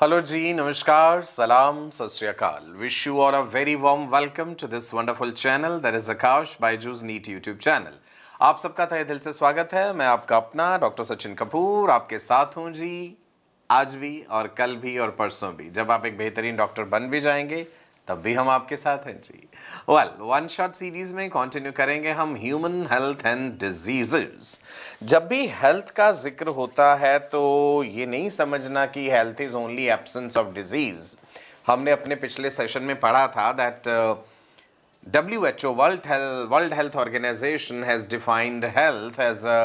Hello जी, नमस्कार, सलाम, सत श्री अकाल। Wish you all a very warm welcome to this wonderful channel that is Aakash Byju's NEET YouTube channel. आप सबका तहे दिल से स्वागत है। मैं आपका अपना डॉक्टर सचिन कपूर आपके साथ हूं जी, आज भी और कल भी और परसों भी। जब आप एक बेहतरीन डॉक्टर बन भी जाएंगे तब भी हम आपके साथ हैं जी। वेल, वन शॉट सीरीज़ में कंटिन्यू करेंगे हम ह्यूमन हेल्थ एंड डिजीजेस। जब भी हेल्थ का जिक्र होता है तो ये नहीं समझना कि health is only absence of disease. हमने अपने पिछले सेशन में पढ़ा था that WHO, World Health Organization has defined health as a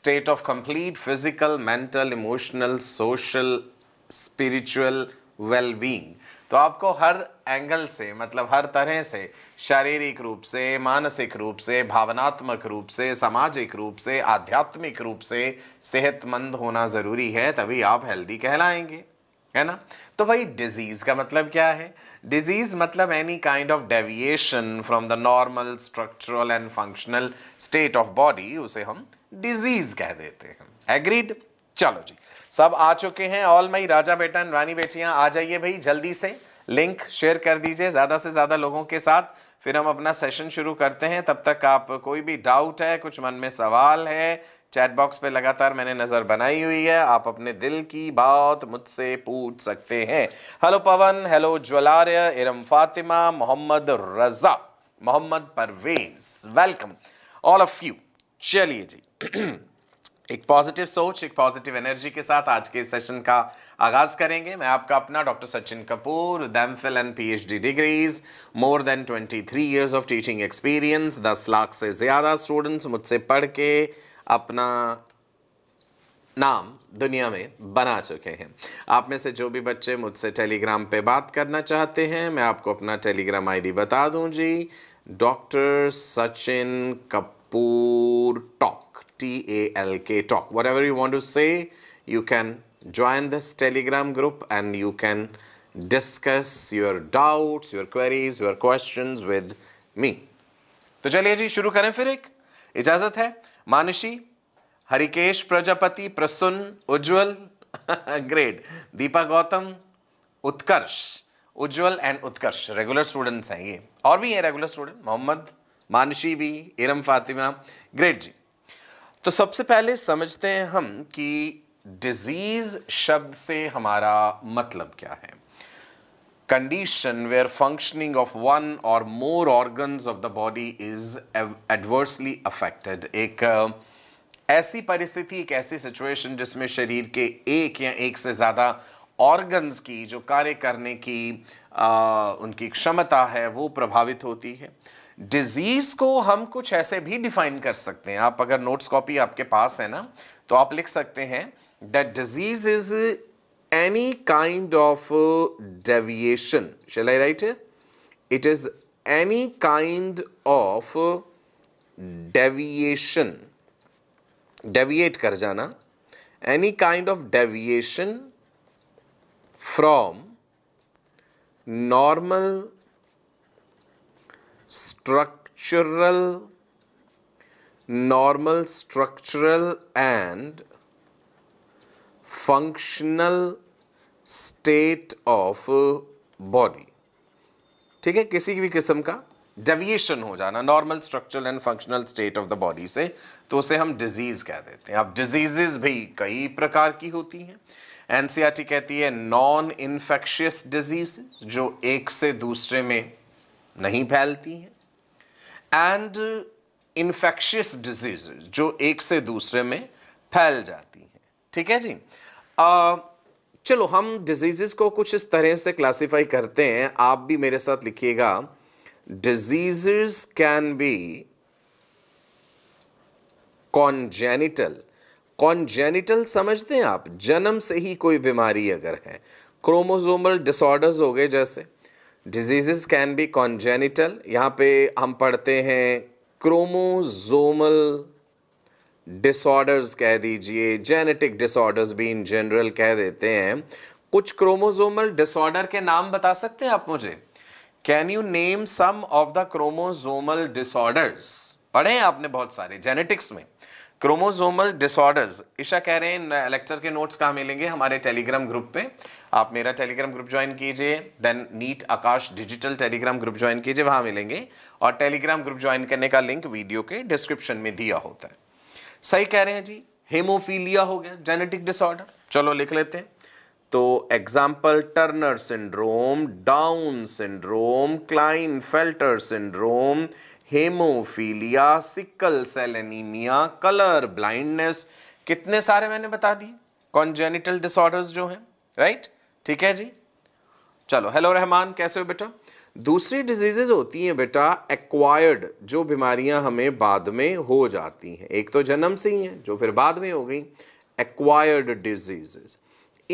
state of complete physical, mental, emotional, social, spiritual well-being। तो आपको हर एंगल से, मतलब हर तरह से, शारीरिक रूप से, मानसिक रूप से, भावनात्मक रूप से, सामाजिक रूप से, आध्यात्मिक रूप से सेहतमंद होना ज़रूरी है, तभी आप हेल्दी कहलाएंगे, है ना। तो भाई डिजीज़ का मतलब क्या है? डिजीज़ मतलब any kind of deviation from the normal structural and functional state of body, उसे हम डिजीज़ कह देते हैं। एग्रीड? चलो जी, सब आ चुके हैं। ऑल माई राजा बेटा एंड रानी बेटियां, आ जाइए भाई, जल्दी से लिंक शेयर कर दीजिए ज़्यादा से ज़्यादा लोगों के साथ, फिर हम अपना सेशन शुरू करते हैं। तब तक आप कोई भी डाउट है, कुछ मन में सवाल है, चैट बॉक्स पे लगातार मैंने नज़र बनाई हुई है, आप अपने दिल की बात मुझसे पूछ सकते हैं। हेलो पवन, हेलो ज्वलार्य, Iram Fatima, Mohammad Raza, Mohammad Parvez, welcome all of you. चलिए जी, एक पॉजिटिव सोच, एक पॉजिटिव एनर्जी के साथ आज के सेशन का आगाज़ करेंगे। मैं आपका अपना doctor Sachin Kapoor, DEMPhil and PhD degrees, more than 23 years of teaching experience, 10 lakh से ज़्यादा स्टूडेंट्स मुझसे पढ़ के अपना नाम दुनिया में बना चुके हैं। आप में से जो भी बच्चे मुझसे टेलीग्राम पे बात करना चाहते हैं, मैं आपको अपना टेलीग्राम ID बता दूँ जी, doctor Sachin Kapoor top, TALK talk, whatever you want to say, you can join this Telegram group and you can discuss your doubts, your queries, your questions with me. तो चलिए जी, शुरू करें फिर। एक इजाजत है Manushi, Harikesh Prajapati, Prasoon, Ujjwal, great, Deepa Gautam, Utkarsh, Ujjwal and Utkarsh regular students हैं ये, और भी हैं रेगुलर स्टूडेंट, मोहम्मद, मानुषी भी, इरम फातिमा, ग्रेट जी। तो सबसे पहले समझते हैं हम कि डिजीज़ शब्द से हमारा मतलब क्या है। Condition where functioning of one और more organs of the body is adversely affected. एक ऐसी परिस्थिति, एक ऐसी सिचुएशन जिसमें शरीर के एक या एक से ज़्यादा ऑर्गन्स की जो कार्य करने की उनकी क्षमता है वो प्रभावित होती है। डिजीज़ को हम कुछ ऐसे भी डिफाइन कर सकते हैं, आप अगर नोट्स कॉपी आपके पास है ना तो आप लिख सकते हैं that disease is any kind of deviation, shall I write it, it is any kind of deviation, deviate कर जाना, any kind of deviation from normal structural, normal structural and functional state of body। ठीक है, किसी भी किस्म का deviation हो जाना normal structural and functional state of the body से, तो उसे हम डिजीज कह देते हैं। अब डिजीजेज भी कई प्रकार की होती हैं। NCERT कहती है नॉन इन्फेक्शियस डिजीज, जो एक से दूसरे में नहीं फैलती हैं, एंड इन्फेक्शियस डिजीज, जो एक से दूसरे में फैल जाती हैं। ठीक है जी, चलो हम डिजीज़ को कुछ इस तरह से क्लासीफाई करते हैं, आप भी मेरे साथ लिखिएगा। Disease can be congenital, congenital समझते हैं आप, जन्म से ही कोई बीमारी अगर है, क्रोमोसोमल डिसऑर्डर्स हो गए जैसे, डिजीज़ कैन बी कॉन्जेनिटल। यहाँ पे हम पढ़ते हैं क्रोमोसोमल डिसऑर्डर्स कह दीजिए, जेनेटिक डिसऑर्डर्स भी इन जनरल कह देते हैं। कुछ क्रोमोसोमल डिसऑर्डर के नाम बता सकते हैं आप मुझे? Can you name some of the chromosomal disorders? पढ़े हैं आपने बहुत सारे जेनेटिक्स में, क्रोमोसोमल डिसऑर्डर्स। ईशा कह रहे हैं लेक्चर के नोट्स कहाँ मिलेंगे? हमारे टेलीग्राम ग्रुप पे। आप मेरा टेलीग्राम ग्रुप ज्वाइन कीजिए, then NEET Aakash digital Telegram group join कीजिए, वहाँ मिलेंगे। और टेलीग्राम ग्रुप ज्वाइन करने का लिंक वीडियो के डिस्क्रिप्शन में दिया होता है। सही कह रहे हैं जी, हेमोफीलिया हो गया जेनेटिक डिसऑर्डर। चलो लिख लेते हैं। तो example Turner syndrome, Down syndrome, Klinefelter syndrome, haemophilia, sickle cell anaemia, colour blindness, कितने सारे मैंने बता दिए कॉन्जेनिटल डिसऑर्डर्स जो हैं, राइट? ठीक है जी। चलो हेलो रहमान, कैसे हो बेटा? दूसरी डिजीजेज होती हैं बेटा एक्वायर्ड, जो बीमारियां हमें बाद में हो जाती हैं। एक तो जन्म से ही हैं जो फिर बाद में हो गई, एक्वायर्ड डिजीजेज।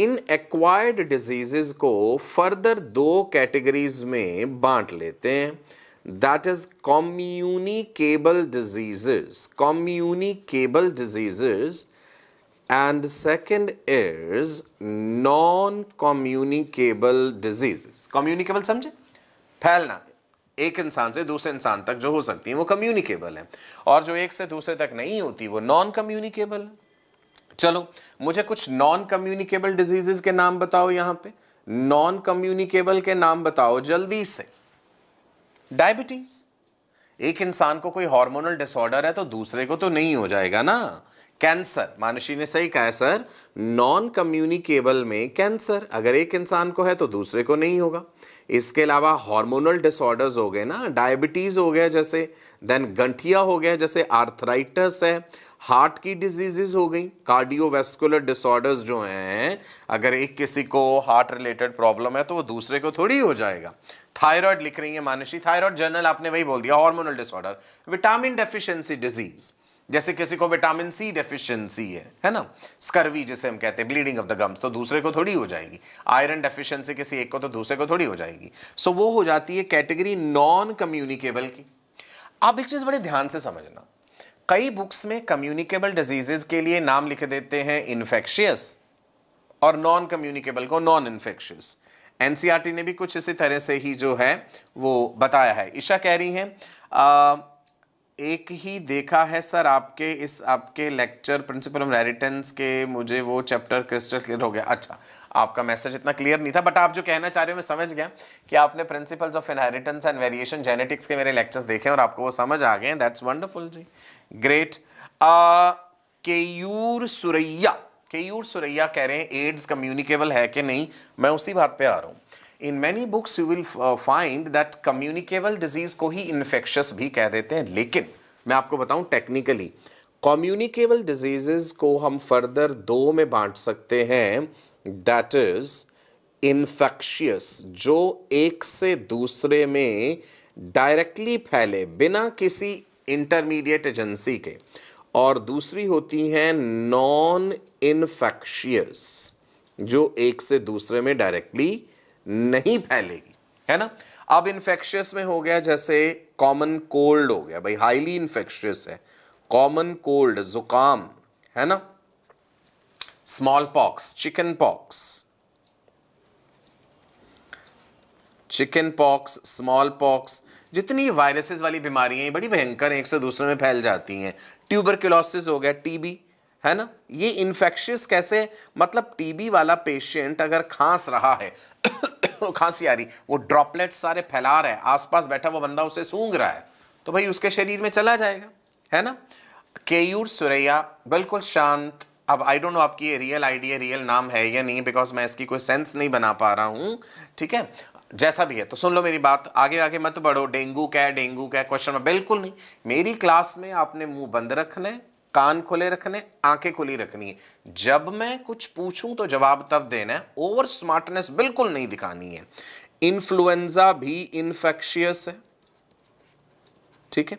इन एक्वायर्ड डिजीजेज को फर्दर दो कैटेगरीज में बांट लेते हैं, that is communicable diseases, communicable diseases, and second is non communicable diseases. Communicable समझे? फैलना एक इंसान से दूसरे इंसान तक जो हो सकती है वो कम्युनिकेबल है, और जो एक से दूसरे तक नहीं होती वो नॉन कम्युनिकेबल है। चलो मुझे कुछ नॉन कम्युनिकेबल डिजीजेस के नाम बताओ। यहाँ पे नॉन कम्युनिकेबल के नाम बताओ जल्दी से। डायबिटीज, एक इंसान को कोई हार्मोनल डिसऑर्डर है तो दूसरे को तो नहीं हो जाएगा ना। कैंसर, मानुषी ने सही कहा है सर, नॉन कम्युनिकेबल में कैंसर अगर एक इंसान को है तो दूसरे को नहीं होगा। इसके अलावा हार्मोनल डिसऑर्डर्स हो गए ना, डायबिटीज़ हो गया जैसे, देन गंठिया हो गया जैसे, आर्थराइटिस है, हार्ट की डिजीजेज हो गई, कार्डियोवैस्कुलर डिसऑर्डर्स जो हैं, अगर एक किसी को हार्ट रिलेटेड प्रॉब्लम है तो वो दूसरे को थोड़ी हो जाएगा। थायराइड लिख रही है मानुषी, थायराइड जनरल आपने वही बोल दिया, hormonal disorder. Vitamin deficiency disease, जैसे किसी को विटामिन सी डेफिशिएंसी है ना, स्कर्वी जिसे हम कहते हैं, ब्लीडिंग ऑफ द गम्स, तो दूसरे को थोड़ी हो जाएगी। आयरन डेफिशिएंसी किसी एक को तो दूसरे को थोड़ी हो जाएगी। सो वो हो जाती है कैटेगरी नॉन कम्युनिकेबल की। आप एक चीज़ बड़े ध्यान से समझना, कई बुक्स में कम्युनिकेबल डिजीजेज के लिए नाम लिख देते हैं इन्फेक्शियस, और नॉन कम्युनिकेबल को नॉन इन्फेक्शियस। एनसीईआरटी ने भी कुछ इसी तरह से ही जो है वो बताया है। ईशा कह रही हैं एक ही देखा है सर आपके इस आपके लेक्चर प्रिंसिपल ऑफ इनहेरिटेंस के, मुझे वो चैप्टर क्रिस्टल क्लियर हो गया। अच्छा, आपका मैसेज इतना क्लियर नहीं था, बट आप जो कहना चाह रहे हो मैं समझ गया कि आपने principles of inheritance and variation genetics के मेरे लेक्चर्स देखे और आपको वो समझ आ गए हैं। That's wonderful ji, great. Keyur Suraiya कह रहे हैं एड्स कम्युनिकेबल है कि नहीं, मैं उसी बात पे आ रहा हूँ। In many books you will find that communicable disease को ही इन्फेक्शस भी कह देते हैं, लेकिन मैं आपको बताऊं टेक्निकली कम्युनिकेबल डिजीजेस को हम फर्दर दो में बांट सकते हैं, दैट इज इन्फेक्शियस, जो एक से दूसरे में डायरेक्टली फैले बिना किसी इंटरमीडिएट एजेंसी के, और दूसरी होती हैं नॉन इन्फेक्शियस, जो एक से दूसरे में डायरेक्टली नहीं फैलेगी, है ना। अब इन्फेक्शियस में हो गया जैसे कॉमन कोल्ड हो गया भाई, हाईली इन्फेक्शियस है, कॉमन कोल्ड जुकाम है ना, small pox, chicken pox, chicken pox, small pox, जितनी वायरसेस वाली बीमारियां हैं बड़ी भयंकर हैं, एक से दूसरे में फैल जाती हैं। ट्यूबरक्लोसिस हो गया, टीबी है ना, ये इन्फेक्शियस कैसे, मतलब टीबी वाला पेशेंट अगर खांस रहा है खांसी आ रही, वो ड्रॉपलेट्स सारे फैला रहा है, आसपास बैठा वो बंदा उसे सूंघ रहा है तो भाई उसके शरीर में चला जाएगा, है ना। केयूर सुरैया बिल्कुल शांत। अब आई डोंट नो आपकी ये रियल आईडी है, रियल नाम है या नहीं, बिकॉज मैं इसकी कोई सेंस नहीं बना पा रहा हूँ, ठीक है। जैसा भी है तो सुन लो मेरी बात, आगे आगे मत बढ़ो। डेंगू क्या है, डेंगू क्या है, क्वेश्चन में बिल्कुल नहीं। मेरी क्लास में आपने मुँह बंद रखना है, कान खुले रखने, आंखें खुली रखनी है, जब मैं कुछ पूछूं तो जवाब तब देना है, ओवर स्मार्टनेस बिल्कुल नहीं दिखानी है। इन्फ्लुएंजा भी इन्फेक्शियस है, ठीक है।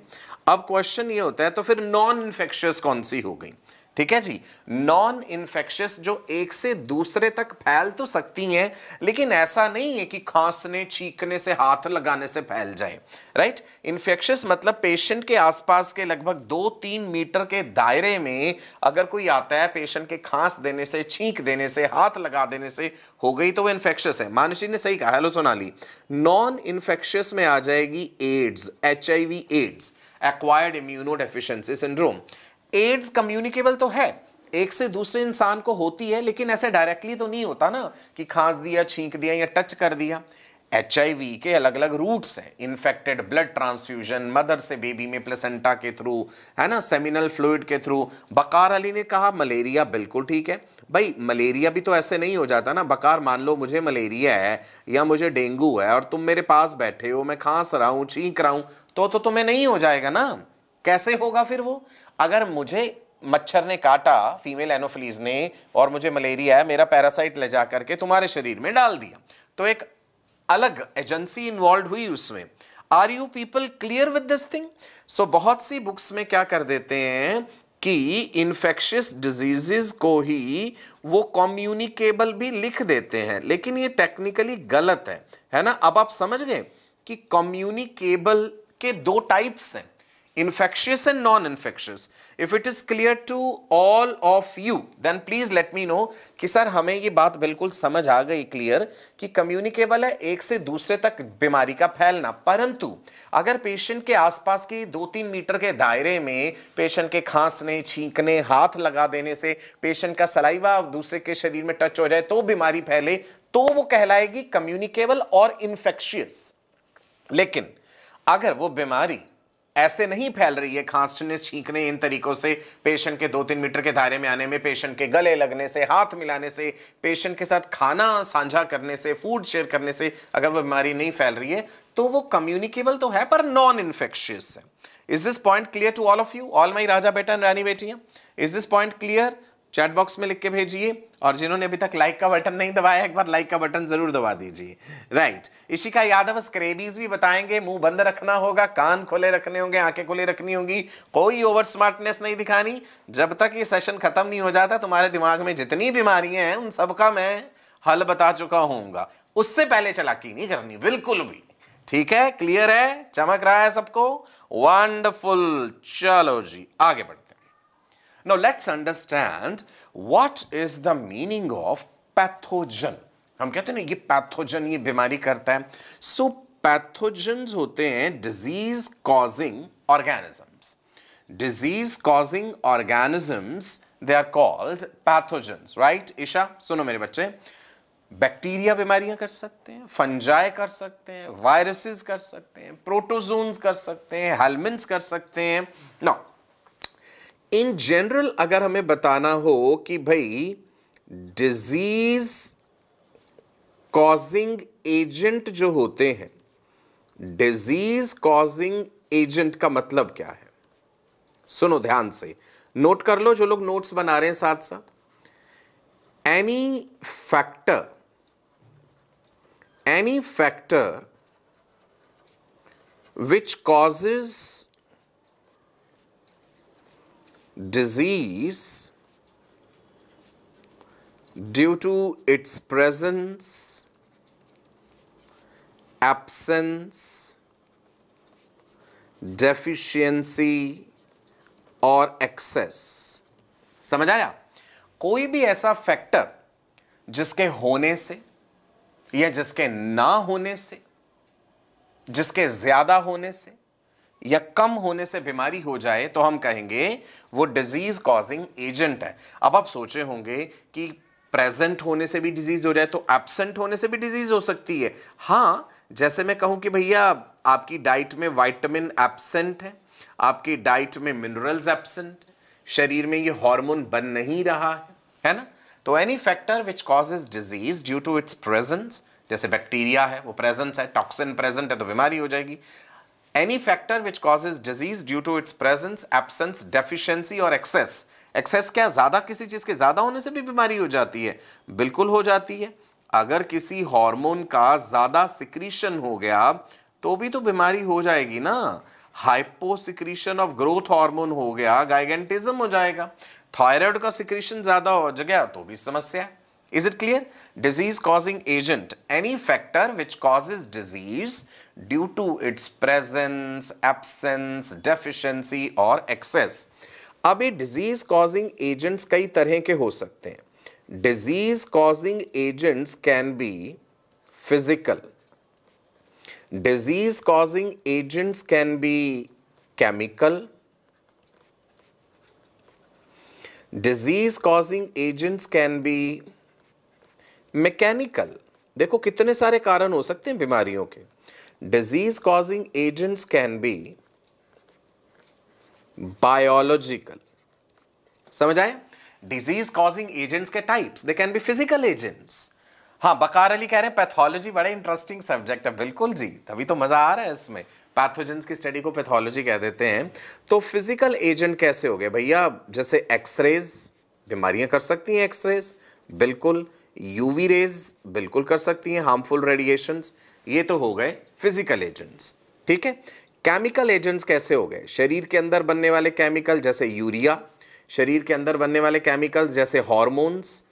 अब क्वेश्चन ये होता है तो फिर नॉन इन्फेक्शियस कौन सी हो गई, ठीक है जी। नॉन इन्फेक्शियस जो एक से दूसरे तक फैल तो सकती हैं, लेकिन ऐसा नहीं है कि खांसने, छींकने से, हाथ लगाने से फैल जाए, राइट। इन्फेक्शियस मतलब पेशेंट के आसपास के लगभग 2-3 मीटर के दायरे में अगर कोई आता है, पेशेंट के खांस देने से, छींक देने से, हाथ लगा देने से हो गई तो वो इन्फेक्शियस है। मानुषी ने सही कहा, हेलो सोनाली। नॉन इन्फेक्शियस में आ जाएगी AIDS, HIV AIDS, acquired immunodeficiency syndrome. AIDS communicable तो है, एक से दूसरे इंसान को होती है, लेकिन ऐसे डायरेक्टली तो नहीं होता ना कि खांस दिया, छींक दिया या टच कर दिया। एचआईवी के अलग अलग रूट्स हैं, इन्फेक्टेड ब्लड ट्रांसफ्यूजन, मदर से बेबी में प्लेसेंटा के थ्रू, है ना, सेमिनल फ्लूइड के थ्रू। बकार अली ने कहा मलेरिया बिल्कुल ठीक है। भाई मलेरिया भी तो ऐसे नहीं हो जाता ना, बकार मान लो मुझे मलेरिया है या मुझे डेंगू है और तुम मेरे पास बैठे हो, मैं खांस रहा हूँ, छींक रहा हूँ, तो तुम्हें नहीं हो जाएगा ना। कैसे होगा फिर वो? अगर मुझे मच्छर ने काटा, फीमेल एनोफिलीज ने, और मुझे मलेरिया है, मेरा पैरासाइट ले जा करके तुम्हारे शरीर में डाल दिया, तो एक अलग एजेंसी इन्वॉल्व हुई उसमें। Are you people clear with this thing? So बहुत सी बुक्स में क्या कर देते हैं कि इन्फेक्शियस डिजीजेस को ही वो कम्युनिकेबल भी लिख देते हैं, लेकिन ये टेक्निकली गलत है ना। अब आप समझ गए कि कम्युनिकेबल के दो टाइप्स हैं, infectious and non-infectious. If it is clear to all of you, then please let me know कि सर हमें ये बात बिल्कुल समझ आ गई क्लियर कि कम्युनिकेबल है, एक से दूसरे तक बीमारी का फैलना। परंतु अगर पेशेंट के आसपास के 2-3 मीटर के दायरे में पेशेंट के खांसने, छींकने, हाथ लगा देने से पेशेंट का सलाइवा दूसरे के शरीर में टच हो जाए तो बीमारी फैले, तो वो कहलाएगी कम्युनिकेबल और इन्फेक्शियस। लेकिन अगर वो बीमारी ऐसे नहीं फैल रही है, खांसने, छींकने, इन तरीकों से, पेशेंट के 2-3 मीटर के दायरे में आने में, पेशेंट के गले लगने से, हाथ मिलाने से, पेशेंट के साथ खाना साझा करने से, फूड शेयर करने से, अगर वो बीमारी नहीं फैल रही है तो वो कम्युनिकेबल तो है पर नॉन इन्फेक्शियस है। Is this point clear to all of you, all my राजा बेटा एंड रानी बेटियां? Is this point clear? Chat box में लिख के भेजिए, और जिन्होंने अभी तक लाइक का बटन नहीं दबाया एक बार लाइक का बटन जरूर दबा दीजिए। राइट, इशिका यादव स्क्रेबीज भी बताएंगे, मुंह बंद रखना होगा, कान खोले रखने होंगे, आंखें खोले रखनी होगी, कोई ओवर स्मार्टनेस नहीं दिखानी। जब तक ये सेशन खत्म नहीं हो जाता तुम्हारे दिमाग में जितनी बीमारियां हैं उन सबका मैं हल बता चुका हूँगा, उससे पहले चालाकी नहीं करनी बिल्कुल भी। ठीक है, क्लियर है, चमक रहा है सबको? वंडरफुल, चलो जी आगे बढ़ते। Now let's understand what is the meaning of pathogen. हम कहते हैं ना ये पैथोजन, ये बीमारी करता है। So pathogens होते हैं disease causing organisms. Disease causing organisms they are called pathogens, right? Isha सुनो मेरे बच्चे, बैक्टीरिया बीमारियां कर सकते हैं, फंजाई कर सकते हैं, वायरसेस कर सकते हैं, प्रोटोजोन्स कर सकते हैं, हेलमिंथ्स कर सकते हैं। Now इन जनरल अगर हमें बताना हो कि भाई डिजीज कॉजिंग एजेंट जो होते हैं, डिजीज कॉजिंग एजेंट का मतलब क्या है, सुनो ध्यान से, नोट कर लो जो लोग नोट्स बना रहे हैं साथ साथ। Any factor which causes disease due to its presence, absence, deficiency और excess. समझ आया? कोई भी ऐसा फैक्टर जिसके होने से या जिसके ना होने से, जिसके ज्यादा होने से या कम होने से बीमारी हो जाए तो हम कहेंगे वो डिजीज कॉजिंग एजेंट है। अब आप सोचे होंगे कि प्रेजेंट होने से भी डिजीज हो जाए तो एब्सेंट होने से भी डिजीज हो सकती है। हाँ, जैसे मैं कहूँ कि भैया आपकी डाइट में विटामिन एब्सेंट है, आपकी डाइट में मिनरल्स एब्सेंट, शरीर में ये हार्मोन बन नहीं रहा है ना। तो any factor which causes disease due to its presence, जैसे बैक्टीरिया है वो प्रेजेंस है, टॉक्सिन प्रेजेंट है तो बीमारी हो जाएगी। Any factor which causes disease due to its presence, absence, deficiency और excess. Excess क्या? ज़्यादा, किसी चीज़ के ज़्यादा होने से भी बीमारी हो जाती है, बिल्कुल हो जाती है। अगर किसी हार्मोन का ज़्यादा सिक्रीशन हो गया तो भी तो बीमारी हो जाएगी ना। Hyposecretion of growth hormone हो गया, गाइगेंटिज्म हो जाएगा। थायराइड का सिक्रीशन ज़्यादा हो गया तो भी समस्या है। Is it clear? Disease causing agent, any factor which causes disease due to its presence, absence, deficiency or excess. अब ये disease causing agents कई तरह के हो सकते हैं। Disease causing agents can be physical. Disease causing agents can be chemical disease causing agents can be mechanical. देखो कितने सारे कारण हो सकते हैं बीमारियों के। Disease causing agents can be biological. समझ आए? डिजीज कॉजिंग एजेंट्स के types, they can be physical agents. हाँ, बकार अली कह रहे हैं पैथोलॉजी बड़ा इंटरेस्टिंग सब्जेक्ट है। बिल्कुल जी, तभी तो मजा आ रहा है इसमें। पैथोजेंस की स्टडी को पैथोलॉजी कह देते हैं। तो फिजिकल एजेंट कैसे हो गए भैया? जैसे एक्सरेज, बीमारियां कर सकती हैं एक्सरेज, बिल्कुल। यूवी रेज बिल्कुल कर सकती हैं, हार्मफुल रेडिएशंस, ये तो हो गए फिजिकल एजेंट्स। ठीक है, केमिकल एजेंट्स कैसे हो गए? शरीर के अंदर बनने वाले केमिकल जैसे यूरिया, शरीर के अंदर बनने वाले केमिकल्स जैसे हॉर्मोन्स,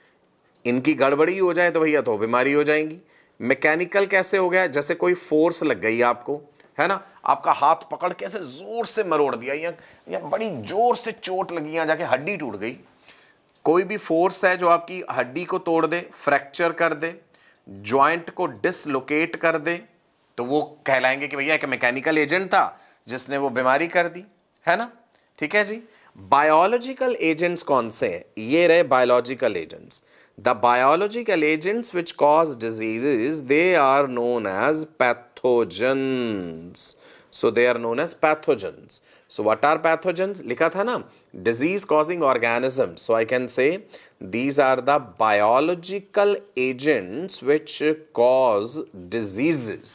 इनकी गड़बड़ी हो जाए तो भैया तो बीमारी हो जाएंगी। मैकेनिकल कैसे हो गया? जैसे कोई फोर्स लग गई आपको, है ना, आपका हाथ पकड़ के ऐसे जोर से मरोड़ दिया, या बड़ी जोर से चोट लगी, यहाँ जाके हड्डी टूट गई। कोई भी फोर्स है जो आपकी हड्डी को तोड़ दे, फ्रैक्चर कर दे, जॉइंट को डिसलोकेट कर दे, तो वो कहलाएंगे कि भैया एक मैकेनिकल एजेंट था जिसने वो बीमारी कर दी, है ना। ठीक है जी। बायोलॉजिकल एजेंट्स कौन से हैं? ये रहे biological agents. The biological agents which cause diseases they are known as pathogens. So they are known as pathogens. So what are pathogens? लिखा था ना, disease causing organisms. So I can say these are the biological agents which cause diseases.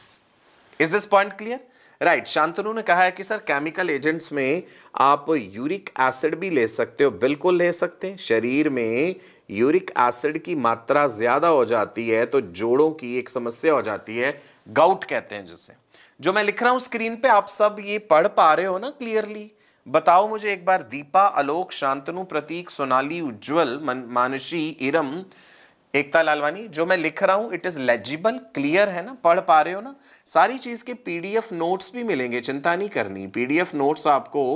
Is this point clear? Right. Shantanu ने कहा है कि sir chemical agents में आप uric acid भी ले सकते हो। बिल्कुल ले सकते हैं। शरीर में यूरिक एसिड की मात्रा ज्यादा हो जाती है तो जोड़ों की एक समस्या हो जाती है, gout कहते हैं जिसे। जो मैं लिख रहा हूं स्क्रीन पे, आप सब ये पढ़ पा रहे हो ना क्लियरली? बताओ मुझे एक बार, दीपा, आलोक, शांतनु, प्रतीक, सोनाली, उज्जवल, मानसी, इरम, एकता लालवानी, जो मैं लिख रहा हूं इट इज लेजिबल, क्लियर है ना? पढ़ पा रहे हो ना? सारी चीज के पीडीएफ नोट्स भी मिलेंगे, चिंता नहीं करनी। पीडीएफ नोट्स आपको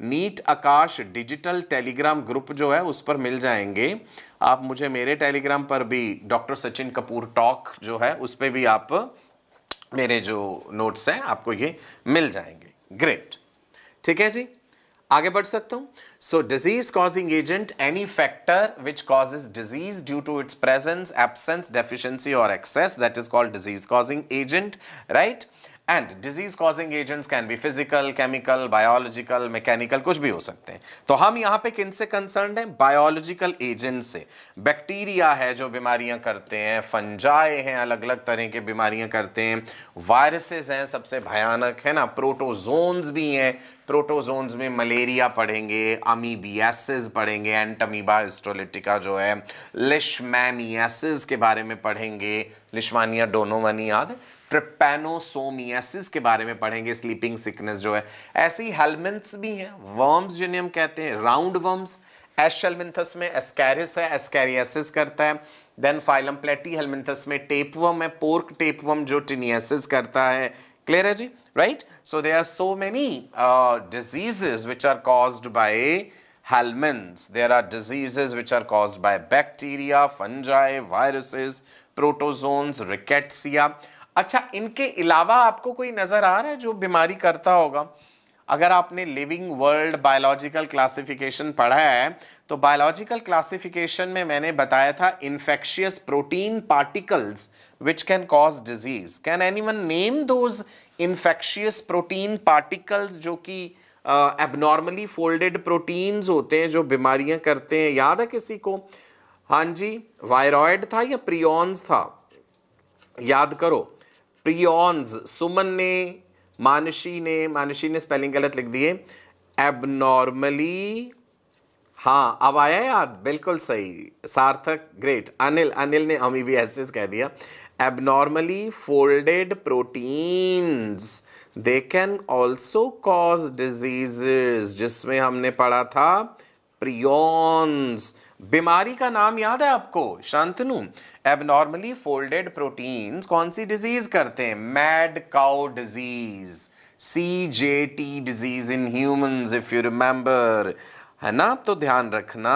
NEET Aakash digital Telegram group जो है उस पर मिल जाएंगे। आप मुझे मेरे टेलीग्राम पर भी, डॉक्टर सचिन कपूर टॉक जो है उस पर भी आप मेरे जो नोट्स हैं आपको ये मिल जाएंगे। ग्रेट, ठीक है जी, आगे बढ़ सकता हूँ। So disease causing agent, any factor which causes disease due to its presence, absence, deficiency और excess, that is called disease causing agent, right. And disease causing agents can be physical, chemical, biological, mechanical, कुछ भी हो सकते हैं। तो हम यहाँ पे किन से कंसर्न हैं? बायोलॉजिकल एजेंट से। बैक्टीरिया है जो बीमारियाँ करते हैं, फंजाए हैं, अलग अलग तरह के बीमारियाँ करते हैं, वायरसेस हैं सबसे भयानक, है ना, प्रोटोजोन्स भी हैं। प्रोटोजोन्स में मलेरिया पढ़ेंगे, अमीबियासिस पढ़ेंगे, एंटमीबा हिस्टोलिटिका जो है, लिशमैनियासिस के बारे में पढ़ेंगे, लिशमानिया डोनोवानी याद, ट्रिपैनोसोमियासिस के बारे में पढ़ेंगे, स्लीपिंग सिकनेस जो है। ऐसी हेलमिंथ्स भी हैं, वर्म्स जिन्हें हम कहते हैं राउंड वर्म्स। एशलमिंथस में एस्कैरिस है, एस्कैरियासिस करता है। देन फाइलम प्लेटी हेलमिंथस में टेपवर्म है, पोर्क टेपवर्म जो टिनियासिस करता है। क्लियर है जी, right? So there are so many diseases which are caused by helminths. There are diseases which are caused by bacteria, fungi, viruses, protozoans, rickettsia. अच्छा, इनके अलावा आपको कोई नज़र आ रहा है जो बीमारी करता होगा? अगर आपने लिविंग वर्ल्ड बायोलॉजिकल क्लासिफिकेशन पढ़ा है तो बायोलॉजिकल क्लासिफिकेशन में मैंने बताया था infectious protein particles which can cause disease. Can anyone name those infectious protein particles जो कि एबनॉर्मली फोल्डेड प्रोटीन्स होते हैं जो बीमारियां करते हैं? याद है किसी को? हाँ जी, वायरॉइड था या प्रियॉन्स था? याद करो, प्रियॉन्स। सुमन ने, मानसी ने स्पेलिंग गलत लिख दिए, एबनॉर्मली। हाँ, अब आया याद, बिल्कुल सही सार्थक, ग्रेट। अनिल ने अमीबियासिस कह दिया। Abnormally folded proteins, they can also cause diseases, जिसमें हमने पढ़ा था प्रियॉन्स। बीमारी का नाम याद है आपको शांतनु? एबनॉर्मली फोल्डेड प्रोटीन्स कौन सी डिजीज करते हैं? Mad cow disease, CJT disease in humans, if you remember, है ना। तो ध्यान रखना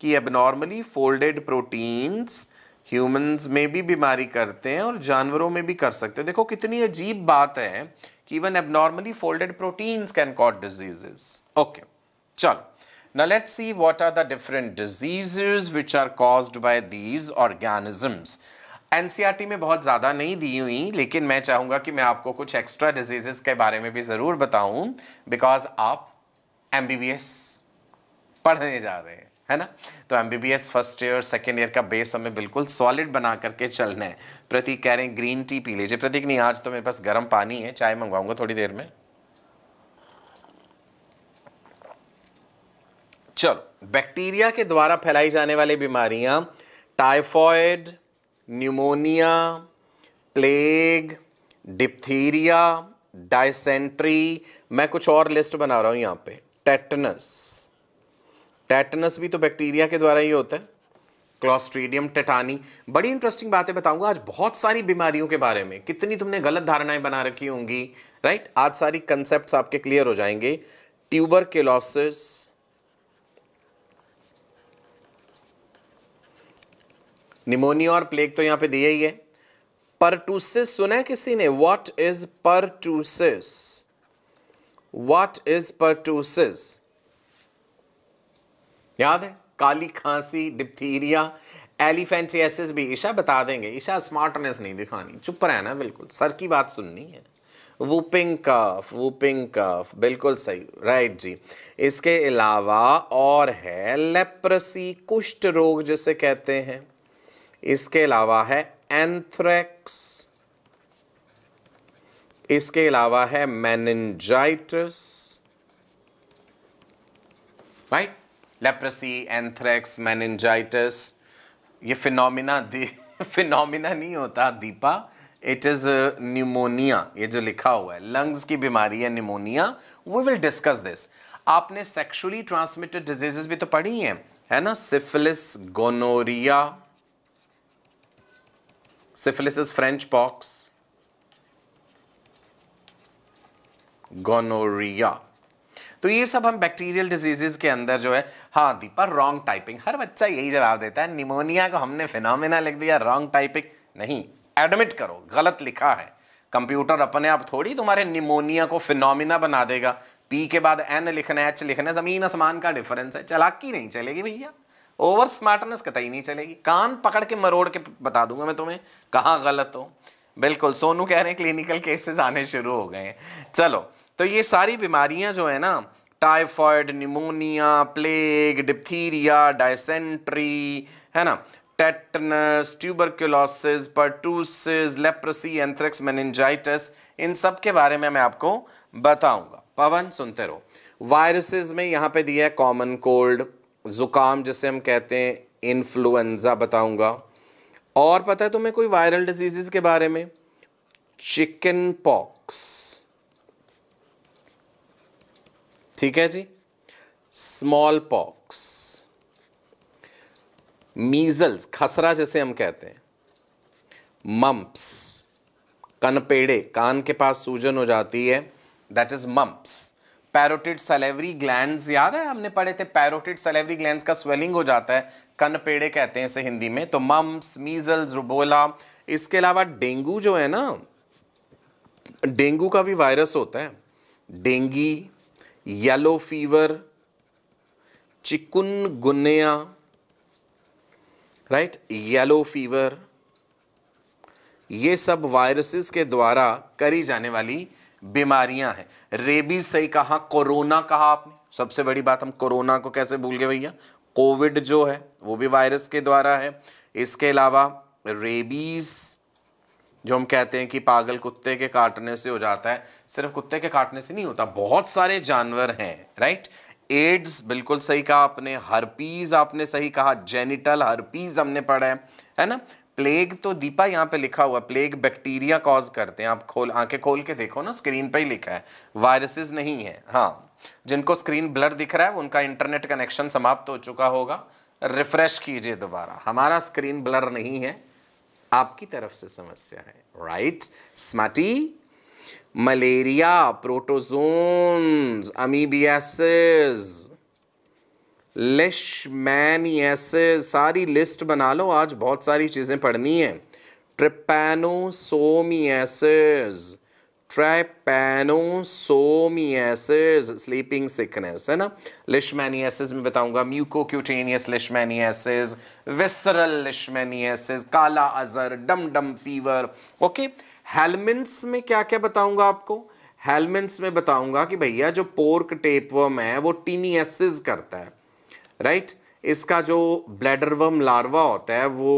कि एबनॉर्मली फोल्डेड प्रोटीन्स ह्यूमंस में भी बीमारी करते हैं और जानवरों में भी कर सकते हैं। देखो कितनी अजीब बात है कि even abnormally folded proteins can cause diseases. Okay, चलो Now let's see what are the different diseases which are caused by these organisms. NCERT में बहुत ज़्यादा नहीं दी हुई, लेकिन मैं चाहूँगा कि मैं आपको कुछ एक्स्ट्रा डिजीज़ेस के बारे में भी ज़रूर बताऊँ, बिकॉज आप MBBS पढ़ने जा रहे हैं, है ना। तो MBBS first year second year का बेस हमें बिल्कुल सॉलिड बना करके चलना है। प्रतीक कह रहे हैं ग्रीन टी पी लीजिए। प्रतीक नहीं, आज तो मेरे पास गर्म पानी है, चाय मंगवाऊँगा थोड़ी देर में। चलो, बैक्टीरिया के द्वारा फैलाई जाने वाली बीमारियाँ typhoid, pneumonia, plague, diphtheria, dysentery, मैं कुछ और लिस्ट बना रहा हूँ यहाँ पे। टेटनस, टेटनस भी तो बैक्टीरिया के द्वारा ही होता है। क्लॉस्ट्रीडियम टेटानी, बड़ी इंटरेस्टिंग बातें बताऊंगा आज बहुत सारी बीमारियों के बारे में। कितनी तुमने गलत धारणाएं बना रखी होंगी, राइट। आज सारी कंसेप्ट आपके क्लियर हो जाएंगे। ट्यूबरक्यूलोसिस, निमोनिया और प्लेग तो यहाँ पे दिया ही है। परटूसिस सुना है किसी ने? What is pertussis? What is pertussis? याद है? काली खांसी, डिप्थीरिया, एलिफेंटियासिस भी ईशा बता देंगे। ईशा स्मार्टनेस नहीं दिखानी, चुप रहना बिल्कुल, सर की बात सुननी है। वूपिंग कफ, वूपिंग कफ, बिल्कुल सही, राइट जी। इसके अलावा और है लेप्रसी, कुष्ठ रोग जिसे कहते हैं। इसके अलावा है एंथ्रेक्स, इसके अलावा है meningitis, right. Leprosy, anthrax, meningitis, ये फिनोमिना नहीं होता दीपा, इट इज न्यूमोनिया। ये जो लिखा हुआ है लंग्स की बीमारी है pneumonia, we will discuss this. आपने सेक्सुअली ट्रांसमिटेड डिजीजेस भी तो पढ़ी हैं, है ना। Syphilis, gonorrhoea, syphilis is French pox, gonorrhoea, तो ये सब हम बैक्टीरियल डिजीजेस के अंदर जो है। हाँ दीपा, रॉन्ग टाइपिंग, हर बच्चा यही जवाब देता है। निमोनिया को हमने फिनोमिना लिख दिया, रॉन्ग टाइपिंग नहीं, एडमिट करो गलत लिखा है। कंप्यूटर अपने आप थोड़ी तुम्हारे निमोनिया को फिनोमिना बना देगा। पी के बाद एन लिखना है, एच लिखना है, जमीन आसमान का डिफरेंस है। चालाकी नहीं चलेगी भैया, ओवर स्मार्टनेस कतई नहीं चलेगी। कान पकड़ के मरोड़ के बता दूंगा मैं तुम्हें कहाँ गलत हो। बिल्कुल, सोनू कह रहे हैं क्लिनिकल केसेस आने शुरू हो गए हैं। चलो, तो ये सारी बीमारियां जो है ना, typhoid, pneumonia, plague, diphtheria, dysentery, है ना, tetanus, tuberculosis, pertussis, leprosy, anthrax, meningitis, इन सब के बारे में मैं आपको बताऊंगा। पवन सुनते रहो। वायरसेस में यहाँ पे दिया है कॉमन कोल्ड, जुकाम जिसे हम कहते हैं, इन्फ्लुएंजा बताऊंगा। और पता है तुम्हें कोई वायरल डिजीजेस के बारे में? चिकन पॉक्स, ठीक है जी, स्मॉल पॉक्स, मीजल्स, खसरा जिसे हम कहते हैं, मम्प्स, कनपेड़े, कान के पास सूजन हो जाती है, that is mumps. Parotid salivary glands, याद है हमने पढ़े थे, पैरोटिड सलेवरी ग्लैंड्स का स्वेलिंग हो जाता है, कनपेड़े कहते हैं इसे हिंदी में। तो मम्प्स, मीजल्स, रुबोला। इसके अलावा डेंगू जो है ना, डेंगू का भी वायरस होता है, dengue, yellow fever, chikungunya, right, yellow fever, ये सब वायरसेस के द्वारा करी जाने वाली बीमारियां हैं। रेबीज सही कहा, कोरोना कहा आपने, सबसे बड़ी बात हम कोरोना को कैसे भूल गए भैया। कोविड जो है वो भी वायरस के द्वारा है। इसके अलावा रेबीज जो हम कहते हैं कि पागल कुत्ते के काटने से हो जाता है, सिर्फ कुत्ते के काटने से नहीं होता, बहुत सारे जानवर हैं, राइट। एड्स, बिल्कुल सही कहा आपने। हर्पीज आपने सही कहा, जेनिटल हर्पीज हमने पढ़ा है ना। प्लेग तो दीपा यहाँ पे लिखा हुआ, प्लेग बैक्टीरिया कॉज करते हैं, आप आंखें खोल के देखो ना, स्क्रीन पे ही लिखा है, वायरसेस नहीं है। हाँ, जिनको स्क्रीन ब्लर दिख रहा है उनका इंटरनेट कनेक्शन समाप्त हो चुका होगा, रिफ्रेश कीजिए दोबारा। हमारा स्क्रीन ब्लर नहीं है, आपकी तरफ से समस्या है, right smarty. Malaria, protozoans, amoebiasis, leishmaniasis, सारी लिस्ट बना लो, आज बहुत सारी चीज़ें पढ़नी है। ट्रिपैनोसोमियासिस, ट्राइपैनोसोमियासिस स्लीपिंग सिकनेस, है ना। लिशमैनियासिस में बताऊंगा म्यूकोक्यूटेनियस लिशमैनियासिस, विसरल लिशमैनियासिस, काला अजर, डम डम फीवर। ओके, हेलमिंट्स में क्या क्या बताऊंगा आपको? हेलमिंट्स में बताऊंगा कि भैया जो पोर्क टेपवर्म है वो टीनियसिस करता है, राइट। इसका जो ब्लैडरवर्म लार्वा होता है वो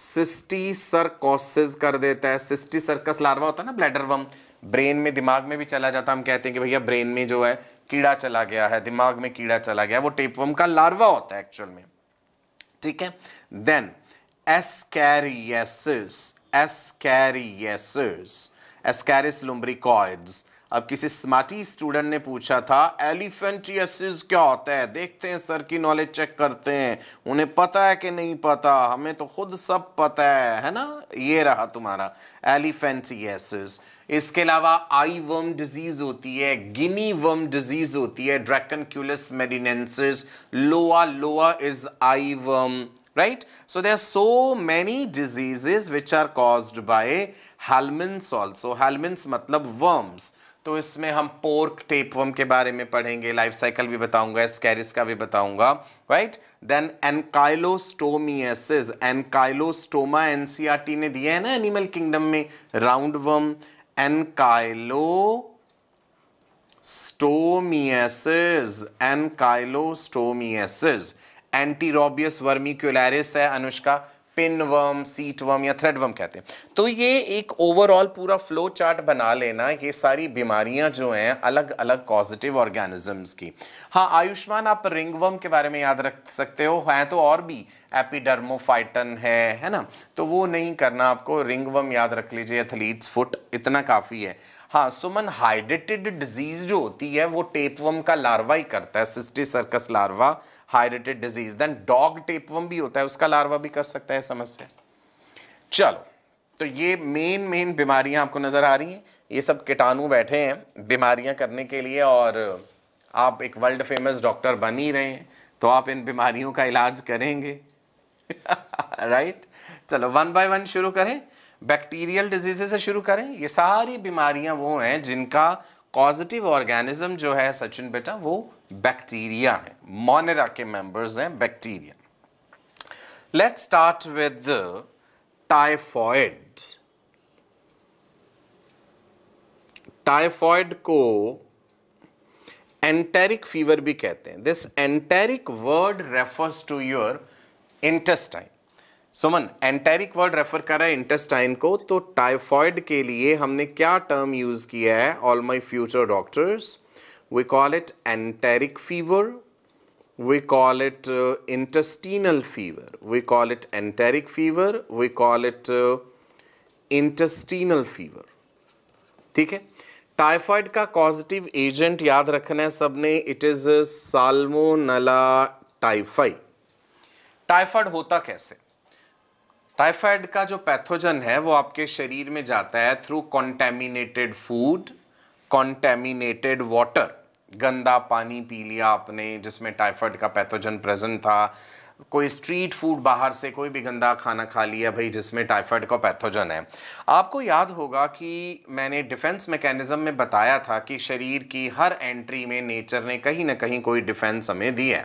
सिस्टी सर्कोसिस कर देता है। सिस्टी सर्कस लार्वा होता है ना ब्लैडरवर्म, ब्रेन में दिमाग में भी चला जाता है। हम कहते हैं कि भैया ब्रेन में जो है कीड़ा चला गया है, दिमाग में कीड़ा चला गया है, वो टेपवर्म का लार्वा होता है एक्चुअल में, ठीक है। Then ascariasis, ascariasis ascaris lumbricoides. अब किसी स्मार्टी स्टूडेंट ने पूछा था एलिफेंटियासिस क्या होता है, देखते हैं सर की नॉलेज चेक करते हैं उन्हें पता है कि नहीं पता, हमें तो खुद सब पता है ना। ये रहा तुम्हारा एलिफेंटियासिस। इसके अलावा आई वर्म डिजीज होती है, गिनी वर्म डिजीज होती है, dracunculus medinensis, loa loa is eye worm, right? So there are so many diseases which are caused by helminths also. Helminths मतलब worms। तो इसमें हम pork tapeworm के बारे में पढ़ेंगे, life cycle भी बताऊंगा, scaris का भी बताऊंगा, right? Then ankylostomiasis, ankylostoma NCRT ने दिया है ना animal kingdom में, roundworm, ankylostomiasis, ankylostomiasis। Enterobius vermicularis है Anushka, pin worm, seat worm या थ्रेड वर्म कहते हैं। तो ये एक ओवरऑल पूरा फ्लो चार्ट बना लेना, ये सारी बीमारियां जो हैं अलग अलग कॉजिटिव ऑर्गेनिजम्स की। हाँ आयुष्मान, आप रिंगवर्म के बारे में याद रख सकते हो, हैं तो और भी एपिडर्मोफाइटन है ना, तो वो नहीं करना आपको, रिंगवर्म याद रख लीजिए, एथलीट्स फुट, इतना काफ़ी है। हाँ सुमन, हाइडेटेड डिजीज जो होती है वो टेपवर्म का लार्वा ही करता है, cysticercus larva, hydatid disease. Then dog tapeworm भी होता है, उसका लार्वा भी कर सकता है, समस्या। चलो, तो ये मेन मेन बीमारियां आपको नजर आ रही हैं, ये सब कीटाणु बैठे हैं बीमारियां करने के लिए, और आप एक वर्ल्ड फेमस डॉक्टर बन ही रहे हैं तो आप इन बीमारियों का इलाज करेंगे राइट। चलो वन बाय वन शुरू करें, बैक्टीरियल डिजीजे से शुरू करें। ये सारी बीमारियां वो हैं जिनका कॉजिटिव ऑर्गेनिज्म जो है सचिन बेटा वो बैक्टीरिया है, मोनेरा के मेंबर्स हैं bacteria. Let's start with typhoid. Typhoid को एंटेरिक फीवर भी कहते हैं। This enteric word refers to your intestine. Suman, enteric word refer कर रहा है इंटेस्टाइन को, तो टाइफॉइड के लिए हमने क्या टर्म यूज़ किया है? All my future doctors, we call it enteric fever, we call it intestinal fever, we call it enteric fever, we call it intestinal fever, ठीक है। टाइफॉइड का कॉजिटिव एजेंट याद रखना है सबने, it is salmonella typhi. Typhoid होता कैसे? Typhoid का जो पैथोजन है वो आपके शरीर में जाता है through contaminated food, contaminated water, गंदा पानी पी लिया आपने जिसमें टाइफाइड का पैथोजन प्रेजेंट था, कोई स्ट्रीट फूड बाहर से कोई भी गंदा खाना खा लिया भाई जिसमें टाइफाइड का पैथोजन है। आपको याद होगा कि मैंने डिफेंस मैकेनिज्म में बताया था कि शरीर की हर एंट्री में नेचर ने कहीं ना कहीं कोई डिफेंस हमें दिया है,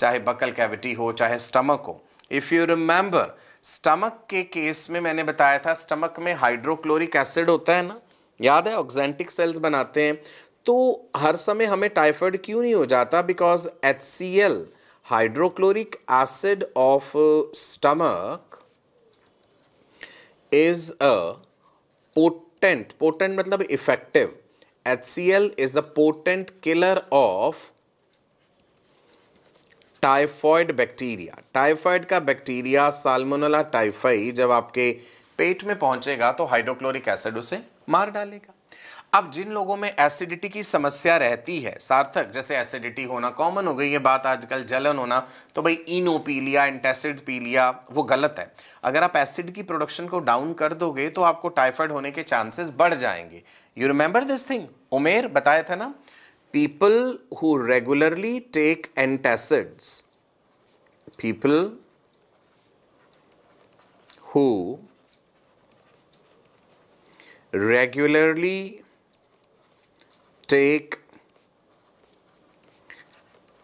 चाहे बकल कैविटी हो चाहे स्टमक हो। इफ़ यू रिमेंबर स्टमक के केस में मैंने बताया था स्टमक में हाइड्रोक्लोरिक एसिड होता है ना, याद है, ऑक्जेंटिक सेल्स बनाते हैं। तो हर समय हमें टाइफाइड क्यों नहीं हो जाता? Because HCl hydrochloric acid of stomach is a potent, potent मतलब effective, HCl is a potent killer of typhoid bacteria. Typhoid का बैक्टीरिया साल्मोनेला टाइफाई जब आपके पेट में पहुंचेगा तो हाइड्रोक्लोरिक एसिड उसे मार डालेगा। अब जिन लोगों में एसिडिटी की समस्या रहती है, सार्थक, जैसे एसिडिटी होना कॉमन हो गई है बात आजकल, जलन होना, तो भाई इनो पी लिया, एंटासिड पी लिया, वो गलत है। अगर आप एसिड की प्रोडक्शन को डाउन कर दोगे तो आपको टाइफाइड होने के चांसेस बढ़ जाएंगे। You remember this thing Umer, बताया था ना, people who regularly take antacids, people who regularly take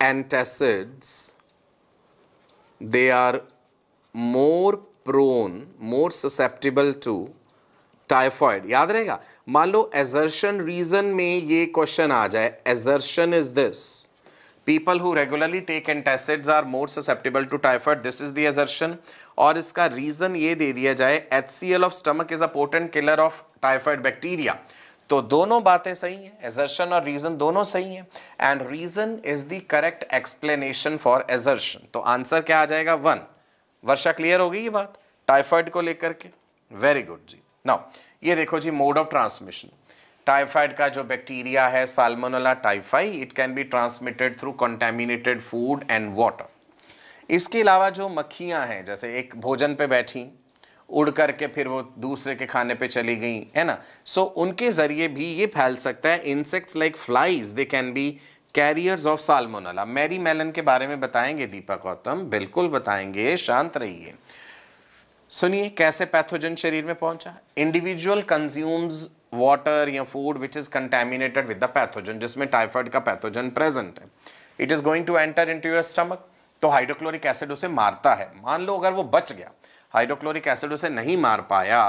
antacids, they are more prone, more susceptible to typhoid. याद रहेगा, मान लो assertion रीजन में ये क्वेश्चन आ जाए, assertion is this, people who regularly take antacids are more susceptible to typhoid, this is the assertion, और इसका reason ये दे दिया जाए HCl of stomach is a potent killer of typhoid bacteria. तो दोनों बातें सही हैं, assertion और रीजन दोनों सही हैं, and reason is the correct explanation for assertion. तो आंसर क्या आ जाएगा? 1. वर्षा क्लियर होगी ये बात टाइफॉइड को लेकर के. वेरी गुड जी. नाउ ये देखो जी मोड ऑफ ट्रांसमिशन. टाइफाइड का जो बैक्टीरिया है salmonella typhi, it can be transmitted through contaminated food and water. इसके अलावा जो मक्खियां हैं, जैसे एक भोजन पे बैठी, उड़ करके फिर वो दूसरे के खाने पे चली गई, है ना, सो उनके ज़रिए भी ये फैल सकता है. Insects like flies, they can be carriers of salmonella. Mary Mallon के बारे में बताएंगे दीपक गौतम, बिल्कुल बताएंगे, शांत रहिए. सुनिए कैसे पैथोजन शरीर में पहुंचा. इंडिविजुअल कंज्यूम्स वाटर या food which is contaminated with the pathogen, जिसमें टाइफाइड का पैथोजन प्रेजेंट है. It is going to enter into your stomach, तो हाइड्रोक्लोरिक एसिड उसे मारता है. मान लो अगर वो बच गया, हाइड्रोक्लोरिक एसिड उसे नहीं मार पाया,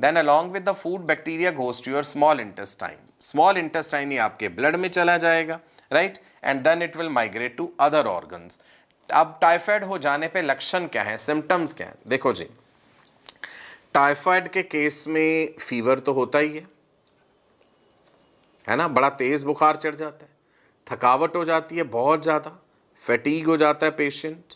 then along with the food bacteria goes to your small intestine. Small intestine ये आपके ब्लड में चला जाएगा, right, and then it will migrate to other organs. अब टाइफाइड हो जाने पे लक्षण क्या है, सिम्टम्स क्या है? देखो जी, टाइफाइड के केस में फीवर तो होता ही है ना, बड़ा तेज़ बुखार चढ़ जाता है, थकावट हो जाती है बहुत ज़्यादा, फैटीग हो जाता है पेशेंट.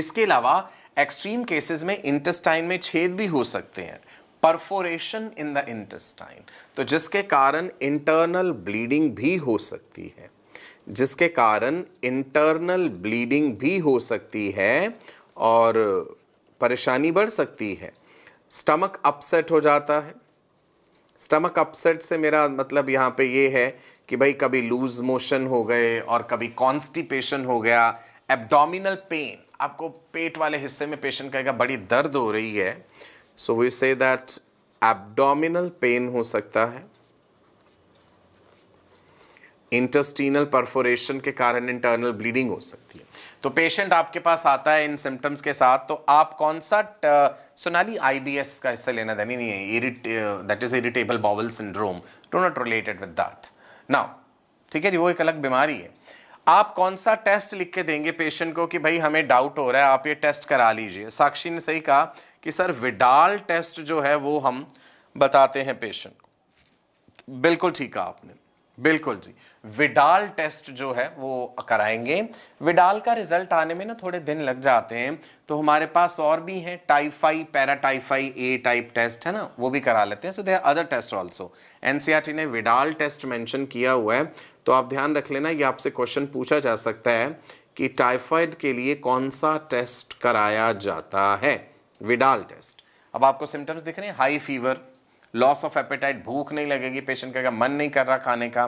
इसके अलावा एक्सट्रीम केसेस में इंटेस्टाइन में छेद भी हो सकते हैं, परफोरेशन इन द इंटेस्टाइन, तो जिसके कारण इंटरनल ब्लीडिंग भी हो सकती है, जिसके कारण इंटरनल ब्लीडिंग भी हो सकती है और परेशानी बढ़ सकती है. स्टमक अपसेट हो जाता है. स्टमक अपसेट से मेरा मतलब यहाँ पे ये है कि भाई कभी लूज मोशन हो गए और कभी कॉन्स्टिपेशन हो गया, एब्डोमिनल पेन, आपको पेट वाले हिस्से में पेशेंट कहेगा बड़ी दर्द हो रही है, so we say that abdominal pain हो सकता है. इंटेस्टिनल परफोरेशन के कारण इंटरनल ब्लीडिंग हो सकती है. तो पेशेंट आपके पास आता है इन सिम्टम्स के साथ, तो आप कौन सा सोनाली आईबीएस का हिस्सा लेना देना नहीं है, that is irritable bowel syndrome, do not related with that now, ठीक है जी, वो एक अलग बीमारी है. आप कौन सा टेस्ट लिख के देंगे पेशेंट को कि भाई हमें डाउट हो रहा है, आप ये टेस्ट करा लीजिए. साक्षी ने सही कहा कि सर विडाल टेस्ट जो है वो हम बताते हैं पेशेंट को. बिल्कुल ठीक कहा आपने, बिल्कुल जी, विडाल टेस्ट जो है वो कराएंगे. विडाल का रिजल्ट आने में ना थोड़े दिन लग जाते हैं, तो हमारे पास और भी हैं, टाइफाई, पैराटाइफाई ए टाइप टेस्ट है ना, वो भी करा लेते हैं. So they are other test also. NCERT ने विडाल टेस्ट मेंशन किया हुआ है, तो आप ध्यान रख लेना, ये आपसे क्वेश्चन पूछा जा सकता है कि टाइफाइड के लिए कौन सा टेस्ट कराया जाता है, विडाल टेस्ट. अब आपको सिम्टम्स दिख रहे हैं, high fever, loss of appetite, भूख नहीं लगेगी, पेशेंट कहेगा मन नहीं कर रहा खाने का,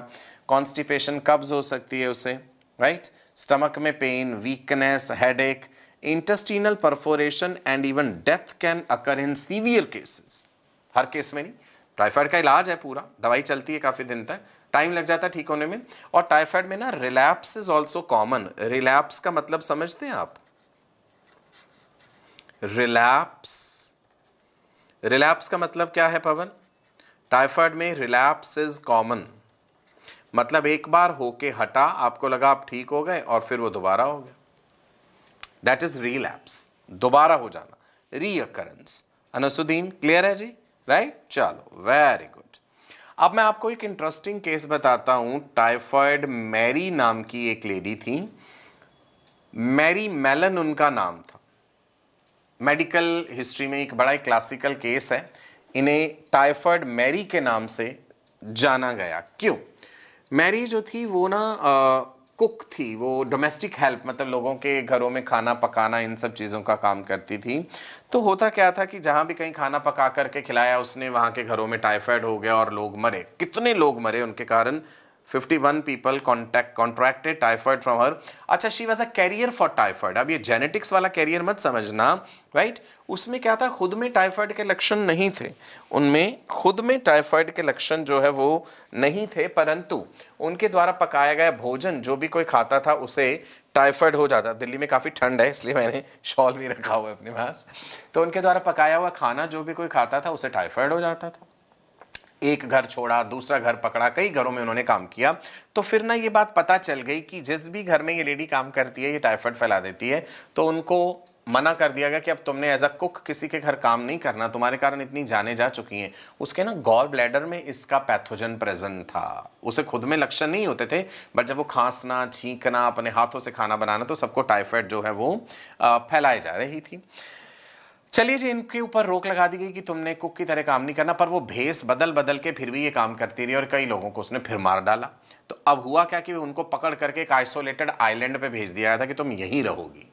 कॉन्स्टिपेशन, कब्ज हो सकती है उसे, राइट, स्टमक में pain, weakness, headache, intestinal perforation and even death can occur in severe cases. हर केस में नहीं, टाइफाइड का इलाज है पूरा, दवाई चलती है काफ़ी दिन तक, टाइम लग जाता है ठीक होने में. और टाइफाइड में ना relapse is also common. Relapse का मतलब समझते हैं आप? रिलैप्स, रिलैप्स का मतलब क्या है पवन? टाइफाइड में रिलैप्स इज कॉमन, मतलब एक बार होके हटा, आपको लगा आप ठीक हो गए और फिर वो दोबारा हो गया, दैट इज रिलैप्स, दोबारा हो जाना, रीअकरेंस. अनसुद्दीन क्लियर है जी, राइट, चलो वेरी गुड. अब मैं आपको एक इंटरेस्टिंग केस बताता हूँ. टाइफाइड मैरी नाम की एक लेडी थी, मैरी मेलन उनका नाम था. मेडिकल हिस्ट्री में एक बड़ा ही क्लासिकल केस है, इन्हें टाइफाइड मैरी के नाम से जाना गया. क्यों? मैरी जो थी वो ना कुक थी, वो डोमेस्टिक हेल्प, मतलब लोगों के घरों में खाना पकाना, इन सब चीज़ों का काम करती थी. तो होता क्या था कि जहाँ भी कहीं खाना पका करके खिलाया उसने, वहाँ के घरों में टाइफाइड हो गया और लोग मरे. कितने लोग मरे उनके कारण, 51 people contracted typhoid from her. अच्छा, she was a carrier for typhoid. अब ये जेनेटिक्स वाला कैरियर मत समझना, राइट? उसमें क्या था, खुद में टाइफॉइड के लक्षण नहीं थे उनमें, खुद में टाइफॉइड के लक्षण जो है वो नहीं थे, परंतु उनके द्वारा पकाया गया भोजन जो भी कोई खाता था उसे टाइफॉइड हो जाता. दिल्ली में काफ़ी ठंड है इसलिए मैंने शॉल भी रखा हुआ है अपने पास. तो उनके द्वारा पकाया हुआ खाना जो भी कोई खाता था उसे टाइफॉइड हो जाता था. एक घर छोड़ा, दूसरा घर पकड़ा, कई घरों में उन्होंने काम किया. तो फिर ना ये बात पता चल गई कि जिस भी घर में ये लेडी काम करती है ये टाइफाइड फैला देती है. तो उनको मना कर दिया गया कि अब तुमने एज अ कुक किसी के घर काम नहीं करना, तुम्हारे कारण इतनी जाने जा चुकी हैं. उसके ना गॉल ब्लैडर में इसका पैथोजन प्रेजेंट था. उसे खुद में लक्षण नहीं होते थे, बट जब वो खांसना, छींकना, अपने हाथों से खाना बनाना, तो सबको टाइफाइड जो है वो फैलाई जा रही थी. चलिए जी, इनके ऊपर रोक लगा दी गई कि तुमने कुक की तरह काम नहीं करना, पर वो भेस बदल बदल के फिर भी ये काम करती रही और कई लोगों को उसने फिर मार डाला. तो अब हुआ क्या कि उनको पकड़ करके एक आइसोलेटेड आइलैंड पे भेज दिया था कि तुम यहीं रहोगी,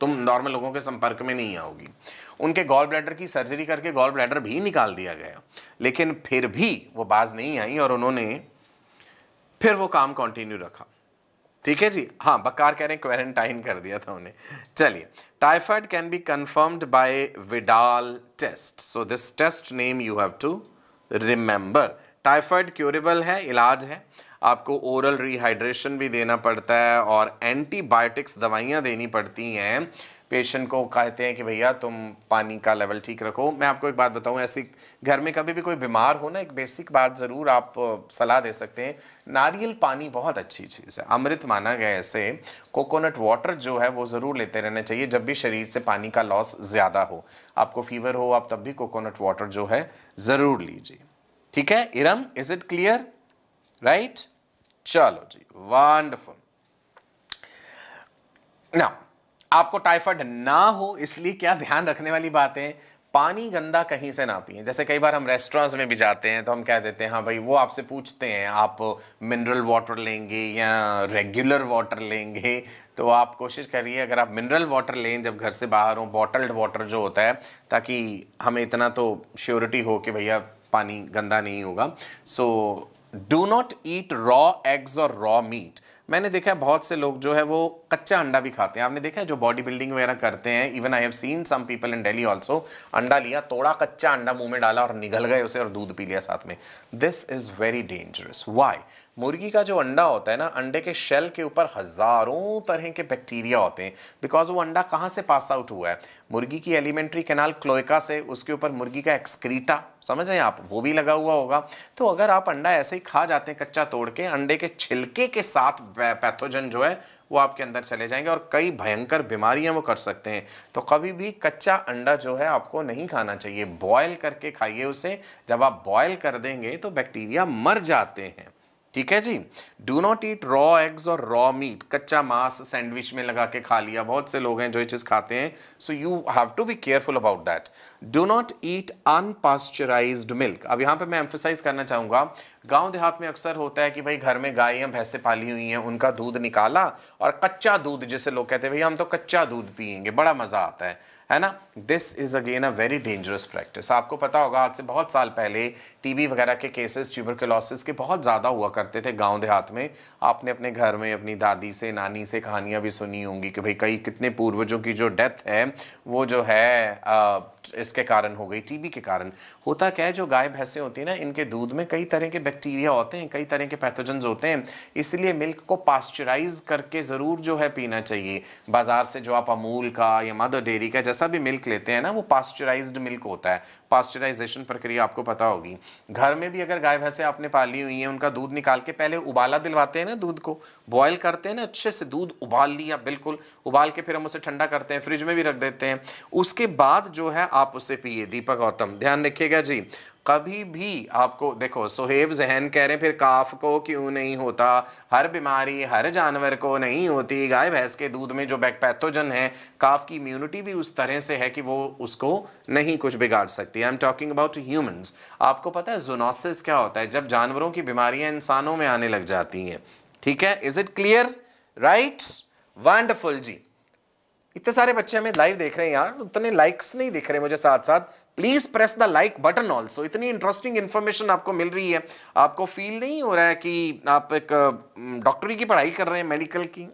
तुम नॉर्मल लोगों के संपर्क में नहीं आओगी. उनके गॉल ब्लैडर की सर्जरी करके गॉल ब्लैडर भी निकाल दिया गया, लेकिन फिर भी वो बाज नहीं आई और उन्होंने फिर वो काम कंटिन्यू रखा. ठीक है जी, हाँ, बकार कह रहे हैं क्वारंटाइन कर दिया था उन्हें. चलिए, typhoid can be confirmed by Widal test. So this test name you have to remember. Typhoid curable है, इलाज है, आपको ओरल रिहाइड्रेशन भी देना पड़ता है और एंटीबायोटिक्स दवाइयाँ देनी पड़ती हैं. पेशेंट को कहते हैं कि भैया तुम पानी का लेवल ठीक रखो. मैं आपको एक बात बताऊं, ऐसी घर में कभी भी कोई बीमार हो ना, एक बेसिक बात ज़रूर आप सलाह दे सकते हैं. नारियल पानी बहुत अच्छी चीज़ है, अमृत माना गया ऐसे. कोकोनट वाटर जो है वो ज़रूर लेते रहना चाहिए जब भी शरीर से पानी का लॉस ज़्यादा हो, आपको फीवर हो, आप तब भी कोकोनट वाटर जो है ज़रूर लीजिए. ठीक है Iram, is it clear, right? चलो जी, वंडरफुल. नाउ आपको टाइफाइड ना हो इसलिए क्या ध्यान रखने वाली बातें, पानी गंदा कहीं से ना पिएं. जैसे कई बार हम रेस्टोरेंट्स में भी जाते हैं तो हम कह देते हैं, हाँ भाई, वो आपसे पूछते हैं आप मिनरल वाटर लेंगे या रेगुलर वाटर लेंगे. तो आप कोशिश करिए अगर आप मिनरल वाटर लें जब घर से बाहर हों, बॉटल्ड वाटर जो होता है, ताकि हमें इतना तो श्योरिटी हो कि भैया पानी गंदा नहीं होगा. So do not eat raw eggs और रॉ मीट. मैंने देखा है बहुत से लोग जो है वो कच्चा अंडा भी खाते हैं. आपने देखा है जो बॉडी बिल्डिंग वगैरह करते हैं, even I have seen some people in Delhi also, अंडा लिया, तोड़ा, कच्चा अंडा मुंह में डाला और निगल गए उसे और दूध पी लिया साथ में. This is very dangerous. Why? मुर्गी का जो अंडा होता है ना, अंडे के शेल के ऊपर हज़ारों तरह के बैक्टीरिया होते हैं, बिकॉज वो अंडा कहाँ से पास आउट हुआ है, मुर्गी की एलिमेंट्री कैनाल क्लोएका से. उसके ऊपर मुर्गी का एक्सक्रीटा, समझ रहे हैं आप, वो भी लगा हुआ होगा. तो अगर आप अंडा ऐसे ही खा जाते हैं कच्चा तोड़ के, अंडे के छिलके के साथ पैथोजन जो है वो आपके अंदर चले जाएंगे और कई भयंकर बीमारियां वो कर सकते हैं. तो कभी भी कच्चा अंडा जो है आपको नहीं खाना चाहिए, बॉयल करके खाइए उसे. जब आप बॉयल कर देंगे तो बैक्टीरिया मर जाते हैं. ठीक है जी. Do not eat raw eggs और रॉ मीट. कच्चा मांस सैंडविच में लगा के खा लिया, बहुत से लोग हैं जो ये चीज़ खाते हैं. So you have to be careful about that. Do not eat unpasteurised milk. अब यहाँ पे मैं एम्फेसाइज करना चाहूँगा, गांव देहात में अक्सर होता है कि भाई घर में गाय या भैंसें पाली हुई हैं, उनका दूध निकाला और कच्चा दूध, जिसे लोग कहते हैं भैया हम तो कच्चा दूध पियेंगे, बड़ा मज़ा आता है ना. This is again a very dangerous practice. आपको पता होगा आज से बहुत साल पहले टीबी वगैरह के केसेस, ट्यूबरकुलोसिस के बहुत ज़्यादा हुआ करते थे गांव देहात में. आपने अपने घर में अपनी दादी से, नानी से कहानियाँ भी सुनी होंगी कि भाई कई कितने पूर्वजों की जो डेथ है वो जो है इसके कारण हो गई, टीबी के कारण. होता क्या है, जो गाय भैंसें होती हैं ना, इनके दूध में कई तरह के बैक्टीरिया होते हैं, कई तरह के पैथोजन्स होते हैं, इसलिए मिल्क को पास्चराइज करके ज़रूर जो है पीना चाहिए. बाज़ार से जो आप अमूल का या मदर डेयरी का जैसा भी मिल्क लेते हैं ना, वो पास्चराइज्ड मिल्क होता है. पास्चराइजेशन प्रक्रिया आपको पता होगी. घर में भी अगर गाय भैंसें आपने पाली हुई हैं, उनका दूध निकाल के पहले उबाला दिलवाते हैं ना, दूध को बॉयल करते हैं ना, अच्छे से दूध उबाल लिया, बिल्कुल उबाल के फिर हम उसे ठंडा करते हैं, फ्रिज में भी रख देते हैं, उसके बाद जो है आप उसे पिए. दीपक गौतम ध्यान रखिएगा जी, कभी भी आपको देखो. सोहेब जहन कह रहे हैं फिर काफ को क्यों नहीं होता, हर बीमारी हर जानवर को नहीं होती. गाय भैंस के दूध में जो पैथोजन है, काफ की इम्यूनिटी भी उस तरह से है कि वो उसको नहीं कुछ बिगाड़ सकती. I am talking about humans. आपको पता है जूनोसिस क्या होता है, जब जानवरों की बीमारियां इंसानों में आने लग जाती हैं. ठीक है, is it clear, right? Wonderful जी. इतने सारे बच्चे हमें लाइव देख रहे हैं यार, उतने लाइक्स नहीं दिख रहे मुझे साथ साथ, please press the like button also. इतनी इंटरेस्टिंग इंफॉर्मेशन आपको मिल रही है, आपको फील नहीं हो रहा है कि आप एक डॉक्टरी की पढ़ाई कर रहे हैं, मेडिकल की।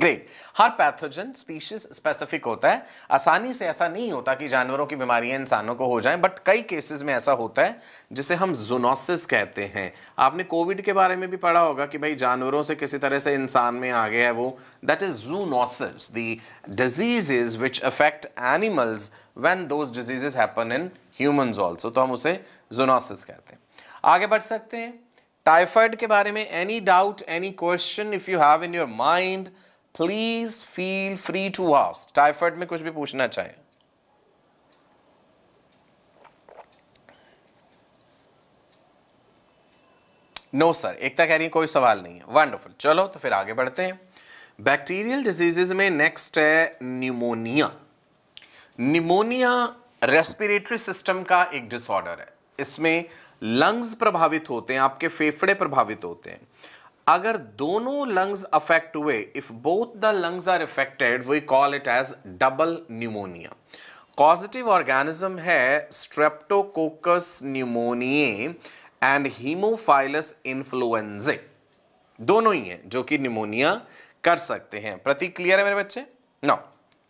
ग्रेट। हर पैथोजन स्पीशीज स्पेसिफिक होता है, आसानी से ऐसा नहीं होता कि जानवरों की बीमारियां इंसानों को हो जाएं, बट कई केसेस में ऐसा होता है जिसे हम जूनोसिस कहते हैं। आपने कोविड के बारे में भी पढ़ा होगा कि भाई जानवरों से किसी तरह से इंसान में आ गया है वो, that is zoonosis, the diseases which affect animals when those diseases happen in humans also, तो हम उसे जूनोसिस कहते हैं। आगे बढ़ सकते हैं। टाइफाइड के बारे में any doubt, any question if you have in your mind, please feel free to ask. Typhoid में कुछ भी पूछना चाहे। नो सर, एकता कह रही है कोई सवाल नहीं है। वंडरफुल, चलो तो फिर आगे बढ़ते हैं। बैक्टीरियल डिजीजेज में नेक्स्ट है न्यूमोनिया। न्यूमोनिया रेस्पिरेटरी सिस्टम का एक डिसऑर्डर है, इसमें लंग्स प्रभावित होते हैं, आपके फेफड़े प्रभावित होते हैं। अगर दोनों लंग्स अफेक्ट हुए, if both the lungs are affected, we call it as double pneumonia. Causative organism है streptococcus pneumoniae and haemophilus influenzae, दोनों ही हैं जो कि न्यूमोनिया कर सकते हैं। प्रतीक क्लियर है मेरे बच्चे? नो,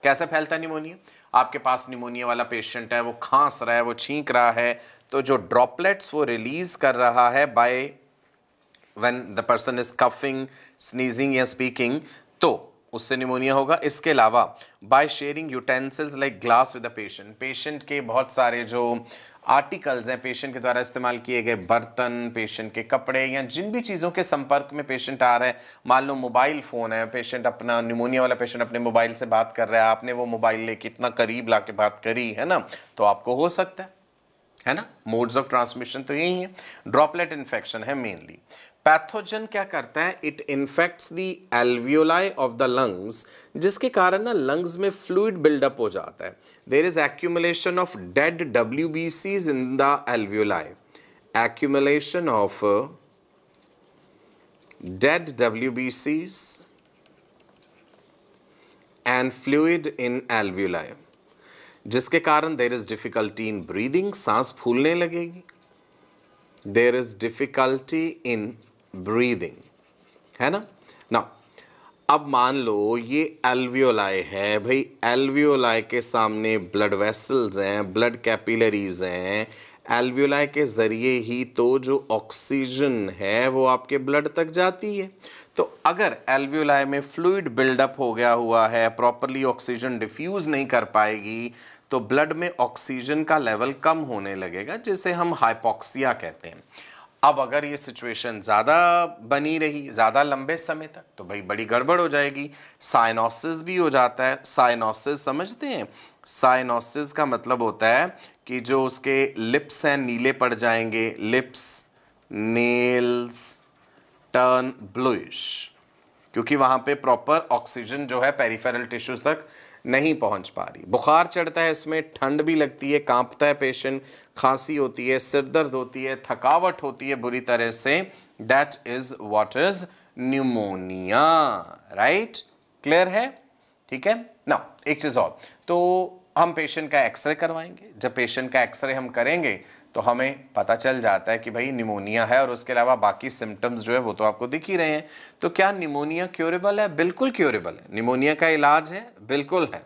कैसे फैलता है न्यूमोनिया? आपके पास न्यूमोनिया वाला पेशेंट है, वो खांस रहा है, वो छींक रहा है, तो जो ड्रॉपलेट्स वो रिलीज कर रहा है by When the person is coughing, sneezing या speaking, तो उससे निमोनिया होगा। इसके अलावा by sharing utensils like glass with the patient, patient के बहुत सारे जो आर्टिकल्स हैं, पेशेंट के द्वारा इस्तेमाल किए गए बर्तन, पेशेंट के कपड़े या जिन भी चीज़ों के संपर्क में पेशेंट आ रहा है, मान लो मोबाइल फ़ोन है, पेशेंट अपना निमोनिया वाला पेशेंट अपने मोबाइल से बात कर रहा है, आपने वो मोबाइल लेके इतना करीब ला के बात करी है ना, तो आपको हो सकता है ना। मोड्स ऑफ ट्रांसमिशन तो यही है, ड्रॉपलेट इन्फेक्शन है मेनली। पैथोजन क्या करता है? It infects the alveoli of the lungs, जिसके कारण ना लंग्स में फ्लूइड बिल्डअप हो जाता है। There is accumulation of dead WBCs in the alveoli, accumulation of dead WBCs and fluid in alveoli, जिसके कारण there is difficulty in breathing, सांस फूलने लगेगी, there is difficulty in breathing, है ना। अब मान लो ये एल्वियोलाई है भाई, एल्वियोलाई के सामने ब्लड वेसल्स हैं, ब्लड कैपिलरीज हैं, एल्वियोलाई के ज़रिए ही तो जो ऑक्सीजन है वो आपके ब्लड तक जाती है। तो अगर एल्वियोलाई में फ्लूइड बिल्डअप हो गया हुआ है, प्रॉपरली ऑक्सीजन डिफ्यूज़ नहीं कर पाएगी, तो ब्लड में ऑक्सीजन का लेवल कम होने लगेगा, जिसे हम हाइपोक्सिया कहते हैं। अब अगर ये सिचुएशन ज़्यादा बनी रही, ज़्यादा लंबे समय तक, तो भाई बड़ी गड़बड़ हो जाएगी। साइनोसिस भी हो जाता है। साइनोसिस समझते हैं? साइनोसिस का मतलब होता है कि जो उसके लिप्स हैं नीले पड़ जाएंगे, लिप्स नेल्स टर्न ब्लूइश, क्योंकि वहाँ पे प्रॉपर ऑक्सीजन जो है पेरिफेरल टिश्यूज़ तक नहीं पहुँच पा रही। बुखार चढ़ता है, इसमें ठंड भी लगती है, कांपता है पेशेंट, खांसी होती है, सिर दर्द होती है, थकावट होती है बुरी तरह से। That is what is pneumonia, right? Clear है? ठीक है ना। एक चीज़ और, तो हम पेशेंट का एक्सरे करवाएंगे। जब पेशेंट का एक्सरे हम करेंगे तो हमें पता चल जाता है कि भाई निमोनिया है, और उसके अलावा बाकी सिम्टम्स जो है वो तो आपको दिख ही रहे हैं। तो क्या निमोनिया क्योरेबल है? बिल्कुल क्योरेबल है, निमोनिया का इलाज है, बिल्कुल है।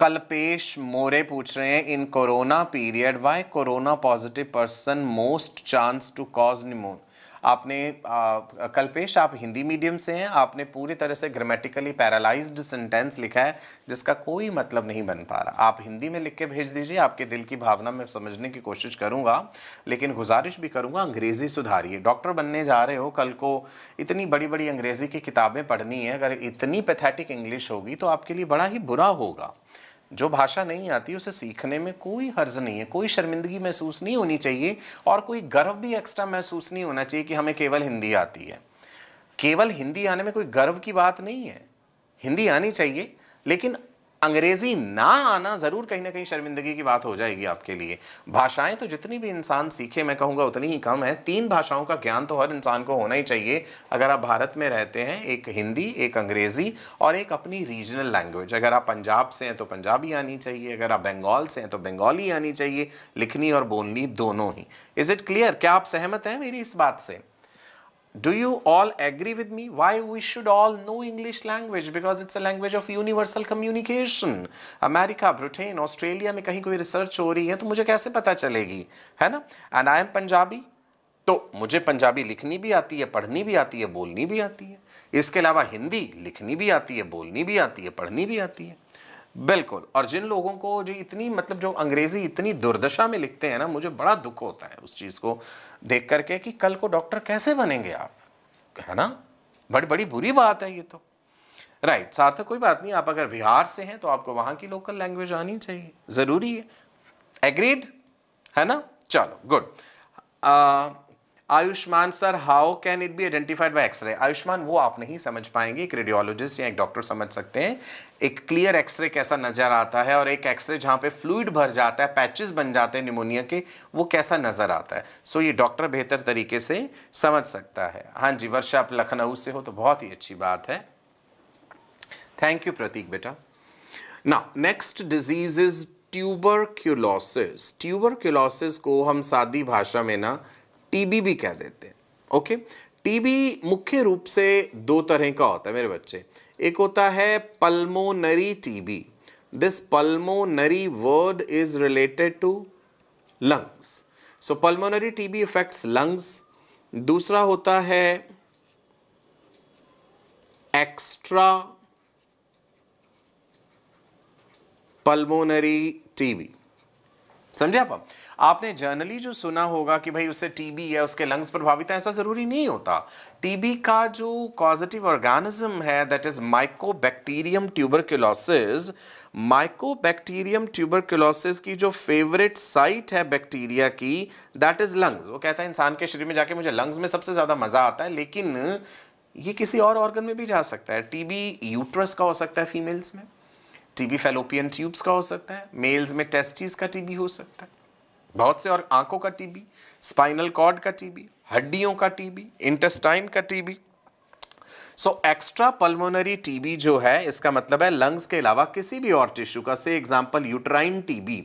कल्पेश मोरे पूछ रहे हैं, in corona period why corona positive person most chance to cause pneumonia. आपने कल्पेश, आप हिंदी मीडियम से हैं, आपने पूरी तरह से ग्रामेटिकली पैरालाइज्ड सेंटेंस लिखा है जिसका कोई मतलब नहीं बन पा रहा। आप हिंदी में लिख के भेज दीजिए, आपके दिल की भावना मैं समझने की कोशिश करूंगा, लेकिन गुजारिश भी करूंगा अंग्रेज़ी सुधारिए। डॉक्टर बनने जा रहे हो कल को, इतनी बड़ी बड़ी अंग्रेज़ी की किताबें पढ़नी है, अगर इतनी पैथेटिक इंग्लिश होगी तो आपके लिए बड़ा ही बुरा होगा। जो भाषा नहीं आती उसे सीखने में कोई हर्ज नहीं है, कोई शर्मिंदगी महसूस नहीं होनी चाहिए, और कोई गर्व भी एक्स्ट्रा महसूस नहीं होना चाहिए कि हमें केवल हिंदी आती है। केवल हिंदी आने में कोई गर्व की बात नहीं है, हिंदी आनी चाहिए, लेकिन अंग्रेजी ना आना ज़रूर कहीं ना कहीं शर्मिंदगी की बात हो जाएगी आपके लिए। भाषाएं तो जितनी भी इंसान सीखे मैं कहूँगा उतनी ही कम है। 3 भाषाओं का ज्ञान तो हर इंसान को होना ही चाहिए अगर आप भारत में रहते हैं, एक हिंदी, एक अंग्रेज़ी और एक अपनी रीजनल लैंग्वेज। अगर आप पंजाब से हैं तो पंजाबी आनी चाहिए, अगर आप बंगाल से हैं तो बंगाली आनी चाहिए, लिखनी और बोलनी दोनों ही। Is it clear? क्या आप सहमत हैं मेरी इस बात से? Do you all agree with me why we should all know English language? Because it's a language of universal communication. America, Britain, Australia में कहीं कोई रिसर्च हो रही है तो मुझे कैसे पता चलेगी, है ना? And I am पंजाबी, तो मुझे पंजाबी लिखनी भी आती है, पढ़नी भी आती है, बोलनी भी आती है। इसके अलावा हिंदी लिखनी भी आती है, बोलनी भी आती है, पढ़नी भी आती है। बिल्कुल। और जिन लोगों को जो इतनी मतलब जो अंग्रेज़ी इतनी दुर्दशा में लिखते हैं ना, मुझे बड़ा दुख होता है उस चीज़ को देख करके कि कल को डॉक्टर कैसे बनेंगे आप, है ना? बड़ी बुरी बात है ये तो। राइट, सार्थक कोई बात नहीं। आप अगर बिहार से हैं तो आपको वहाँ की लोकल लैंग्वेज आनी चाहिए, ज़रूरी है। एग्रीड, है ना? चलो good. Ayushman sir, how can it be identified by x-ray? Ayushman, वो आप नहीं समझ पाएंगे, एक रेडियोलॉजिस्ट या एक डॉक्टर समझ सकते हैं। एक क्लियर एक्सरे कैसा नज़र आता है और एक एक्सरे जहाँ पे फ्लूइड भर जाता है, पैचेस बन जाते हैं निमोनिया के, वो कैसा नज़र आता है। सो ये डॉक्टर बेहतर तरीके से समझ सकता है। हाँ जी वर्षा, आप लखनऊ से हो तो बहुत ही अच्छी बात है। थैंक यू प्रतीक बेटा। Now next disease is tuberculosis. Tuberculosis को हम सादी भाषा में ना टीबी भी कह देते हैं। ओके, टीबी मुख्य रूप से 2 तरह का होता है मेरे बच्चे। एक होता है pulmonary TB. This pulmonary word is related to lungs, so pulmonary TB affects lungs. दूसरा होता है एक्स्ट्रा पल्मोनरी टीबी। समझे आप? आपने जर्नली जो सुना होगा कि भाई उससे टीबी है, उसके लंग्स प्रभावित हैं, ऐसा ज़रूरी नहीं होता। टीबी का जो कॉजेटिव ऑर्गेनिज्म है that is mycobacterium tuberculosis. Mycobacterium tuberculosis की जो फेवरेट साइट है बैक्टीरिया की दैट इज लंग्स। वो कहता है इंसान के शरीर में जाके मुझे लंग्स में सबसे ज़्यादा मज़ा आता है, लेकिन ये किसी और ऑर्गन में भी जा सकता है। टीबी यूट्रस का हो सकता है फीमेल्स में, टीबी फैलोपियन ट्यूब्स का हो सकता है, मेल्स में टेस्टिस का टीबी हो सकता है, बहुत से, और आंखों का टीबी, स्पाइनल कॉर्ड का टीबी, हड्डियों का टीबी, इंटेस्टाइन का TB. So extra pulmonary TB जो है इसका मतलब है लंग्स के अलावा किसी भी और टिश्यू का। से example uterine TB.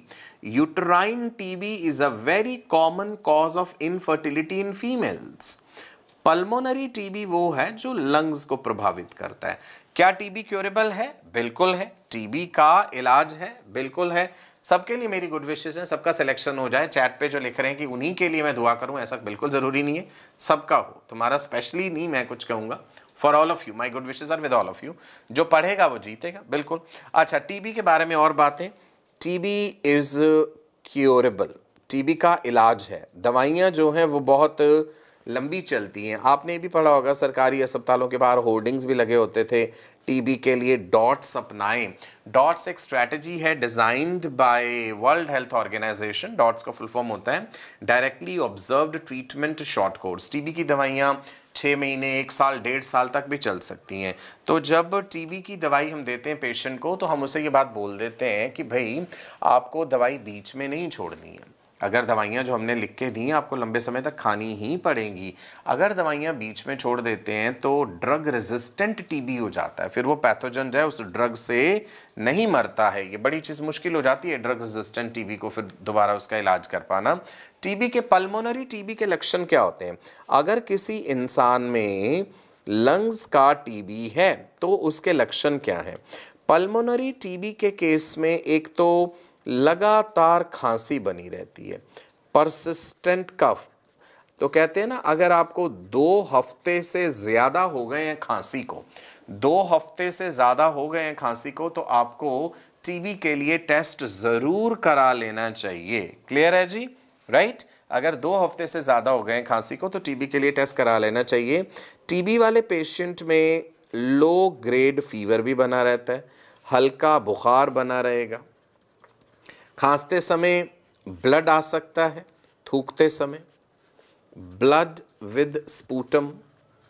Uterine TB is a very common cause of infertility in females. Pulmonary TB वो है जो लंग्स को प्रभावित करता है। क्या टीबी क्योरेबल है? बिल्कुल है। टीबी का इलाज है? बिल्कुल है। सबके लिए मेरी गुड विशेस हैं, सबका सिलेक्शन हो जाए। चैट पे जो लिख रहे हैं कि उन्हीं के लिए मैं दुआ करूं, ऐसा बिल्कुल ज़रूरी नहीं है, सबका हो। तुम्हारा स्पेशली नहीं मैं कुछ कहूँगा, for all of you my good wishes are with all of you. जो पढ़ेगा वो जीतेगा, बिल्कुल। अच्छा, टीबी के बारे में और बातें। टीबी इज़ क्योरेबल, टीबी का इलाज है। दवाइयाँ जो हैं वो बहुत लंबी चलती हैं। आपने भी पढ़ा होगा सरकारी अस्पतालों के बाहर होर्डिंग्स भी लगे होते थे, टीबी के लिए डॉट्स अपनाएं। डॉट्स एक स्ट्रैटेजी है designed by World health Organization. DOTS का फुल फॉर्म होता है directly observed treatment short course. TB की दवाइयाँ 6 महीने, 1 साल, 1.5 साल तक भी चल सकती हैं। तो जब टीबी की दवाई हम देते हैं पेशेंट को तो हम उसे ये बात बोल देते हैं कि भाई आपको दवाई बीच में नहीं छोड़नी है। अगर दवाइयाँ जो हमने लिख के दी हैं आपको लंबे समय तक खानी ही पड़ेंगी। अगर दवाइयाँ बीच में छोड़ देते हैं तो ड्रग रेजिस्टेंट टीबी हो जाता है, फिर वो पैथोजन जो है उस ड्रग से नहीं मरता है। ये बड़ी चीज़ मुश्किल हो जाती है ड्रग रेजिस्टेंट टीबी को फिर दोबारा उसका इलाज कर पाना। टीबी के पल्मोनरी टीबी के लक्षण क्या होते हैं? अगर किसी इंसान में लंग्स का टीबी है तो उसके लक्षण क्या हैं? पल्मोनरी टीबी के केस में एक तो लगातार खांसी बनी रहती है, परसिस्टेंट कफ। तो कहते हैं ना, अगर आपको 2 हफ्ते से ज़्यादा हो गए हैं खांसी को, 2 हफ्ते से ज़्यादा हो गए हैं खांसी को, तो आपको टीबी के लिए टेस्ट ज़रूर करा लेना चाहिए। क्लियर है जी? राइट? अगर 2 हफ्ते से ज़्यादा हो गए हैं खांसी को तो टीबी के लिए टेस्ट करा लेना चाहिए। टीबी वाले पेशेंट में लो ग्रेड फीवर भी बना रहता है, हल्का बुखार बना रहेगा, खांसते समय ब्लड आ सकता है, थूकते समय ब्लड विद स्पूटम,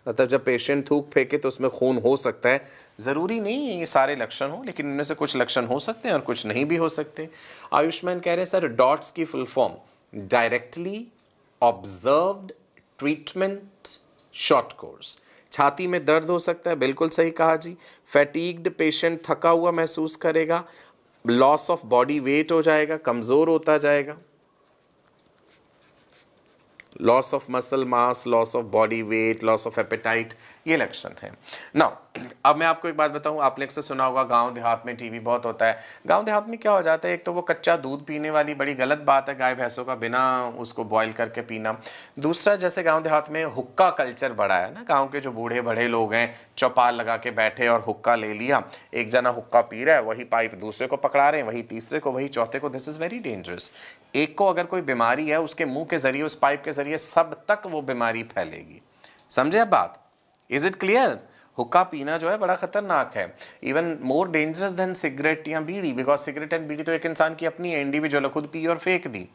मतलब जब पेशेंट थूक फेंके तो उसमें खून हो सकता है। ज़रूरी नहीं है ये सारे लक्षण हो, लेकिन इनमें से कुछ लक्षण हो सकते हैं और कुछ नहीं भी हो सकते। आयुष्मान कह रहे हैं सर डॉट्स की full form directly observed treatment short course. छाती में दर्द हो सकता है, बिल्कुल सही कहा जी। फैटीग्ड पेशेंट थका हुआ महसूस करेगा, लॉस ऑफ बॉडी वेट हो जाएगा, कमज़ोर होता जाएगा, loss of muscle mass, loss of body weight, loss of appetite, ये लक्षण है ना। अब मैं आपको एक बात बताऊं, आपने अक्सर सुना होगा गांव देहात में टीबी बहुत होता है। गांव देहात में क्या हो जाता है, एक तो वो कच्चा दूध पीने वाली बड़ी गलत बात है गाय भैंसों का, बिना उसको बॉयल करके पीना। दूसरा, जैसे गांव देहात में हुक्का कल्चर बड़ा है ना, गाँव के जो बूढ़े बड़े लोग हैं चौपाल लगा के बैठे और हुक्का ले लिया, एक जना हुक्का पी रहा है, वही पाइप दूसरे को पकड़ा रहे हैं, वही तीसरे को, वही चौथे को। This is very dangerous. एक को अगर कोई बीमारी है, उसके मुँह के ज़रिए, उस पाइप के ज़रिए सब तक वो बीमारी फैलेगी। समझे आप बात? Is it clear? हुक्का पीना जो है बड़ा खतरनाक है, even more dangerous than cigarette या bidi, because cigarette and bidi तो एक इंसान की अपनी है, इंडिविजुअल खुद पी और फेंक दी,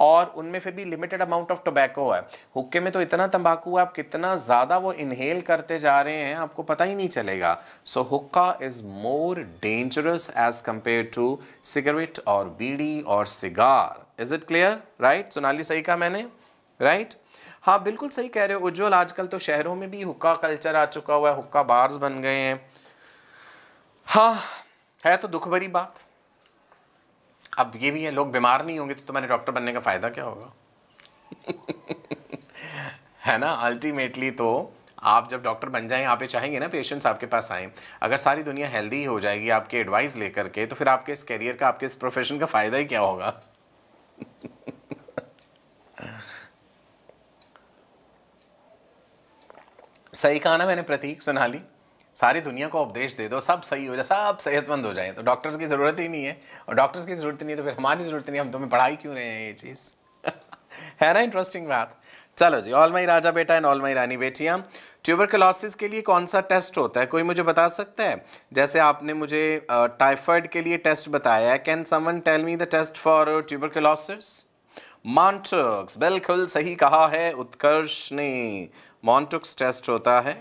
और उनमें फिर भी लिमिटेड अमाउंट ऑफ टोबैको है। हुक्के में तो इतना तंबाकू है, आप कितना ज़्यादा वो इनहेल करते जा रहे हैं आपको पता ही नहीं चलेगा। So hookah is more dangerous as compare to cigarette और बीड़ी और cigar. Is it clear? Right Sonali, सही कहा मैंने? राइट हाँ बिल्कुल सही कह रहे हो उज्जवल। आजकल तो शहरों में भी हुक्का कल्चर आ चुका हुआ है, हुक्का बार्स बन गए हैं। हाँ है तो दुख भरी बात। अब ये भी है, लोग बीमार नहीं होंगे तो तुम्हारे डॉक्टर बनने का फायदा क्या होगा? है ना, अल्टीमेटली तो आप जब डॉक्टर बन जाएं, आप ये चाहेंगे ना पेशेंट्स आपके पास आएँ। अगर सारी दुनिया हेल्दी हो जाएगी आपकी एडवाइस लेकर के, तो फिर आपके इस करियर का, आपके इस प्रोफेशन का फ़ायदा ही क्या होगा? सही कहा ना मैंने प्रतीक, सोनाली? सारी दुनिया को उपदेश दे दो, सब सही हो जाए, सब सेहतमंद हो जाए, तो डॉक्टर्स की ज़रूरत ही नहीं है। और डॉक्टर्स की ज़रूरत नहीं है तो फिर हमारी ज़रूरत नहीं है, हम तुम्हें पढ़ाई क्यों रहे हैं ये चीज़? है ना इंटरेस्टिंग बात। चलो जी, ऑल माई राजा बेटा एंड ऑल माई रानी बेटियाँ। ट्यूबरकुलोसिस के लिए कौन सा टेस्ट होता है, कोई मुझे बता सकता है? जैसे आपने मुझे टाइफाइड के लिए टेस्ट बताया है, can someone tell me the test for tuberculosis? Mantoux, बिल्कुल सही कहा है उत्कर्ष ने, मॉन्टक्स टेस्ट होता है।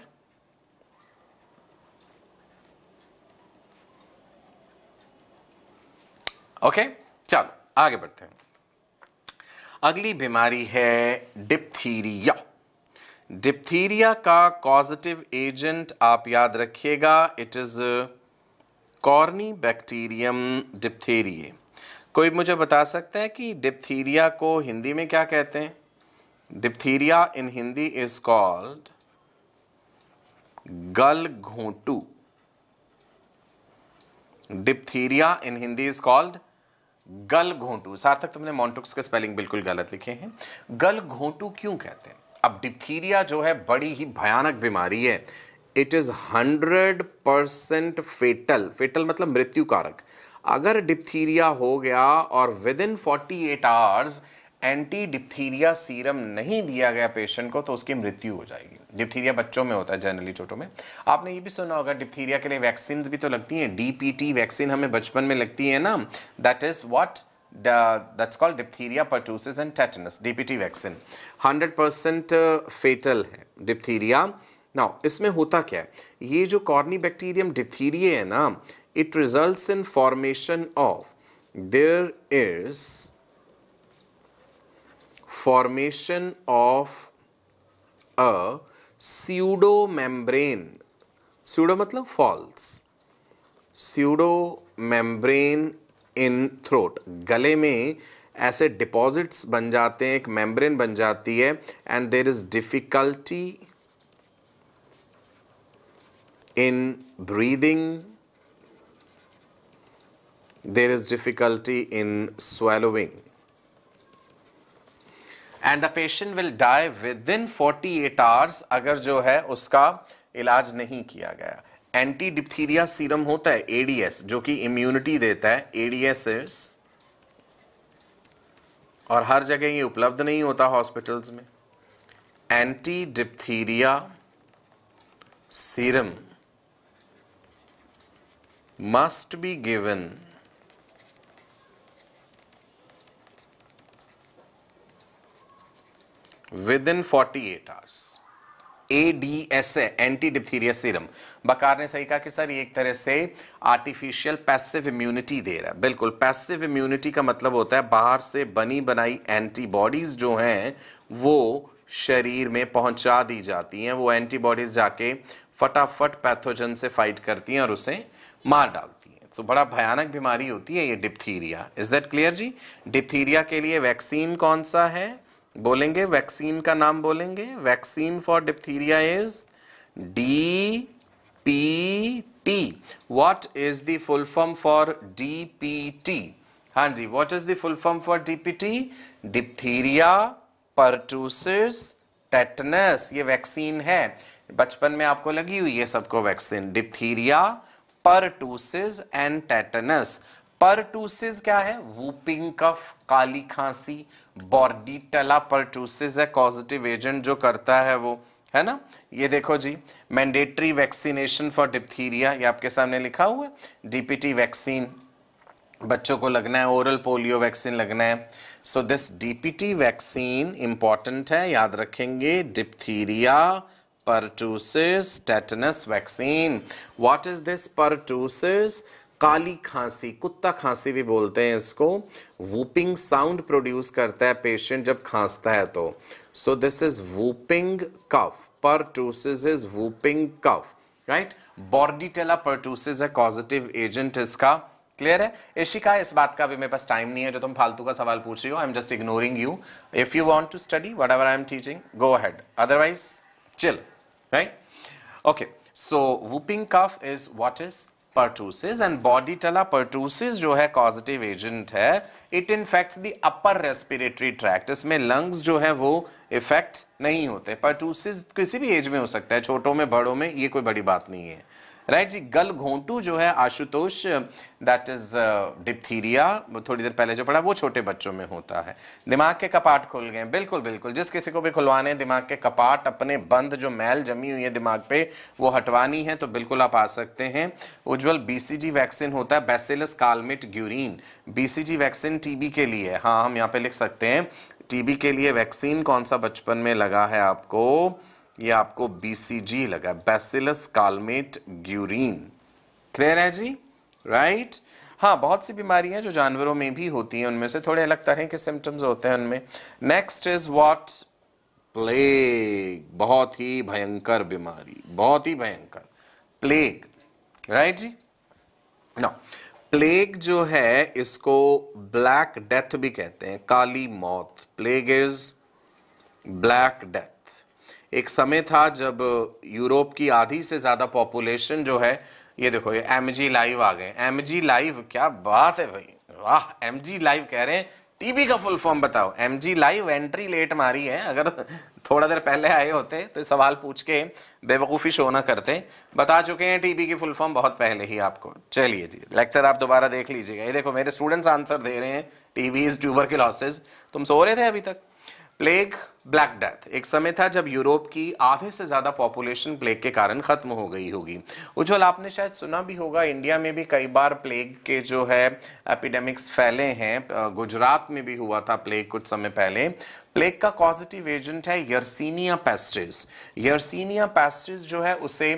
ओके चलो आगे बढ़ते हैं। अगली बीमारी है डिप्थीरिया। डिप्थीरिया का कॉजेटिव एजेंट आप याद रखिएगा, it is corny bacterium diphtheria. कोई मुझे बता सकता है कि डिप्थीरिया को हिंदी में क्या कहते हैं? Diphtheria in Hindi is called गलघोंटू। Diphtheria in Hindi is called गलघोंटू। सार्थक, तुमने मॉन्टक्स के स्पेलिंग बिल्कुल गलत लिखे हैं। गलघोंटू क्यों कहते हैं? अब डिप्थीरिया जो है बड़ी ही भयानक बीमारी है। It is 100% फेटल। फेटल मतलब मृत्यु कारक। अगर डिप्थीरिया हो गया और within 48 hours anti diphtheria serum नहीं दिया गया पेशेंट को, तो उसकी मृत्यु हो जाएगी। डिप्थीरिया बच्चों में होता है जनरली, छोटों में। आपने ये भी सुना होगा डिप्थीरिया के लिए वैक्सीन भी तो लगती हैं। डीपीटी वैक्सीन हमें बचपन में लगती है ना, that is what that's called diphtheria pertussis and tetanus. DPT vaccine 100% fatal है डिप्थीरिया। नाउ इसमें होता क्या है, ये जो कॉर्नी बैक्टीरियम डिप्थीरिया है ना, it results in formation of, there is formation of a pseudo membrane. Pseudo मतलब false, pseudo membrane in throat. गले में ऐसे deposits बन जाते हैं, एक membrane बन जाती है, and there is difficulty in breathing. There is difficulty in swallowing and the patient will die within 48 hours अगर जो है उसका इलाज नहीं किया गया। एंटी डिप्थीरिया सीरम होता है ADS, जो कि इम्यूनिटी देता है। ADS और हर जगह ये उपलब्ध नहीं होता हॉस्पिटल्स में। Anti diphtheria serum must be given within 48 hours ADSA anti diphtheria serum. बकार ने सही कहा कि सर ये एक तरह से आर्टिफिशियल पैसिव इम्यूनिटी दे रहा है। बिल्कुल, पैसिव इम्यूनिटी का मतलब होता है बाहर से बनी बनाई एंटीबॉडीज जो हैं वो शरीर में पहुंचा दी जाती हैं, वो एंटीबॉडीज जाके फटाफट पैथोजन से फाइट करती हैं और उसे मार डालती हैं। तो बड़ा भयानक बीमारी होती है ये diphtheria. Is that clear ji? Diphtheria के लिए वैक्सीन कौन सा है बोलेंगे, वैक्सीन का नाम बोलेंगे। Vaccine for diphtheria is DPT। What is the full form for DPT? हाँ जी, what is the full form for DPT? Diphtheria pertussis tetanus. ये वैक्सीन है, बचपन में आपको लगी हुई है सबको vaccine, diphtheria pertussis and tetanus. Pertussis क्या है? वूपिंग कफ, काली खांसी। बॉर्डीटेला परटूसिस है कॉजेटिव एजेंट जो करता है वो, है ना। ये देखो जी, मैंडेटरी वैक्सीनेशन फॉर डिप्थीरिया, ये आपके सामने लिखा हुआ है। DPT वैक्सीन बच्चों को लगना है, ओरल पोलियो वैक्सीन लगना है। So this DPT vaccine important है, याद रखेंगे, diphtheria pertussis tetanus vaccine. What is this pertussis? काली खांसी, कुत्ता खांसी भी बोलते हैं इसको। वूपिंग साउंड प्रोड्यूस करता है पेशेंट जब खांसता है तो। So this is whooping cough, pertussis is whooping cough, right. बॉर्डीटेला pertussis है कॉजेटिव एजेंट इसका। क्लियर है इशिका? इस बात का भी मेरे पास टाइम नहीं है जो तुम फालतू का सवाल पूछ रही हो। I am just ignoring you. If you want to study whatever I am teaching go ahead, otherwise chill, right. Okay, so whooping cough is what is pertussis and bordetella pertussis जो है causative agent है। It infects the upper respiratory tract. इसमें lungs जो है वो effect नहीं होते। Pertussis किसी भी एज में हो सकता है, छोटों में, बड़ों में, ये कोई बड़ी बात नहीं है, राइट जी। गल घोंटू जो है आशुतोष, दैट इज डिप्थीरिया, थोड़ी देर पहले जो पढ़ा, वो छोटे बच्चों में होता है। दिमाग के कपाट खुल गए, बिल्कुल बिल्कुल। जिस किसी को भी खुलवाने दिमाग के कपाट अपने, बंद जो मैल जमी हुई है दिमाग पे वो हटवानी है तो बिल्कुल आप आ सकते हैं। उज्जवल BCG वैक्सीन होता है, bacillus Calmette Guerin. BCG vaccine TB के लिए, हाँ हम यहाँ पर लिख सकते हैं TB के लिए वैक्सीन कौन सा बचपन में लगा है आपको? ये आपको BCG लगा, बैसिलस कालमेट ग्यूरिन। क्लियर है जी, राइट। हाँ, बहुत सी बीमारियां जो जानवरों में भी होती हैं, उनमें से थोड़े अलग तरह के सिम्टम्स होते हैं उनमें। Next is what? प्लेग। बहुत ही भयंकर बीमारी, बहुत ही भयंकर, प्लेग, राइट जी। नो, प्लेग जो है इसको ब्लैक डेथ भी कहते हैं, काली मौत। Plague is black death. एक समय था जब यूरोप की आधी से ज़्यादा पॉपुलेशन जो है, ये देखो ये MG लाइव आ गए। MG लाइव, क्या बात है भाई, वाह। MG लाइव कह रहे हैं, TB का फुल फॉर्म बताओ। MG लाइव एंट्री लेट मारी है, अगर थोड़ा देर पहले आए होते तो सवाल पूछ के बेवकूफ़ी शो ना करते। बता चुके हैं TB की फुल फॉर्म बहुत पहले ही आपको। चलिए जी, लेक्चर आप दोबारा देख लीजिएगा। ये देखो मेरे स्टूडेंट्स आंसर दे रहे हैं, TB इज ट्यूबरक्लोसिस। तुम सो रहे थे अभी तक। प्लेग ब्लैक डेथ, एक समय था जब यूरोप की आधे से ज़्यादा पॉपुलेशन प्लेग के कारण ख़त्म हो गई होगी। उज्जवल आपने शायद सुना भी होगा, इंडिया में भी कई बार प्लेग के जो है एपिडेमिक्स फैले हैं। गुजरात में भी हुआ था प्लेग कुछ समय पहले। प्लेग का कॉजेटिव एजेंट है यर्सीनिया पेस्ट्रिस। यर्सीनिया पेस्ट्रिस जो है उसे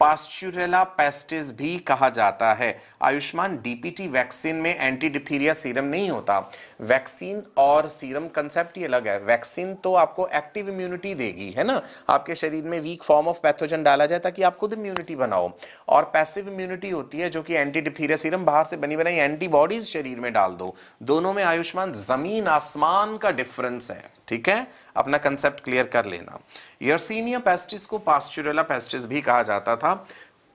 पास्चुरेला पेस्टिस भी कहा जाता है। आयुष्मान, DPT वैक्सीन में एंटी डिप्थीरिया सीरम नहीं होता। वैक्सीन और सीरम कंसेप्ट ही अलग है। वैक्सीन तो आपको एक्टिव इम्यूनिटी देगी, है ना, आपके शरीर में वीक फॉर्म ऑफ पैथोजन डाला जाए ताकि आप खुद इम्यूनिटी बनाओ। और पैसिव इम्यूनिटी होती है जो कि एंटी डिप्थीरिया सीरम, बाहर से बनी बनाई एंटीबॉडीज शरीर में डाल दो। दोनों में आयुष्मान जमीन आसमान का डिफरेंस है, ठीक है। अपना कंसेप्ट क्लियर कर लेना। यर्सीनिया पेस्टिस को पास्चुरेला पेस्टिस भी कहा जाता था।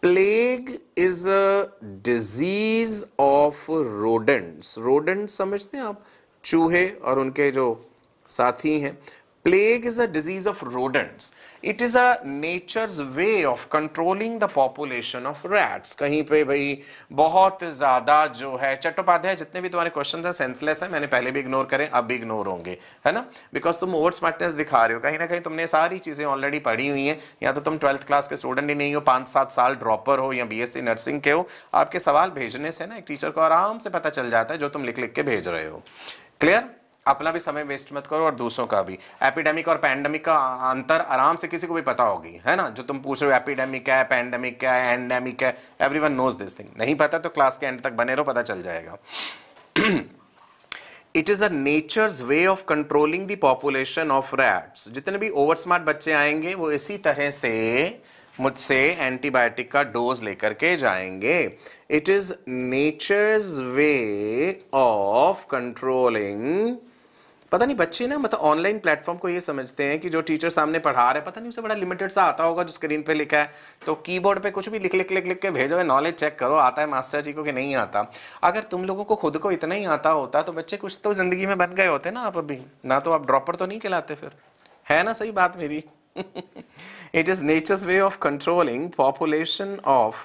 Plague is a disease of rodents. Rodent समझते हैं आप, चूहे और उनके जो साथी हैं। Plague is a disease of rodents. It is a nature's way of controlling the population of rats. कहीं पे भाई बहुत ज्यादा जो है, चट्टोपाध्याय जितने भी तुम्हारे क्वेश्चन हैं सेंसलेस हैं, मैंने पहले भी इग्नोर करें, अब भी इग्नोर होंगे, है ना, बिकॉज तुम ओवर स्मार्टनेस दिखा रहे हो। कहीं ना कहीं तुमने सारी चीजें ऑलरेडी पढ़ी हुई हैं, या तो तुम 12th क्लास के स्टूडेंट ही नहीं हो, 5-7 साल ड्रॉपर हो, या BSc नर्सिंग के हो। आपके सवाल भेजने से ना एक टीचर को आराम से पता चल जाता है जो तुम लिख लिख के भेज रहे हो। क्लियर? अपना भी समय वेस्ट मत करो और दूसरों का भी। एपिडेमिक और पैंडेमिक का अंतर आराम से किसी को भी पता होगी, है ना। जो तुम पूछ रहे हो एपिडेमिक है, पैंडेमिक है, एंडेमिक है, एवरीवन नोज दिस थिंग। नहीं पता तो क्लास के एंड तक बने रहो, पता चल जाएगा। It is a nature's way of controlling the population of rats. जितने भी ओवर स्मार्ट बच्चे आएंगे वो इसी तरह से मुझसे एंटीबायोटिक का डोज लेकर के जाएंगे। It is nature's way of controlling. पता नहीं बच्चे ना मतलब ऑनलाइन प्लेटफॉर्म को ये समझते हैं कि जो टीचर सामने पढ़ा रहे हैं, पता नहीं उसे बड़ा लिमिटेड सा आता होगा जो स्क्रीन पे लिखा है, तो कीबोर्ड पे कुछ भी लिख लिख लिख लिख के भेजो, नॉलेज चेक करो आता है मास्टर जी को कि नहीं आता। अगर तुम लोगों को खुद को इतना ही आता होता तो बच्चे कुछ तो ज़िंदगी में बन गए होते ना आप अभी ना, तो आप ड्रॉपर तो नहीं खिलाते फिर, है ना सही बात मेरी। It is nature's way of controlling population of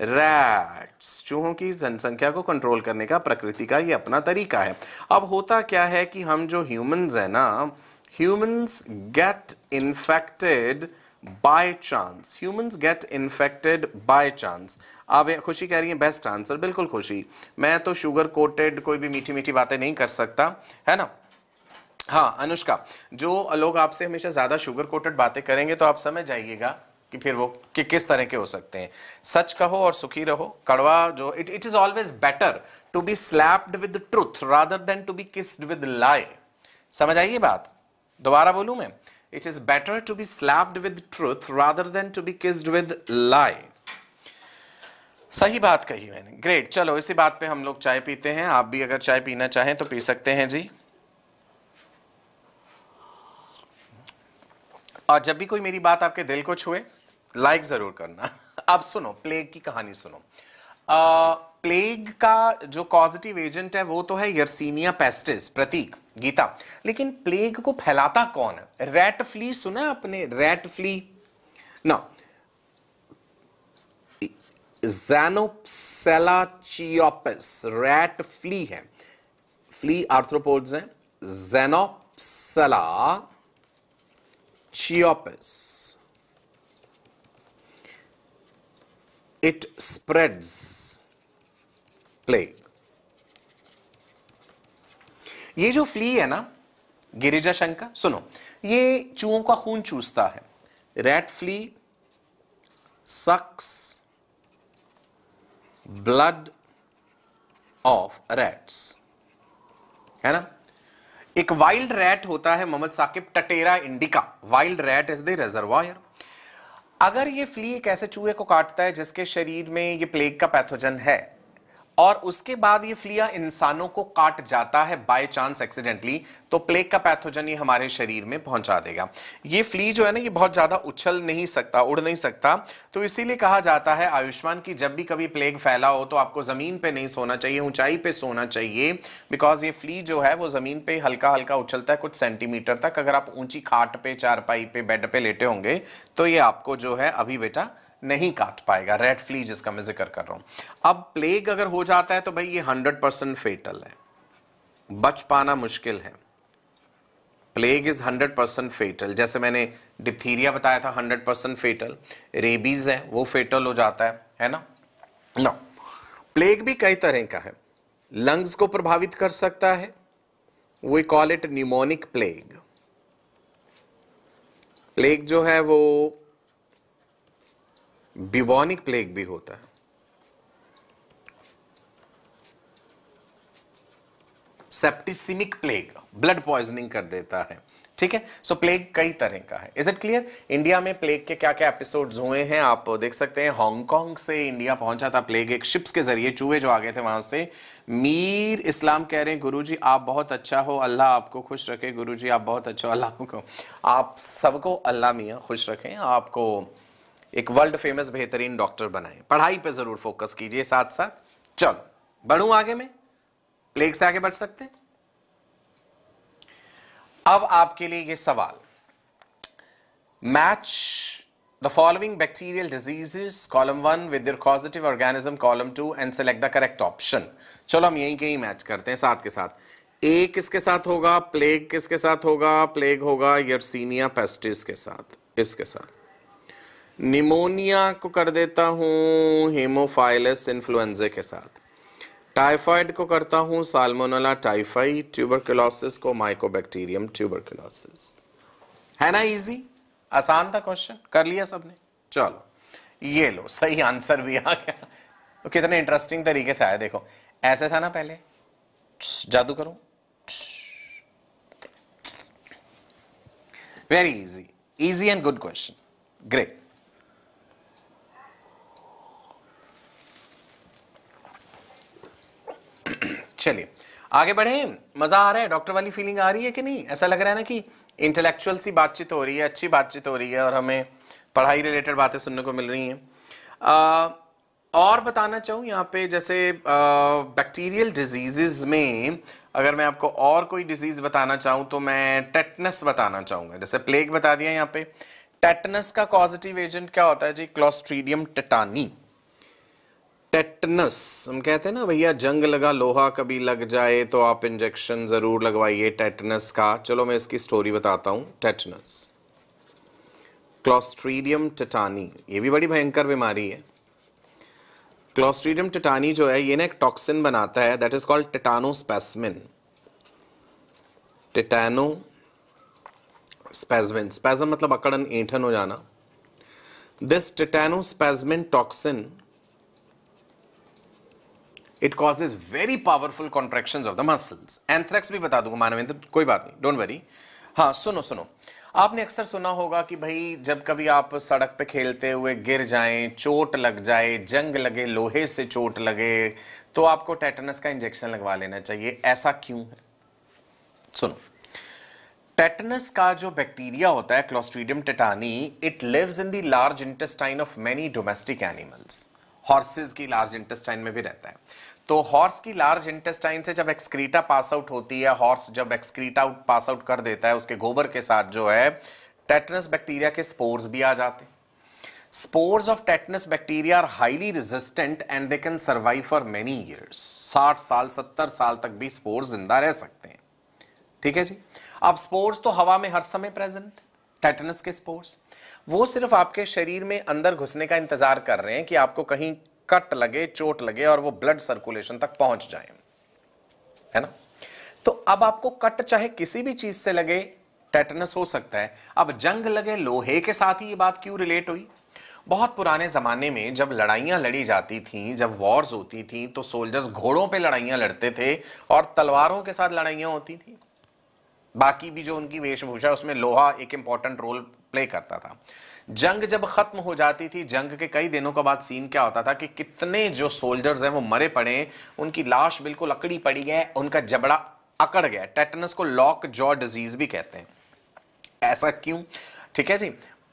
rats. चूहों की जनसंख्या को कंट्रोल करने का प्रकृति का ये अपना तरीका है। अब होता क्या है कि हम जो ह्यूमंस हैं ना, humans get infected by chance. Humans get infected by chance. आप खुशी कह रही है बेस्ट आंसर, बिल्कुल खुशी। मैं तो शुगर कोटेड कोई भी मीठी मीठी बातें नहीं कर सकता, है ना। हाँ अनुष्का, जो लोग आपसे हमेशा ज़्यादा शुगर कोटेड बातें करेंगे तो आप समझ जाइएगा कि फिर वो किस तरह के हो सकते हैं। सच कहो और सुखी रहो। कड़वा जो it is always better to be slapped with truth rather than to be kissed with lie. समझ आइए बात, दोबारा बोलूँ मैं, it is better to be slapped with truth rather than to be kissed with lie. सही बात कही मैंने, ग्रेट। चलो इसी बात पे हम लोग चाय पीते हैं, आप भी अगर चाय पीना चाहें तो पी सकते हैं जी। और जब भी कोई मेरी बात आपके दिल को छुए लाइक ज़रूर करना। अब सुनो प्लेग की कहानी सुनो। प्लेग का जो कॉजिटिव एजेंट है वो तो है यर्सीनिया पेस्टिस, प्रतीक गीता, लेकिन प्लेग को फैलाता कौन है? रैट फ्ली सुना आपने? रैट फ्ली ना, ज़ेनोप्सेलाचियोपिस रैट फ्ली है। फ्ली आर्थ्रोपोड्स हैं। Xenopsylla Chiopis. It spreads plague. ये जो फ्ली है ना गिरिजा शंकर, सुनो, ये चूहों का खून चूसता है। Rat flea sucks blood of rats, है ना। एक वाइल्ड रैट होता है Mohammad Saqib, tatera indica, wild rat is the reservoir. अगर ये फ्ली एक ऐसे चूहे को काटता है जिसके शरीर में ये प्लेग का पैथोजन है, और उसके बाद ये फ्लिया इंसानों को काट जाता है बाय चांस एक्सीडेंटली, तो प्लेग का पैथोजन ये हमारे शरीर में पहुंचा देगा। ये फ्ली जो है ना ये बहुत ज़्यादा उछल नहीं सकता, उड़ नहीं सकता, तो इसीलिए कहा जाता है आयुष्मान कि जब भी कभी प्लेग फैला हो तो आपको ज़मीन पे नहीं सोना चाहिए, ऊंचाई पे सोना चाहिए, बिकॉज ये फ्ली जो है वो ज़मीन पर हल्का हल्का उछलता है कुछ सेंटीमीटर तक। अगर आप ऊँची खाट पर, चारपाई पे, बेड पर लेटे होंगे तो ये आपको जो है अभी बेटा नहीं काट पाएगा। रेड फ्ली जिसका मैं जिक्र कर रहा हूं। अब प्लेग अगर हो जाता है तो भाई ये 100% फेटल है, बच पाना मुश्किल है। Plague is 100% fatal. जैसे मैंने डिप्थीरिया बताया था 100% फेटल, रेबीज है वो फेटल हो जाता है ना। नो, प्लेग भी कई तरह का है। लंग्स को प्रभावित कर सकता है, we call it pneumonic plague. Plague जो है वो ब्यूबॉनिक प्लेग भी होता है। सेप्टिसिमिक प्लेग ब्लड पॉइजनिंग कर देता है, ठीक है। सो प्लेग कई तरह का है। Is it clear? इंडिया में प्लेग के क्या क्या एपिसोड्स हुए हैं आप देख सकते हैं। हांगकांग से इंडिया पहुंचा था प्लेग एक शिप्स के जरिए, चूहे जो आ गए थे वहां से। मीर इस्लाम कह रहे हैं गुरुजी आप बहुत अच्छा हो, अल्लाह आपको खुश रखे। गुरुजी आप बहुत अच्छा हो, अल्लाह को, आप सबको अल्लाह मियाँ खुश रखें, आपको एक वर्ल्ड फेमस बेहतरीन डॉक्टर बनाए। पढ़ाई पे जरूर फोकस कीजिए साथ साथ। चलो बढ़ूं आगे में, प्लेग से आगे बढ़ सकते हैं। अब आपके लिए ये सवाल, match the following bacterial diseases column 1 with their causative organism column 2 and select the correct option. चलो हम यहीं के ही मैच करते हैं साथ के साथ। ए किसके साथ होगा? प्लेग। किसके साथ होगा? प्लेग होगा यर्सीनिया पेस्टिस के साथ, इसके साथ। निमोनिया को कर देता हूं हेमोफाइलस इन्फ्लुएंजा के साथ। टाइफाइड को करता हूँ साल्मोनेला टाइफाई, ट्यूबरकुलोसिस को माइकोबैक्टीरियम ट्यूबरकुलोसिस। है ना इजी, आसान था क्वेश्चन, कर लिया सबने। चलो ये लो, सही आंसर भी आ गया। तो कितने इंटरेस्टिंग तरीके से आया, देखो ऐसे था ना पहले, जादू करूं, very easy, easy and good question, great. चलिए आगे बढ़ें, मजा आ रहा है, डॉक्टर वाली फीलिंग आ रही है कि नहीं? ऐसा लग रहा है ना कि इंटेलेक्चुअल सी बातचीत हो रही है, अच्छी बातचीत हो रही है और हमें पढ़ाई रिलेटेड बातें सुनने को मिल रही हैं। और बताना चाहूँ यहाँ पे, जैसे बैक्टीरियल डिजीज़ में अगर मैं आपको और कोई डिजीज़ बताना चाहूँ तो मैं टेटनस बताना चाहूँगा। जैसे प्लेग बता दिया यहाँ पे, टेटनस का कॉजिटिव एजेंट क्या होता है जी? Clostridium tetani. टेटनस हम कहते हैं ना भैया, जंग लगा लोहा कभी लग जाए तो आप इंजेक्शन ज़रूर लगवाइए टेटनस का। चलो मैं इसकी स्टोरी बताता हूँ। टेटनस, क्लॉस्ट्रीडियम टेटानी, ये भी बड़ी भयंकर बीमारी है। क्लॉस्ट्रीडियम टेटानी जो है ये ना एक टॉक्सिन बनाता है, that is called tetanospasmin. Tetanospasmin, spasm मतलब अकड़न, ऐंठन हो जाना। This tetanospasmin toxin, it causes very powerful contractions of the muscles. Anthrax भी बता दूंगा मानवेंद्र, कोई बात नहीं, डोंट वरी। हाँ सुनो सुनो, आपने अक्सर सुना होगा कि भाई जब कभी आप सड़क पे खेलते हुए गिर जाएं, चोट लग जाए, जंग लगे लोहे से चोट लगे, तो आपको टेटनस का इंजेक्शन लगवा लेना चाहिए। ऐसा क्यों है? सुनो, टेटनस का जो बैक्टीरिया होता है Clostridium tetani, it lives in the large intestine of many domestic animals. Horses की लार्ज इंटेस्टाइन में भी रहता है। तो हॉर्स की लार्ज इंटेस्टाइन से जब एक्सक्रीटा पास आउट होती है, हॉर्स जब एक्सक्रीटा पास आउट कर देता है, उसके गोबर के साथ जो है टेटनस बैक्टीरिया के स्पोर्स भी आ जाते हैं। Spores of tetanus bacteria are highly resistant and they can survive for many years. 60 साल 70 साल तक भी स्पोर्स जिंदा रह सकते हैं। ठीक है जी। अब स्पोर्स तो हवा में हर समय प्रेजेंट, टेटनस के स्पोर्स, वो सिर्फ आपके शरीर में अंदर घुसने का इंतजार कर रहे हैं कि आपको कहीं कट लगे, चोट लगे और वो ब्लड सर्कुलेशन तक पहुंच जाए, है ना। तो अब आपको कट चाहे किसी भी चीज से लगे, टेटनस हो सकता है। अब जंग लगे लोहे के साथ ही ये बात क्यों रिलेट हुई? बहुत पुराने जमाने में जब लड़ाइयां लड़ी जाती थीं, जब वॉर्स होती थी, तो सोल्जर्स घोड़ों पे लड़ाइयां लड़ते थे और तलवारों के साथ लड़ाइयां होती थी। बाकी भी जो उनकी वेशभूषा उसमें लोहा एक इंपॉर्टेंट रोल प्ले करता था। जंग जब खत्म हो जाती थी, जंग के कई दिनों के बाद सीन क्या होता था कि कितने जो सोल्जर्स हैं वो मरे पड़े, उनकी लाश बिल्कुल अकड़ी पड़ी है, उनका जबड़ा अकड़ गया। टेटनस को लॉक जॉ डिजीज भी कहते हैं। ऐसा क्यों? ठीक है जी,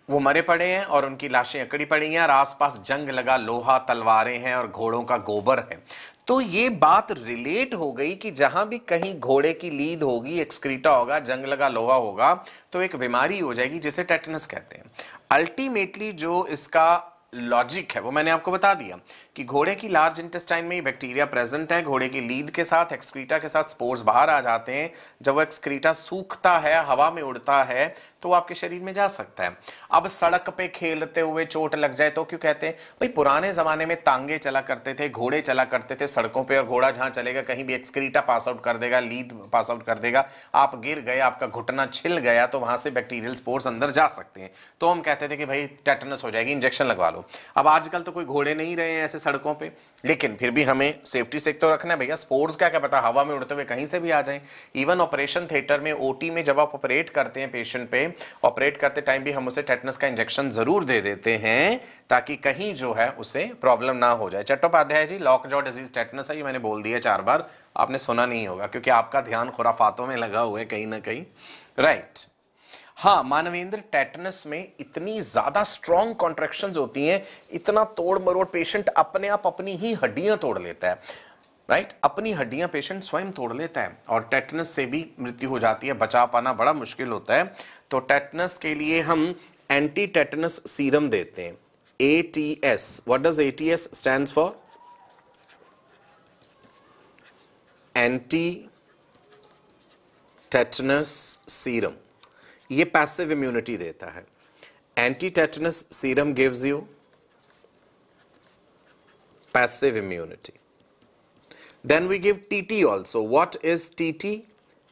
वो मरे पड़े हैं और उनकी लाशें अकड़ी पड़ी हैं और आसपास जंग लगा लोहा, तलवारें हैं और घोड़ों का गोबर है। तो ये बात रिलेट हो गई कि जहां भी कहीं घोड़े की लीद होगी, एक्सक्रीटा होगा, जंग लगा लोहा होगा, तो एक बीमारी हो जाएगी जिसे टेटनस कहते हैं। अल्टीमेटली जो इसका लॉजिक है वो मैंने आपको बता दिया कि घोड़े की लार्ज इंटेस्टाइन में बैक्टीरिया प्रेजेंट है, घोड़े की लीद के साथ, एक्सक्रीटा के साथ स्पोर्स बाहर आ जाते हैं। जब वो एक्सक्रीटा सूखता है, हवा में उड़ता है, तो वो आपके शरीर में जा सकता है। अब सड़क पे खेलते हुए चोट लग जाए तो क्यों कहते हैं भाई? पुराने जमाने में तांगे चला करते थे, घोड़े चला करते थे सड़कों पर, और घोड़ा जहाँ चलेगा कहीं भी एक्सक्रीटा पास आउट कर देगा, लीद पास आउट कर देगा, आप गिर गए, आपका घुटना छिल गया, तो वहाँ से बैक्टीरियल स्पोर्स अंदर जा सकते हैं। तो हम कहते थे कि भाई टेटनस हो जाएगी, इंजेक्शन लगवा लो। अब आजकल तो कोई घोड़े नहीं रहे हैं ऐसे सड़कों पे, लेकिन फिर भी हमें सेफ्टी से तो रखना है भैया। स्पोर्ट्स क्या क्या पता हवा में उड़ते हुए कहीं से भी आ जाएं। इवन ऑपरेशन थिएटर में, ओटी में जब आप ऑपरेट करते हैं पेशेंट पे, ऑपरेट करते टाइम भी हम उसे टेटनस का इंजेक्शन जरूर दे देते हैं ताकि कहीं जो है उसे प्रॉब्लम ना हो जाए। Chattopadhyay ji, lock jaw disease tetanus है, ये मैंने बोल दिया 4 बार, आपने सुना नहीं होगा क्योंकि आपका ध्यान खुराफातों में लगा हुआ है कहीं ना कहीं, राइट। हाँ मानवेंद्र, टेटनस में इतनी ज्यादा स्ट्रॉन्ग कॉन्ट्रेक्शंस होती हैं, इतना तोड़ मरोड़, पेशेंट अपने आप अपनी ही हड्डियां तोड़ लेता है, राइट। अपनी हड्डियां पेशेंट स्वयं तोड़ लेता है और टेटनस से भी मृत्यु हो जाती है, बचा पाना बड़ा मुश्किल होता है। तो टेटनस के लिए हम एंटी टेटनस सीरम देते हैं, ATS। What does ATS stands for? Anti tetanus serum. ये पैसिव इम्यूनिटी देता है। Anti tetanus serum gives you passive immunity. Then we give TT also. What is TT?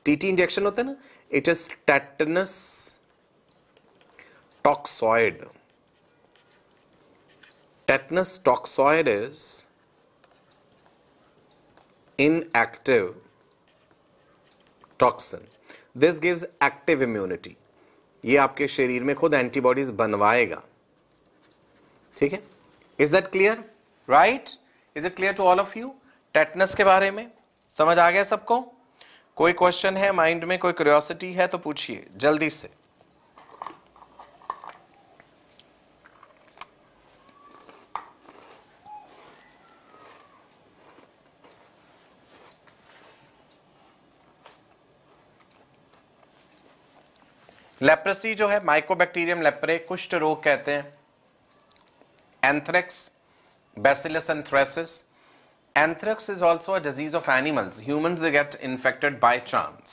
TT injection होता है ना? It is tetanus toxoid. Tetanus toxoid is inactive toxin. This gives active immunity. ये आपके शरीर में खुद एंटीबॉडीज बनवाएगा. ठीक है? Is that clear? Right? Is it clear to all of you? Tetanus के बारे में समझ आ गया सबको? कोई क्वेश्चन है माइंड में, कोई क्यूरियोसिटी है तो पूछिए जल्दी से. लेप्रेसी जो है माइकोबैक्टीरियम लेप्रे, कुष्ठ रोग कहते हैं. Anthrax, bacillus anthracis. Anthrax is also a disease of animals. Humans, they get infected by chance.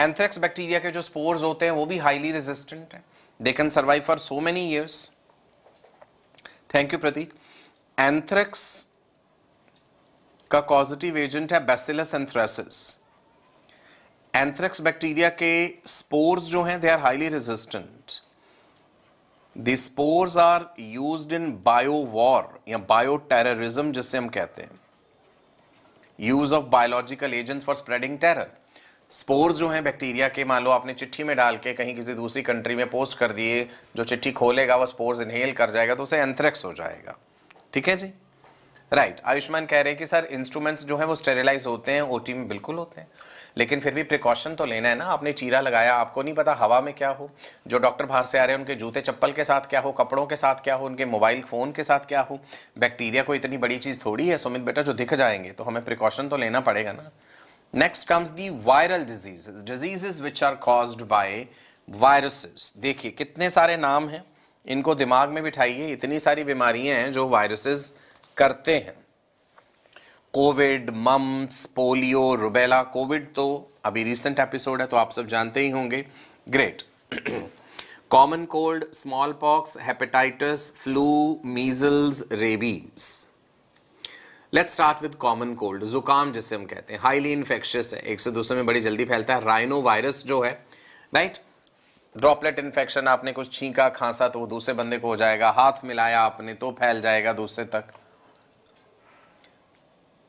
Anthrax bacteria के जो spores होते हैं वो भी highly resistant हैं. They can survive for so many years. Thank you Pratik. Anthrax का causative agent है Bacillus anthracis. Anthrax bacteria के spores जो हैं, they are highly resistant. The spores are used in biowar या bioterrorism जिसे हम कहते हैं. Use of biological agents for spreading terror. Spores जो हैं बैक्टीरिया के, मान लो आपने चिट्ठी में डाल के कहीं किसी दूसरी कंट्री में पोस्ट कर दिए, जो चिट्ठी खोलेगा वो स्पोर्स इनहेल कर जाएगा तो उसे एंथ्रेक्स हो जाएगा. ठीक है जी, राइट. आयुष्मान कह रहे हैं कि सर इंस्ट्रूमेंट्स जो हैं वो स्टेरिलाइज होते हैं, ओटी में बिल्कुल होते हैं, लेकिन फिर भी प्रिकॉशन तो लेना है ना. आपने चीरा लगाया, आपको नहीं पता हवा में क्या हो, जो डॉक्टर बाहर से आ रहे हैं उनके जूते चप्पल के साथ क्या हो, कपड़ों के साथ क्या हो, उनके मोबाइल फ़ोन के साथ क्या हो. बैक्टीरिया कोई इतनी बड़ी चीज़ थोड़ी है सुमित बेटा जो दिख जाएंगे, तो हमें प्रिकॉशन तो लेना पड़ेगा ना. Next comes the viral diseases, diseases which are caused by viruses. देखिए कितने सारे नाम हैं, इनको दिमाग में बिठाइए. इतनी सारी बीमारियाँ हैं जो वायरसेज करते हैं. COVID, mumps, polio, rubella. COVID तो अभी रिसेंट एपिसोड है तो आप सब जानते ही होंगे, great. Common cold, smallpox, hepatitis, flu, measles, rabies. Let's start with common cold, जुकाम जिसे हम कहते हैं. हाईली इन्फेक्शियस है, एक से दूसरे में बड़ी जल्दी फैलता है. राइनो वायरस जो है, राइट, ड्रॉपलेट इन्फेक्शन. आपने कुछ छींका, खांसा तो वो दूसरे बंदे को हो जाएगा. हाथ मिलाया आपने तो फैल जाएगा दूसरे तक.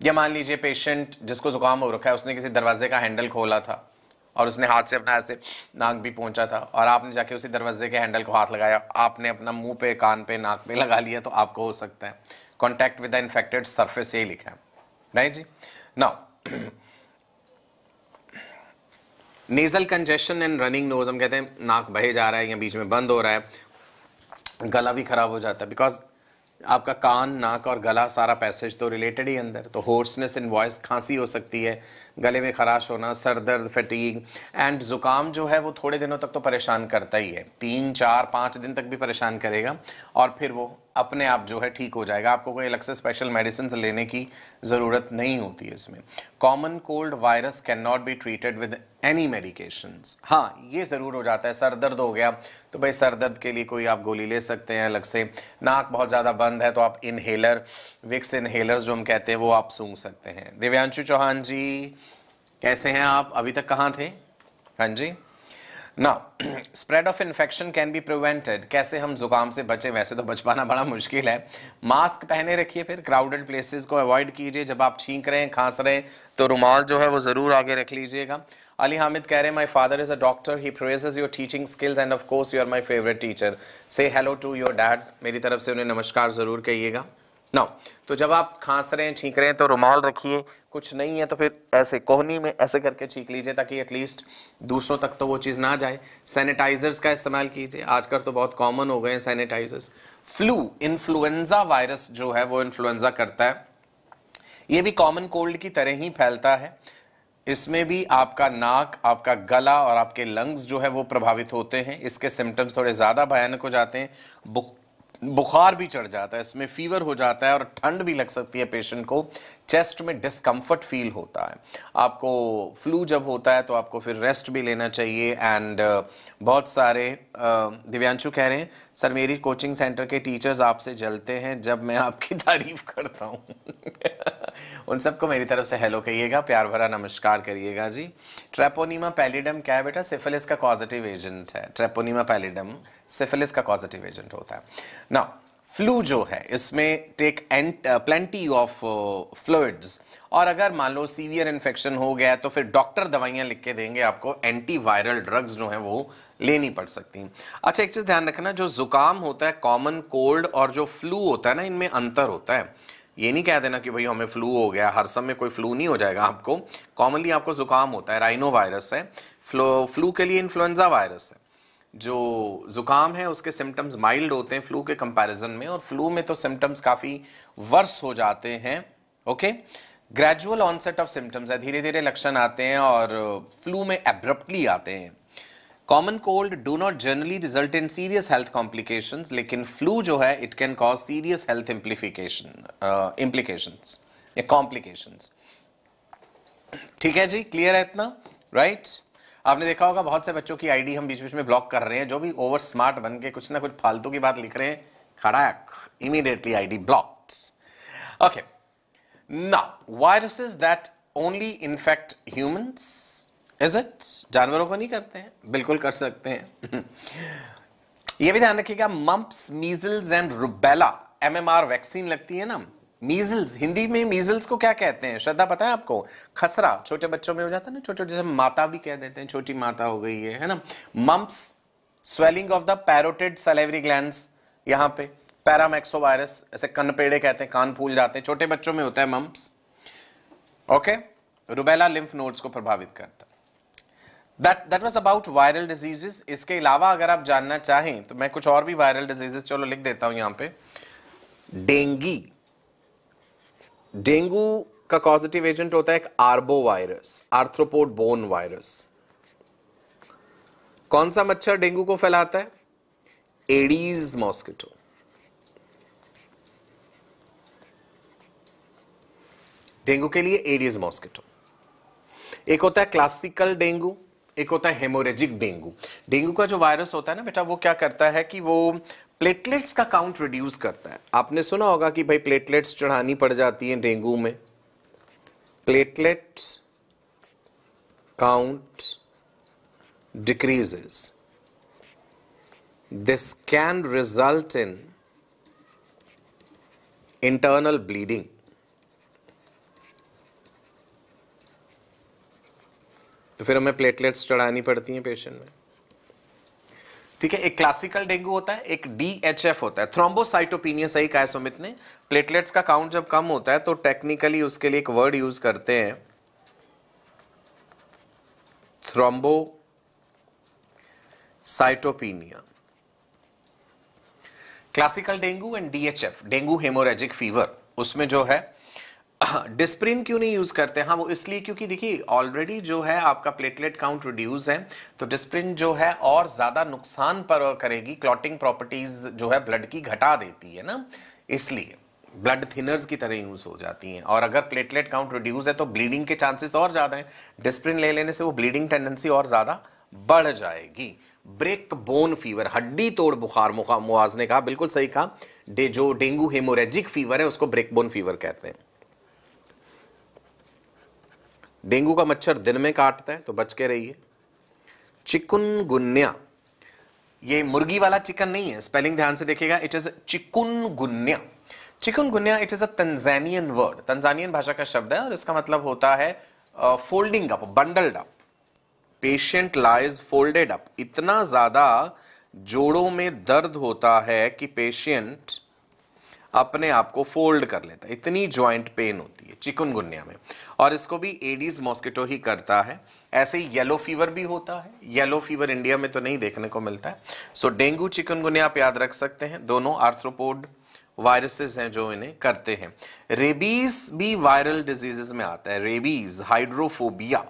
या मान लीजिए पेशेंट जिसको जुकाम हो रखा है, उसने किसी दरवाजे का हैंडल खोला था और उसने हाथ से अपना ऐसे नाक भी पहुंचा था, और आपने जाके उसी दरवाजे के हैंडल को हाथ लगाया, आपने अपना मुंह पे, कान पे, नाक पे लगा लिया, तो आपको हो सकता है contact with the infected surface. यही लिखा है, राइट जी. Now nasal congestion and running nose, हम कहते हैं नाक बहे जा रहा है या बीच में बंद हो रहा है, गला भी खराब हो जाता है, बिकॉज आपका कान, नाक और गला सारा पैसेज तो रिलेटेड ही अंदर. तो होर्सनेस इन वॉइस, खांसी हो सकती है, गले में खराश होना, सर दर्द, फटीग. एंड जुकाम जो है वो थोड़े दिनों तक तो परेशान करता ही है, 3, 4, 5 दिन तक भी परेशान करेगा और फिर वो अपने आप जो है ठीक हो जाएगा. आपको कोई अलग से स्पेशल मेडिसिन लेने की ज़रूरत नहीं होती है इसमें. Common cold virus can not be treated with any medications. हाँ, ये ज़रूर हो जाता है, सर दर्द हो गया तो भाई सर दर्द के लिए कोई आप गोली ले सकते हैं अलग से. नाक बहुत ज़्यादा बंद है तो आप इनहेलर, विक्स इनहेलर्स जो हम कहते हैं, वो आप सूंघ सकते हैं. दिव्यांशु चौहान जी कैसे हैं आप, अभी तक कहाँ थे? हाँ जी. Now, spread of infection can be prevented. कैसे हम जुकाम से बचें? वैसे तो बच पाना बड़ा मुश्किल है. मास्क पहने रखिए, फिर क्राउडेड प्लेसेस को अवॉइड कीजिए. जब आप छींक रहे हैं, खांस रहे हैं, तो रुमाल जो है वो ज़रूर आगे रख लीजिएगा. अली हामिद कह रहे हैं, my father is a doctor, he praises your teaching skills and of course you are my favourite teacher. Say hello to your dad, मेरी तरफ से उन्हें नमस्कार ज़रूर कहिएगा. Now, तो जब आप खांस रहे हैं, छींक रहे हैं, तो रुमाल रखिए. कुछ नहीं है तो फिर ऐसे कोहनी में ऐसे करके छींक लीजिए, ताकि एटलीस्ट दूसरों तक तो वो चीज़ ना जाए. सैनिटाइजर्स का इस्तेमाल कीजिए, आजकल तो बहुत कॉमन हो गए हैं सैनिटाइजर्स. फ्लू, इन्फ्लुएंजा वायरस जो है वो इन्फ्लुएंजा करता है, ये भी कॉमन कोल्ड की तरह ही फैलता है. इसमें भी आपका नाक, आपका गला और आपके लंग्स जो है वो प्रभावित होते हैं. इसके सिम्टम्स थोड़े ज़्यादा भयानक हो जाते हैं, बुखार भी चढ़ जाता है, इसमें फीवर हो जाता है और ठंड भी लग सकती है पेशेंट को. चेस्ट में डिस्कम्फर्ट फील होता है आपको. फ्लू जब होता है तो आपको फिर रेस्ट भी लेना चाहिए. एंड बहुत सारे दिव्यांशु कह रहे हैं, सर मेरी कोचिंग सेंटर के टीचर्स आपसे जलते हैं जब मैं आपकी तारीफ करता हूँ. उन सबको मेरी तरफ से हेलो कहिएगा, प्यार भरा नमस्कार करिएगा जी। ट्रैपोनीमा पैलिडम क्या है बेटा? सिफिलिस का कॉजेटिव एजेंट है। ट्रैपोनीमा पैलिडम सिफिलिस का कॉजेटिव एजेंट होता है। नाउ फ्लू जो है इसमें take and plenty of fluids, और अगर मान लो सीवियर इन्फेक्शन हो गया तो फिर डॉक्टर दवाइयाँ लिख के देंगे आपको, एंटीवायरल ड्रग्स जो हैं वो लेनी पड़ सकती हैं। अच्छा एक चीज़ ध्यान रखना, जो जुकाम होता है, कॉमन कोल्ड और जो फ्लू होता है ना, इनमें अंतर होता है। ये नहीं कह देना कि भई हमें फ्लू हो गया, हर समय कोई फ्लू नहीं हो जाएगा आपको। कॉमनली आपको जुकाम होता है, राइनो वायरस है, फ्लू के लिए इन्फ्लुएंजा वायरस है। जो ज़ुकाम है उसके सिम्टम्स माइल्ड होते हैं फ्लू के कंपैरिजन में, और फ्लू में तो सिम्टम्स काफ़ी वर्स हो जाते हैं। Okay, gradual onset of symptoms है, धीरे धीरे लक्षण आते हैं और फ्लू में एब्रप्टली आते हैं। Common cold do not generally result in serious health complications, लेकिन फ्लू जो है it can cause serious health implications या कॉम्प्लिकेशंस। ठीक है जी, क्लियर है इतना? राइट? आपने देखा होगा बहुत से बच्चों की आईडी हम बीच बीच में ब्लॉक कर रहे हैं, जो भी ओवर स्मार्ट बन के कुछ ना कुछ फालतू की बात लिख रहे हैं, खड़ाक immediately ID blocked. Okay, now viruses that only infect humans, is it? जानवरों को नहीं करते हैं? बिल्कुल कर सकते हैं। ये भी ध्यान रखिएगा, mumps, measles and rubella MMR vaccine लगती है ना, मीजल्स, हिंदी में मीजल्स को क्या कहते हैं श्रद्धा, पता है आपको? खसरा। छोटे बच्चों में हो जाता है ना, छोटे छोटे, जैसे माता भी कह देते हैं, छोटी माता हो गई है ना। Mumps, swelling of the parotid salivary glands, यहाँ पे पैरामैक्सोवायरस, ऐसे कनपेड़े कहते हैं, कान फूल जाते हैं, छोटे बच्चों में होता है mumps. Okay, rubella lymph nodes को प्रभावित करता है। That was about viral diseases। इसके अलावा अगर आप जानना चाहें तो मैं कुछ और भी वायरल डिजीजेस चलो लिख देता हूं यहाँ पे। डेंगी, डेंगू का कॉजेटिव एजेंट होता है एक arbovirus, arthropod borne virus. कौन सा मच्छर डेंगू को फैलाता है? Aedes mosquito. डेंगू के लिए एडीज मॉस्किटो। एक होता है क्लासिकल डेंगू, एक होता है हेमोरेजिक डेंगू। डेंगू का जो वायरस होता है ना बेटा, वो क्या करता है कि वो प्लेटलेट्स का काउंट रिड्यूस करता है। आपने सुना होगा कि भाई प्लेटलेट्स चढ़ानी पड़ जाती है डेंगू में, platelets count decreases, this can result in internal bleeding. तो फिर हमें प्लेटलेट्स चढ़ानी पड़ती हैं पेशेंट में। ठीक है, एक क्लासिकल डेंगू होता है, एक DHF होता है, थ्रोम्बोसाइटोपिनिया। सही कहा है सुमित ने, प्लेटलेट्स का काउंट जब कम होता है तो टेक्निकली उसके लिए एक वर्ड यूज करते हैं, thrombocytopenia. Classical dengue and DHF, dengue haemorrhagic fever. उसमें जो है डिस्प्रिन क्यों नहीं यूज करते? हाँ, वो इसलिए क्योंकि देखिए ऑलरेडी जो है आपका प्लेटलेट काउंट रिड्यूस है, तो डिस्प्रिन जो है और ज्यादा नुकसान पर करेगी, क्लॉटिंग प्रॉपर्टीज जो है ब्लड की घटा देती है ना, इसलिए ब्लड थिनर्स की तरह यूज हो जाती हैं। और अगर प्लेटलेट काउंट रिड्यूस है तो ब्लीडिंग के चांसेस तो और ज्यादा है, डिस्प्रिन ले लेने से वो ब्लीडिंग टेंडेंसी और ज्यादा बढ़ जाएगी। ब्रेक बोन फीवर, हड्डी तोड़ बुखार, मुआज ने कहा बिल्कुल सही कहा, जो डेंगू हेमोरेजिक फीवर है उसको ब्रेक बोन फीवर कहते हैं। डेंगू का मच्छर दिन में काटता है तो बच के रहिए। चिकुनगुन्या, ये मुर्गी वाला चिकन नहीं है, स्पेलिंग ध्यान से देखिएगा, it is chikungunya. Chikungunya it is a Tanzanian word, Tanzanian भाषा का शब्द है, और इसका मतलब होता है folding up, bundled up. Patient lies folded up, इतना ज्यादा जोड़ों में दर्द होता है कि पेशेंट अपने आप को फोल्ड कर लेता है, इतनी ज्वाइंट पेन होती है चिकुनगुन्या में। और इसको भी एडीज मॉस्किटो ही करता है। ऐसे ही येलो फीवर भी होता है, येलो फीवर इंडिया में तो नहीं देखने को मिलता है। सो डेंगू, चिकुनगुन्या आप याद रख सकते हैं, दोनों आर्थ्रोपोड वायरसेस हैं जो इन्हें करते हैं। रेबीज भी वायरल डिजीजेस में आता है, रेबीज, हाइड्रोफोबिया।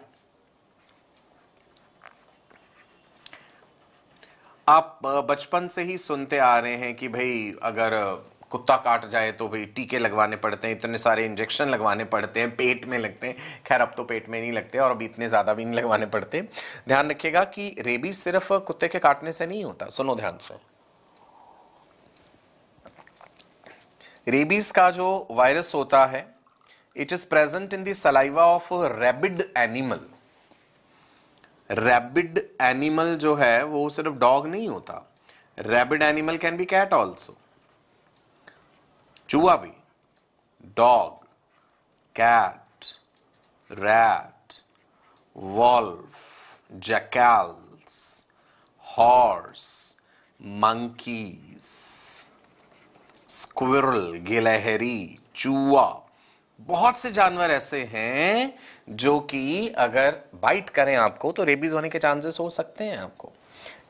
आप बचपन से ही सुनते आ रहे हैं कि भाई अगर कुत्ता काट जाए तो भाई टीके लगवाने पड़ते हैं, इतने सारे इंजेक्शन लगवाने पड़ते हैं, पेट में लगते हैं। खैर अब तो पेट में नहीं लगते और अब इतने ज़्यादा भी नहीं लगवाने पड़ते। ध्यान रखिएगा कि रेबीज सिर्फ कुत्ते के काटने से नहीं होता। सुनो ध्यान से, रेबीज का जो वायरस होता है it is present in the saliva of a rabid animal. Rabid animal जो है वो सिर्फ dog नहीं होता. Rabid animal can be cat also. चूहा भी, dog, cat, rat, wolf, jackals, horse, monkeys, squirrel, गिलहरी, चूहा. बहुत से जानवर ऐसे हैं जो कि अगर बाइट करें आपको तो रेबीज होने के चांसेस हो सकते हैं आपको.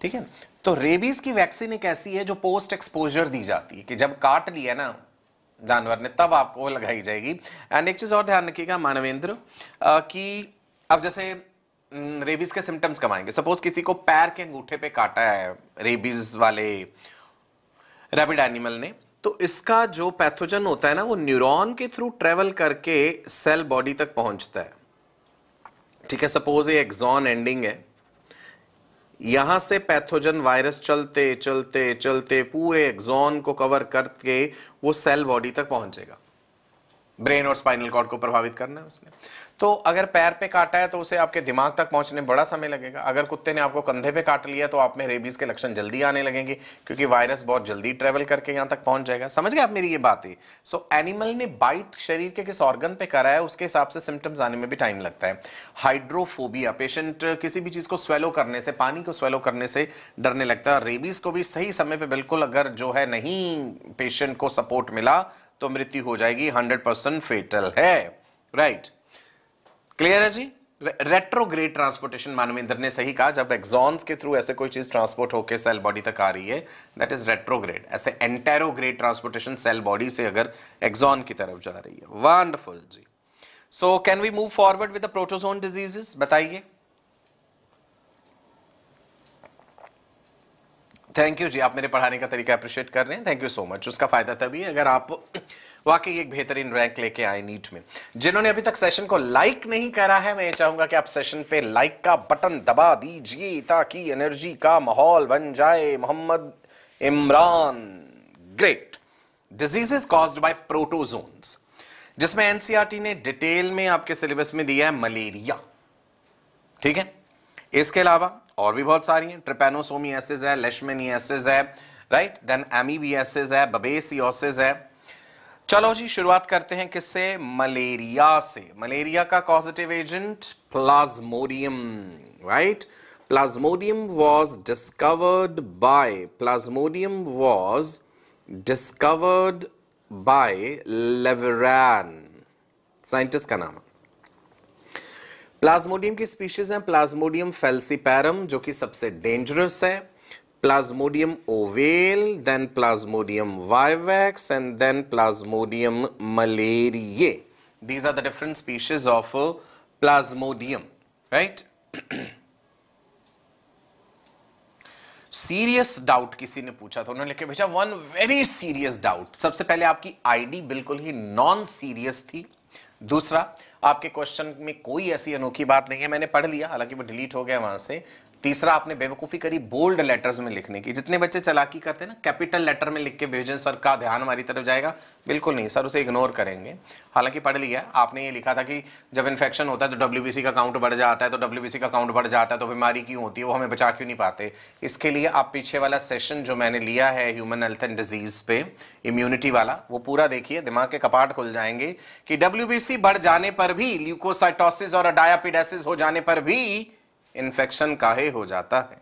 ठीक है, तो रेबीज की वैक्सीन एक ऐसी है जो पोस्ट एक्सपोजर दी जाती है कि जब काट लिया ना जानवर ने तब आपको लगाई जाएगी. एंड एक चीज और ध्यान रखिएगा मानवेंद्र कि अब जैसे रेबीज के सिम्टम्स कम आएंगे. सपोज किसी को पैर के अंगूठे पे काटा है रेबीज वाले रैबिड एनिमल ने, तो इसका जो पैथोजन होता है ना वो न्यूरॉन के थ्रू ट्रेवल करके सेल बॉडी तक पहुंचता है. ठीक है, सपोज ये एक्सॉन एंडिंग है, यहां से पैथोजन वायरस चलते चलते चलते पूरे एक्सॉन को कवर करके वो सेल बॉडी तक पहुंचेगा. ब्रेन और स्पाइनल कॉर्ड को प्रभावित करना है उसने. तो अगर पैर पे काटा है तो उसे आपके दिमाग तक पहुंचने में बड़ा समय लगेगा. अगर कुत्ते ने आपको कंधे पे काट लिया तो आप में रेबीज के लक्षण जल्दी आने लगेंगे क्योंकि वायरस बहुत जल्दी ट्रेवल करके यहाँ तक पहुंच जाएगा. समझ गए आप मेरी ये बात है. सो एनिमल ने बाइट शरीर के किस ऑर्गन पे करा है उसके हिसाब से सिम्टम्स आने में भी टाइम लगता है. हाइड्रोफोबिया, पेशेंट किसी भी चीज़ को स्वेलो करने से, पानी को स्वेलो करने से डरने लगता है. रेबीज को भी सही समय पर बिल्कुल अगर जो है नहीं पेशेंट को सपोर्ट मिला तो मृत्यु हो जाएगी. 100% फेटल है. राइट, क्लियर है जी. रेट्रोग्रेड ट्रांसपोर्टेशन मानवेंद्र ने सही कहा, जब एक्सॉन्स के थ्रू ऐसे कोई चीज ट्रांसपोर्ट होकर सेल बॉडी तक आ रही है दैट इज रेट्रोग्रेड. ऐसे एंटेरोग्रेड ट्रांसपोर्टेशन सेल बॉडी से अगर एक्सॉन की तरफ जा रही है. वंडरफुल जी. So can we move forward with the protozoan diseases, बताइए. थैंक यू जी, आप मेरे पढ़ाने का तरीका अप्रिशिएट कर रहे हैं. Thank you so much. उसका फ़ायदा तभी अगर आप वाकई एक बेहतरीन रैंक लेके आए नीट में. जिन्होंने अभी तक सेशन को लाइक नहीं करा है मैं ये चाहूँगा कि आप सेशन पे लाइक का बटन दबा दीजिए ताकि एनर्जी का माहौल बन जाए. Mohammad Imran, great. Diseases caused by protozoans, जिसमें एनसीईआरटी ने डिटेल में आपके सिलेबस में दिया है मलेरिया. ठीक है, इसके अलावा और भी बहुत सारी हैं. ट्रिपेनोसोमियासिस है, लेशमनियासिस है, राइट, देन एमीबियासिस है, बबेसियोसिस है. चलो जी शुरुआत करते हैं किससे, मलेरिया से. मलेरिया का causative agent plasmodium, right. Plasmodium was discovered by Laveran, scientist का नाम. प्लाज्मोडियम की स्पीशीज हैं प्लाज्मोडियम फेल्सीपैरम जो कि सबसे डेंजरस है, plasmodium ovale, then plasmodium vivax and then plasmodium malariae. These are the different species of plasmodium, right. Serious doubt किसी ने पूछा था, उन्होंने लिखा भेजा वन वेरी सीरियस डाउट. सबसे पहले आपकी आईडी बिल्कुल ही नॉन सीरियस थी. दूसरा, आपके क्वेश्चन में कोई ऐसी अनोखी बात नहीं है, मैंने पढ़ लिया, हालांकि वो डिलीट हो गया वहां से. तीसरा, आपने बेवकूफ़ी करी बोल्ड लेटर्स में लिखने की. जितने बच्चे चालाकी करते हैं ना कैपिटल लेटर में लिख के भेजें सर का ध्यान हमारी तरफ जाएगा, बिल्कुल नहीं, सर उसे इग्नोर करेंगे. हालांकि पढ़ लिया, आपने ये लिखा था कि जब इन्फेक्शन होता है तो WBC का काउंट बढ़ जाता है, तो WBC का काउंट बढ़ जाता है तो बीमारी क्यों होती है, वो हमें बचा क्यों नहीं पाते. इसके लिए आप पीछे वाला सेशन जो मैंने लिया है ह्यूमन हेल्थ एंड डिजीज़ पे इम्यूनिटी वाला, वो पूरा देखिए, दिमाग के कपाट खुल जाएंगे कि WBC बढ़ जाने पर भी, ल्यूकोसाइटोसिस और अडायापिडेसिस हो जाने पर भी इन्फेक्शन काहे हो जाता है,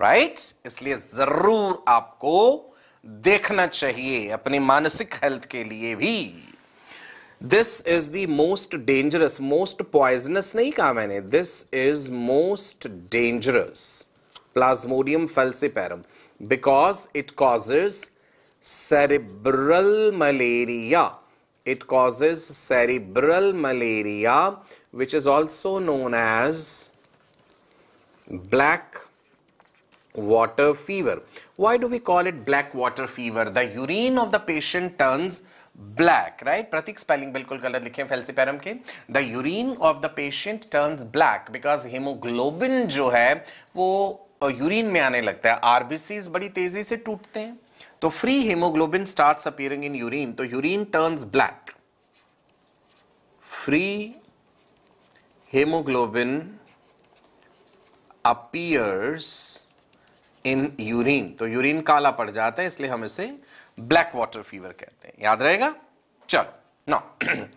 राइट. इसलिए जरूर आपको देखना चाहिए अपनी मानसिक हेल्थ के लिए भी. This is the most dangerous, most poisonous नहीं कहा मैंने, this is most dangerous plasmodium falciparum because it causes cerebral malaria. It causes cerebral malaria, which is also known as black water fever. Why do we call it black water fever? The urine of the patient turns black, right? Pratik spelling bilkul galat likhe hain falciparum ke. The urine of the patient turns black because hemoglobin jo hai wo urine mein aane lagta hai. RBCs badi tezi se tootte hain, तो free haemoglobin starts appearing in urine, तो urine turns black. free hemoglobin appears in urine. तो urine काला पड़ जाता है, इसलिए हम इसे ब्लैक वाटर फीवर कहते हैं. याद रहेगा. चलो ना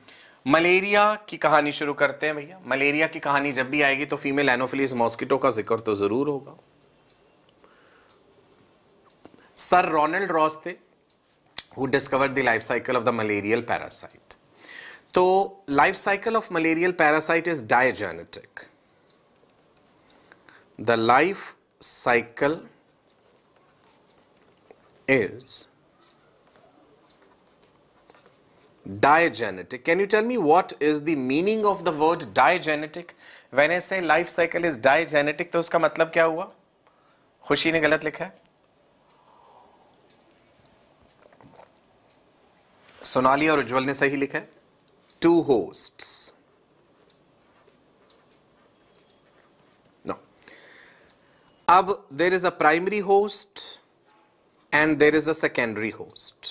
मलेरिया की कहानी शुरू करते हैं भैया. मलेरिया की कहानी जब भी आएगी तो फीमेल एनोफिलीज मॉस्किटो का जिक्र तो जरूर होगा. सर रोनाल्ड रॉस थे who discovered the life cycle of the malarial parasite. तो life cycle of malarial parasite is diagenetic. The life cycle is diagenetic. Can you tell me what is the meaning of the word diagenetic? When I say life cycle is diagenetic, तो उसका मतलब क्या हुआ? खुशी ने गलत लिखा है, सोनाली और उज्जवल ने सही लिखा है. Two hosts. No. अब there is a primary host and there is a secondary host.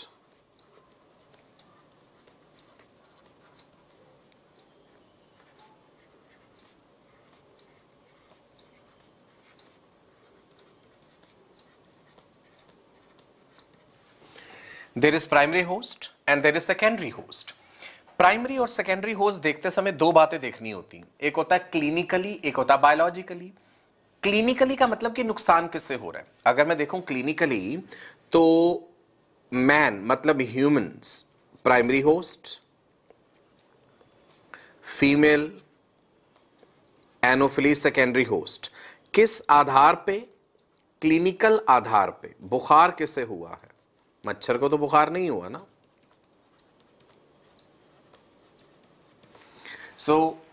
There is primary host and there is secondary host. Primary और सेकेंडरी होस्ट देखते समय दो बातें देखनी होती. एक होता है क्लिनिकली, एक होता है बायोलॉजिकली. क्लिनिकली का मतलब कि नुकसान किससे हो रहा है. अगर मैं देखूं क्लिनिकली तो मैन मतलब humans primary host, female anopheles secondary host. किस आधार पे? क्लिनिकल आधार पे. बुखार किससे हुआ है? मच्छर को तो बुखार नहीं हुआ ना.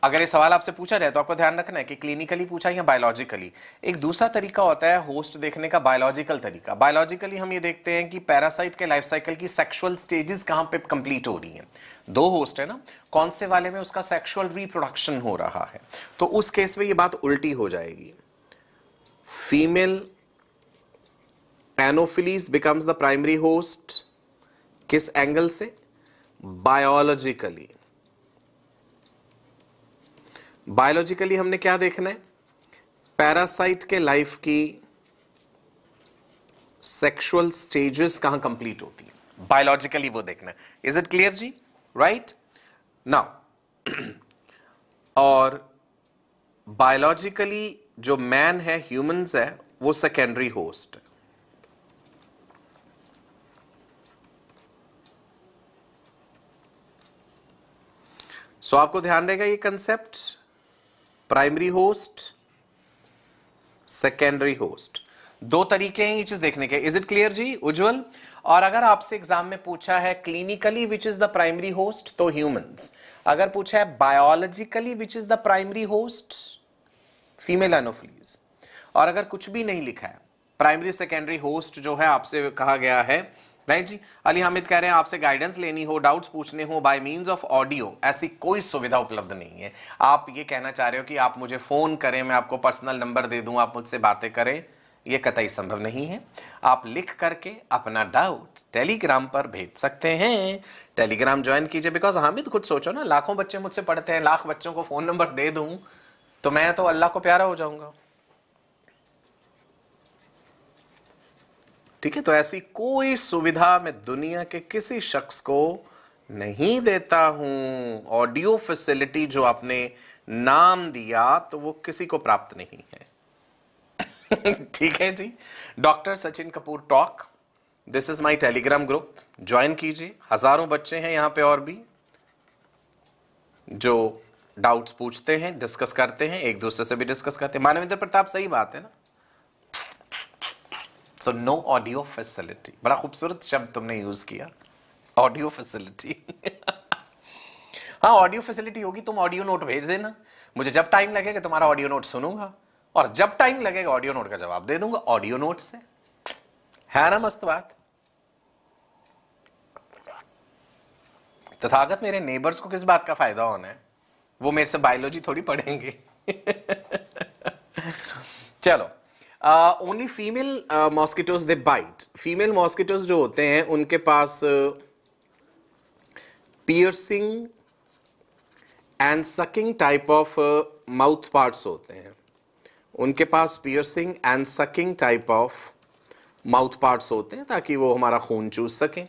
अगर ये सवाल आपसे पूछा जाए तो आपको ध्यान रखना है कि क्लिनिकली पूछा या बायोलॉजिकली. एक दूसरा तरीका होता है होस्ट देखने का, बायोलॉजिकल तरीका. बायोलॉजिकली हम ये देखते हैं कि पैरासाइट के लाइफ साइकिल की सेक्सुअल स्टेजेस कहाँ पे कंप्लीट हो रही हैं. दो होस्ट है ना, कौन से वाले में उसका सेक्सुअल रिप्रोडक्शन हो रहा है. तो उस केस में ये बात उल्टी हो जाएगी. Female anopheles becomes the primary host. किस एंगल से? बायोलॉजिकली. बायोलॉजिकली हमने क्या देखना है? पैरासाइट के लाइफ की सेक्सुअल स्टेजेस कहां कंप्लीट होती है, बायोलॉजिकली वो देखना है. इज इट क्लियर जी? Right now. और बायोलॉजिकली जो मैन है, ह्यूमंस है, वो सेकेंडरी होस्ट है. सो आपको ध्यान रहेगा ये concept, primary host secondary host. दो तरीके हैं ये चीज देखने के. इज इट क्लियर जी उज्जवल? और अगर आपसे एग्जाम में पूछा है clinically which is the primary host तो ह्यूमंस. अगर पूछा है biologically which is the primary host, female anopheles. और अगर कुछ भी नहीं लिखा है, प्राइमरी सेकेंडरी होस्ट जो है आपसे कहा गया है. राइट जी. अली हामिद कह रहे हैं आपसे गाइडेंस लेनी हो, डाउट्स पूछने हो बाय मींस ऑफ ऑडियो, ऐसी कोई सुविधा उपलब्ध नहीं है. आप ये कहना चाह रहे हो कि आप मुझे फ़ोन करें, मैं आपको पर्सनल नंबर दे दूं, आप मुझसे बातें करें, ये कतई संभव नहीं है. आप लिख करके अपना डाउट टेलीग्राम पर भेज सकते हैं. टेलीग्राम ज्वाइन कीजिए. बिकॉज हामिद खुद सोचो ना, लाखों बच्चे मुझसे पढ़ते हैं, लाख बच्चों को फ़ोन नंबर दे दूँ तो मैं तो अल्लाह को प्यारा हो जाऊँगा. ठीक है. तो ऐसी कोई सुविधा मैं दुनिया के किसी शख्स को नहीं देता हूं. ऑडियो फैसिलिटी जो आपने नाम दिया तो वो किसी को प्राप्त नहीं है. ठीक है जी. Doctor Sachin Kapoor talk, this is my Telegram group, join कीजिए. हजारों बच्चे हैं यहां पे और भी जो डाउट्स पूछते हैं, डिस्कस करते हैं, एक दूसरे से भी डिस्कस करते हैं. मानवेंद्र प्रताप सही बात है ना. So no audio facility. बड़ा खूबसूरत शब्द तुमने यूज किया, ऑडियो फैसिलिटी. हाँ ऑडियो फैसिलिटी होगी, तुम ऑडियो नोट भेज देना मुझे. जब टाइम लगेगा तुम्हारा ऑडियो नोट सुनूंगा और जब टाइम लगेगा ऑडियो नोट का जवाब दे दूंगा ऑडियो नोट से. है ना मस्त बात. तथागत मेरे नेबर्स को किस बात का फायदा होना है, वो मेरे से बायोलॉजी थोड़ी पढ़ेंगे. चलो. Only female mosquitoes they bite. Female mosquitoes जो होते हैं उनके पास piercing and sucking type of mouth parts होते हैं, उनके पास piercing and sucking type of mouth parts होते हैं ताकि वो हमारा खून चूस सकें।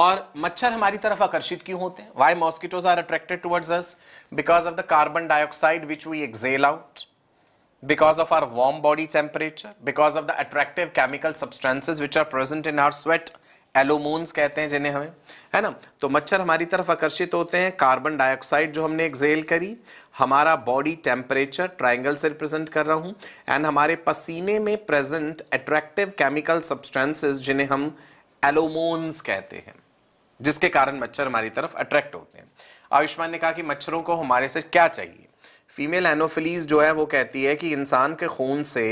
और मच्छर हमारी तरफ आकर्षित क्यों होते हैं? Why mosquitoes are attracted towards us? Because of the carbon dioxide which we exhale out, because of our warm body temperature, because of the attractive chemical substances which are present in our sweat, allomones कहते हैं जिन्हें हमें, है ना। तो मच्छर हमारी तरफ आकर्षित होते हैं, कार्बन डाइऑक्साइड जो हमने एक्सेल करी, हमारा बॉडी टेम्परेचर ट्राइंगल से रिप्रेजेंट कर रहा हूँ, एंड हमारे पसीने में प्रेजेंट एट्रैक्टिव केमिकल सब्सटेंसेज जिन्हें हम एलोमोन्स कहते हैं, जिसके कारण मच्छर हमारी तरफ अट्रैक्ट होते हैं। आयुष्मान ने कहा कि मच्छरों को हमारे से क्या चाहिए? फीमेल एनोफिलीज जो है वो कहती है कि इंसान के खून से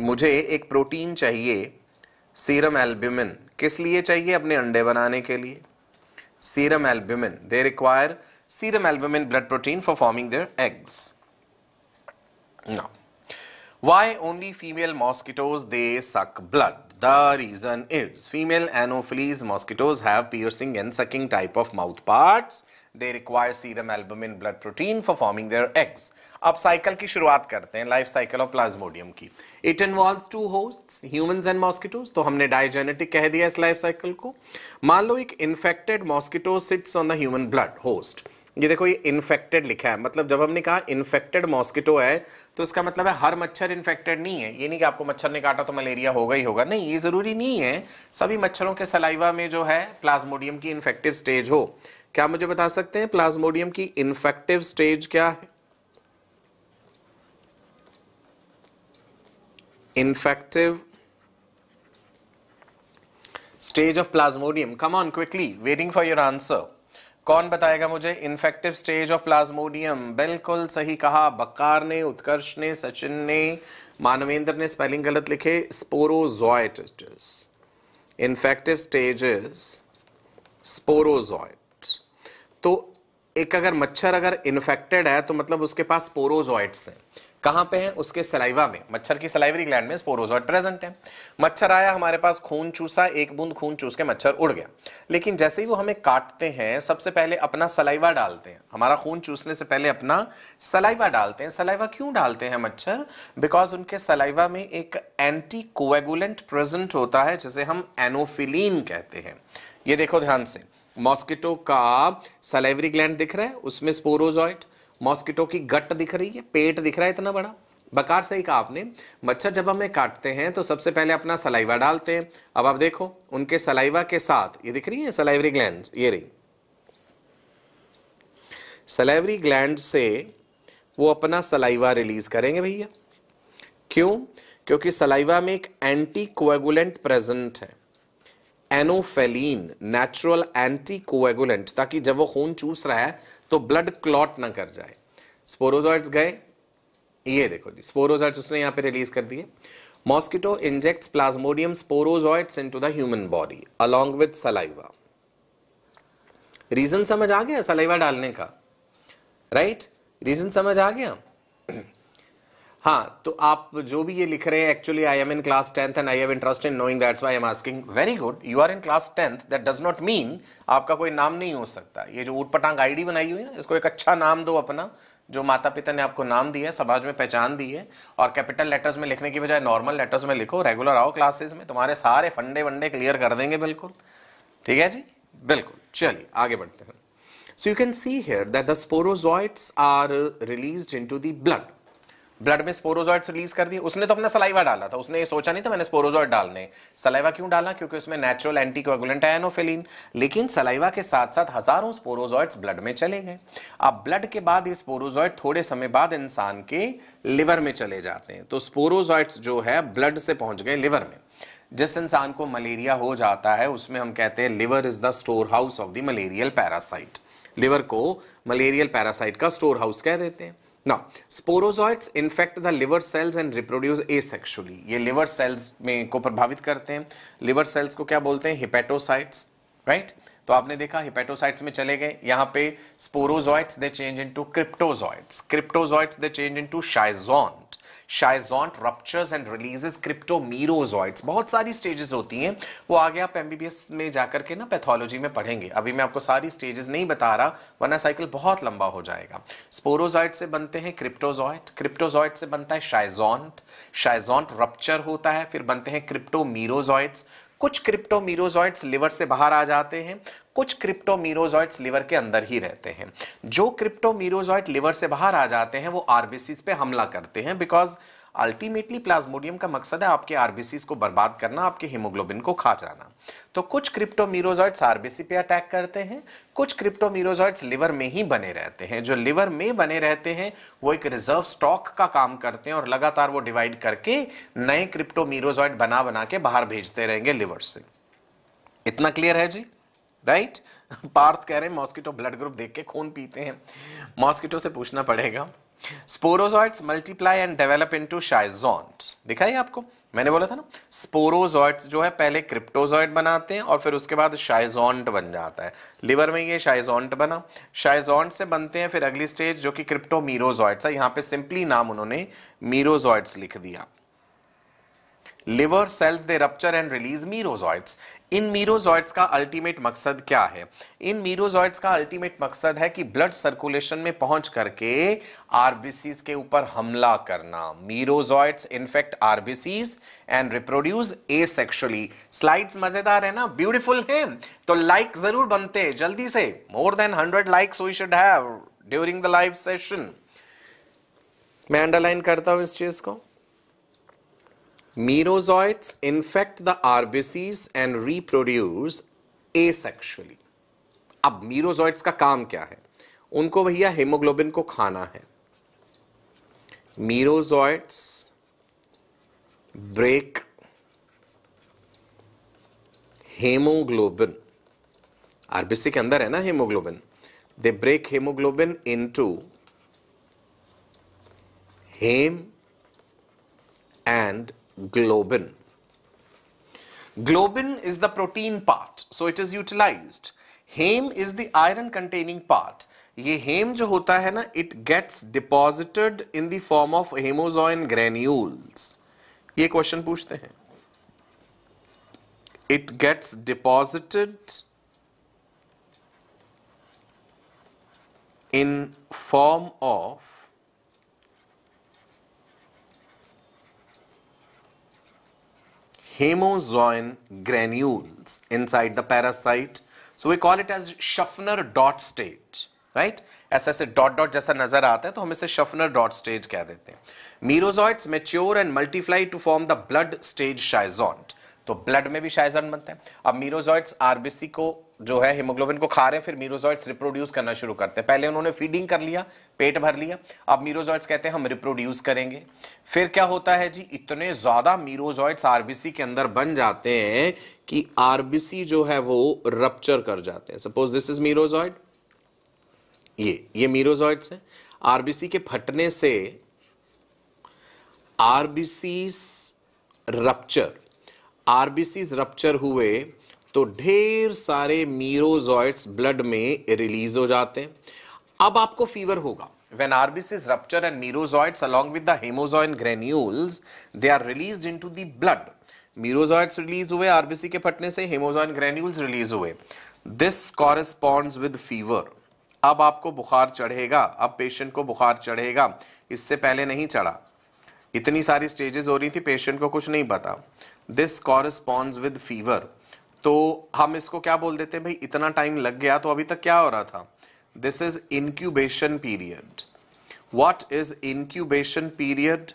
मुझे एक प्रोटीन चाहिए, सीरम एल्ब्यूमिन। किस लिए चाहिए? अपने अंडे बनाने के लिए। Serum albumin, they require serum albumin blood protein for forming their eggs. Now why only female mosquitoes they suck blood? The reason is female anopheles mosquitoes have piercing and sucking type of mouth parts, they require serum albumin blood protein for forming their eggs. अब cycle की शुरुआत करते हैं, life cycle of Plasmodium की। It involves two hosts, humans and mosquitoes. तो हमने डायजेनेटिक कह दिया इस लाइफ साइकिल को। मान लो एक infected mosquito sits on the human blood host. ये देखो, ये इन्फेक्टेड लिखा है, मतलब जब हमने कहा इन्फेक्टेड मॉस्किटो है तो इसका मतलब है हर मच्छर इन्फेक्टेड नहीं है। ये नहीं कि आपको मच्छर ने काटा तो मलेरिया होगा ही होगा, नहीं, ये ज़रूरी नहीं है सभी मच्छरों के सलाइवा में जो है प्लाज्मोडियम की इन्फेक्टिव स्टेज हो। क्या मुझे बता सकते हैं प्लाज्मोडियम की इन्फेक्टिव स्टेज क्या है? Infective stage of Plasmodium, come on quickly, waiting for your answer. कौन बताएगा मुझे इन्फेक्टिव स्टेज ऑफ प्लाज्मोडियम? बिल्कुल सही कहा बक्कार ने, उत्कर्ष ने, सचिन ने, मानवेंद्र ने, स्पेलिंग गलत लिखे, sporozoites. Infective stage is sporozoite. तो एक अगर मच्छर अगर इन्फेक्टेड है तो मतलब उसके पास स्पोरोजोइट्स हैं। कहाँ पे हैं? उसके सलाइवा में, मच्छर की सलाइवरी ग्लैंड में स्पोरोजोइट प्रेजेंट है। मच्छर आया हमारे पास, खून चूसा, एक बूंद खून चूस के मच्छर उड़ गया, लेकिन जैसे ही वो हमें काटते हैं सबसे पहले अपना सलाइवा डालते हैं। हमारा खून चूसने से पहले अपना सलाइवा डालते हैं। सलाइवा क्यों डालते हैं मच्छर? बिकॉज उनके सलाइवा में एक एंटी कोएगुलेंट प्रेजेंट होता है जिसे हम एनोफिलीन कहते हैं। ये देखो ध्यान से, मॉस्किटो का सलाइवरी ग्लैंड दिख रहा है, उसमें स्पोरोजोइट। मॉस्किटो की गट दिख रही है, पेट दिख रहा है इतना बड़ा। बकार सही कहा आपने, मच्छर जब हमें काटते हैं तो सबसे पहले अपना सलाइवा डालते हैं। अब आप देखो उनके सलाइवा के साथ, ये दिख रही है सलाइवरी ग्लैंड, ये रही सलाइवरी ग्लैंड से वो अपना सलाइवा रिलीज करेंगे भैया। क्यों? क्योंकि सलाइवा में एक एंटी कोएगुलेंट प्रेजेंट है, एनोफेलिन, नेचुरल एंटी कोएगुलेंट, ताकि जब वो खून चूस रहा है तो ब्लड क्लॉट ना कर जाए। स्पोरोजोइट्स गए, ये देखो जी स्पोरोजोइट्स उसने यहाँ पे रिलीज कर दिए। Mosquito injects Plasmodium sporozoites into the human body along with saliva. Reason समझ आ गया सलाइवा डालने का, राइट? रीजन समझ आ गया? हाँ, तो आप जो भी ये लिख रहे हैं, actually I am in class 10th and I have interest in knowing, that's why I am asking. Very good, you are in class 10th, that does not mean आपका कोई नाम नहीं हो सकता। ये जो ऊटपटांग आईडी बनाई हुई है ना, इसको एक अच्छा नाम दो अपना, जो माता पिता ने आपको नाम दिया है, समाज में पहचान दी है। और कैपिटल लेटर्स में लिखने की बजाय नॉर्मल लेटर्स में लिखो, रेगुलर आओ क्लासेज में, तुम्हारे सारे फंडे वंडे क्लियर कर देंगे। बिल्कुल ठीक है जी, बिल्कुल। चलिए आगे बढ़ते हैं। So you can see here that the sporozoites are released into the blood. Blood में स्पोरोजोइट्स रिलीज कर दिए, उसने तो अपना सलाइवा डाला था, उसने ये सोचा नहीं था मैंने स्पोरोजोइट डालने। सलाइवा क्यों डाला? क्योंकि उसमें नेचुरल एंटीकोएगुलेंट है एनोफिलिन, लेकिन सलाइवा के साथ साथ हजारों स्पोरोजोइट्स ब्लड में चले गए। अब ब्लड के बाद ये स्पोरोजोइट थोड़े समय बाद इंसान के लिवर में चले जाते हैं। तो स्पोरोजोइट्स जो है ब्लड से पहुंच गए लिवर में। जिस इंसान को मलेरिया हो जाता है उसमें हम कहते हैं liver is the store house of the malarial parasite. Liver को मलेरियल पैरासाइट का स्टोर हाउस कह देते हैं। Now, sporozoites infect the liver cells and reproduce asexually. ये liver cells में को प्रभावित करते हैं। Liver cells को क्या बोलते हैं? Hepatocytes, right? तो आपने देखा hepatocytes में चले गए, यहाँ पे sporozoites they change into cryptozoites, cryptozoites they change into schizoid। Schizont ruptures and releases cryptomerozoites, बहुत सारी स्टेजेस होती हैं, वो आगे आप एमबीबीएस में जाकर के ना पैथोलॉजी में पढ़ेंगे। अभी मैं आपको सारी स्टेजेस नहीं बता रहा वरना साइकिल बहुत लंबा हो जाएगा। स्पोरोजॉइड से बनते हैं क्रिप्टोजॉइड, क्रिप्टोजॉइड से बनता है शाइजॉन्ट, शाइजॉन्ट रप्चर होता है, फिर बनते हैं क्रिप्टोमीरोजॉइड्स। कुछ क्रिप्टोमीरोजॉइड्स लिवर से बाहर आ जाते हैं, कुछ क्रिप्टोमीरोजॉइड्स लिवर के अंदर ही रहते हैं। जो क्रिप्टोमीरोजॉइड लिवर से बाहर आ जाते हैं वो आरबीसीज पे हमला करते हैं, बिकॉज अल्टीमेटली प्लाज्मोडियम का मकसद है आपके आरबीसीज को बर्बाद करना, आपके हीमोग्लोबिन को खा जाना। तो कुछ क्रिप्टोमीरोजॉइड्स आरबीसी पे अटैक करते हैं, कुछ क्रिप्टोमीरोजॉइड्स लिवर में ही बने रहते हैं। जो लिवर में बने रहते हैं वो एक रिजर्व स्टॉक का काम करते हैं और लगातार वो डिवाइड करके नए क्रिप्टोमीरोजॉइड बना बना के बाहर भेजते रहेंगे लिवर से। इतना क्लियर है जी? राइट? पार्थ कह रहे हैं मॉस्किटो ब्लड ग्रुप देख के खून पीते हैं, मॉस्किटो से पूछना पड़ेगा। Sporozoites multiply and develop into schizont, दिखाई आपको मैंने बोला था ना, स्पोरोजॉइड्स जो है पहले क्रिप्टोजॉइड बनाते हैं और फिर उसके बाद शाइजॉन्ट बन जाता है। लिवर में ये शाइजॉन्ट बना, शाइजॉन्ट से बनते हैं फिर अगली स्टेज जो कि क्रिप्टोमीरोजॉइड्स है, यहाँ पे सिंपली नाम उन्होंने मीरोजॉइड्स लिख दिया। Liver cells they rupture and release merozoites. इन मीरोजॉइड्स का अल्टीमेट मकसद क्या है? इन मीरोजॉइड्स का अल्टीमेट मकसद है कि ब्लड सर्कुलेशन में पहुंच करके आरबीसीज के ऊपर हमला करना। Merozoites infect RBCs and reproduce asexually. Slides मजेदार है ना, ब्यूटीफुल हैं, तो लाइक जरूर बनते हैं जल्दी से। More than 100 likes we should have during the live session. मैं अंडरलाइन करता हूं इस चीज को, merozoites infect the RBCs and reproduce asexually. अब मीरोजॉइड्स का काम क्या है? उनको भैया हीमोग्लोबिन को खाना है। मीरोजॉइड्स ब्रेक हीमोग्लोबिन, आरबीसी के अंदर है ना haemoglobin, they break haemoglobin into haem and globin. Globin is the protein part, so it is utilized. Heme is the iron containing part. ये heme जो होता है ना, it gets deposited in the form of hemozoin granules. ये question पूछते हैं, it gets deposited in form of hemozoin granules inside the parasite, so we call it as Schaffner dot stage, right? ऐसे dot dot जैसा नजर आता है तो हम इसे Schaffner dot stage कह देते हैं। Merozoites mature and multiply to form the blood stage Schizont. तो ब्लड में भी शाइजॉन्ट बनता है। अब मीरोजॉइड्स आरबीसी को जो है हीमोग्लोबिन को खा रहे हैं, फिर मीरोजॉइड्स रिप्रोड्यूस करना शुरू करते हैं। पहले उन्होंने फीडिंग कर लिया, पेट भर लिया, अब मीरोजॉइड्स कहते हैं हम रिप्रोड्यूस करेंगे। फिर क्या होता है जी, इतने ज्यादा मीरोजॉइड्स आरबीसी के अंदर बन जाते हैं कि आरबीसी जो है वो रप्चर कर जाते हैं। सपोज दिस इज मीरोजॉइड, ये मीरोजॉइड्स है। आरबीसी के फटने से आरबीसी रप्चर, आरबीसीज रप्चर हुए तो ढेर सारे मीरोजॉइड्स ब्लड में रिलीज हो जाते हैं। अब आपको फीवर होगा। When RBCs rupture and merozoids along with the hemozoin granules, they are released into the blood. Merozoids release हुए आरबीसी के फटने से, हेमोजॉइन ग्रेन्यूल्स रिलीज हुए। This corresponds with fever. अब आपको बुखार चढ़ेगा, अब पेशेंट को बुखार चढ़ेगा, इससे पहले नहीं चढ़ा। इतनी सारी स्टेजेस हो रही थी, पेशेंट को कुछ नहीं पता। दिस कॉरेस्पॉन्ड्स विद फीवर, तो हम इसको क्या बोल देते हैं भाई, इतना टाइम लग गया तो अभी तक क्या हो रहा था। This is incubation period. What is incubation period?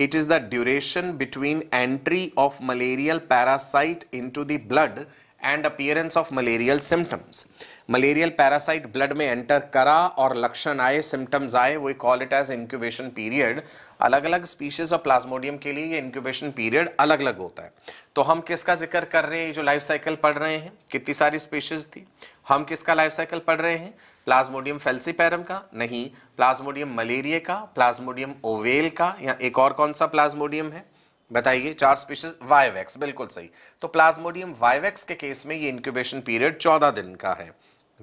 It is the duration between entry of malarial parasite into the blood and appearance of malarial symptoms. Malarial parasite blood में एंटर करा और लक्षण आए, सिम्टम्स आए, we call it as incubation period. अलग अलग species of Plasmodium के लिए ये इंक्यूबेशन पीरियड अलग अलग होता है। तो हम किसका जिक्र कर रहे हैं? जो लाइफ साइकिल पढ़ रहे हैं, कितनी सारी स्पीशीज थी, हम किसका लाइफ साइकिल पढ़ रहे हैं? प्लाज्मोडियम फेल्सीपैरम का नहीं, प्लाज्मोडियम मलेरिया का, प्लाज्मोडियम ओवेल का, या एक और कौन सा प्लाज्मोडियम है बताइए? चार स्पीशीज, वाइवेक्स, बिल्कुल सही। तो प्लाज्मोडियम वाइवेक्स के केस में ये इंक्यूबेशन पीरियड 14 दिन का है,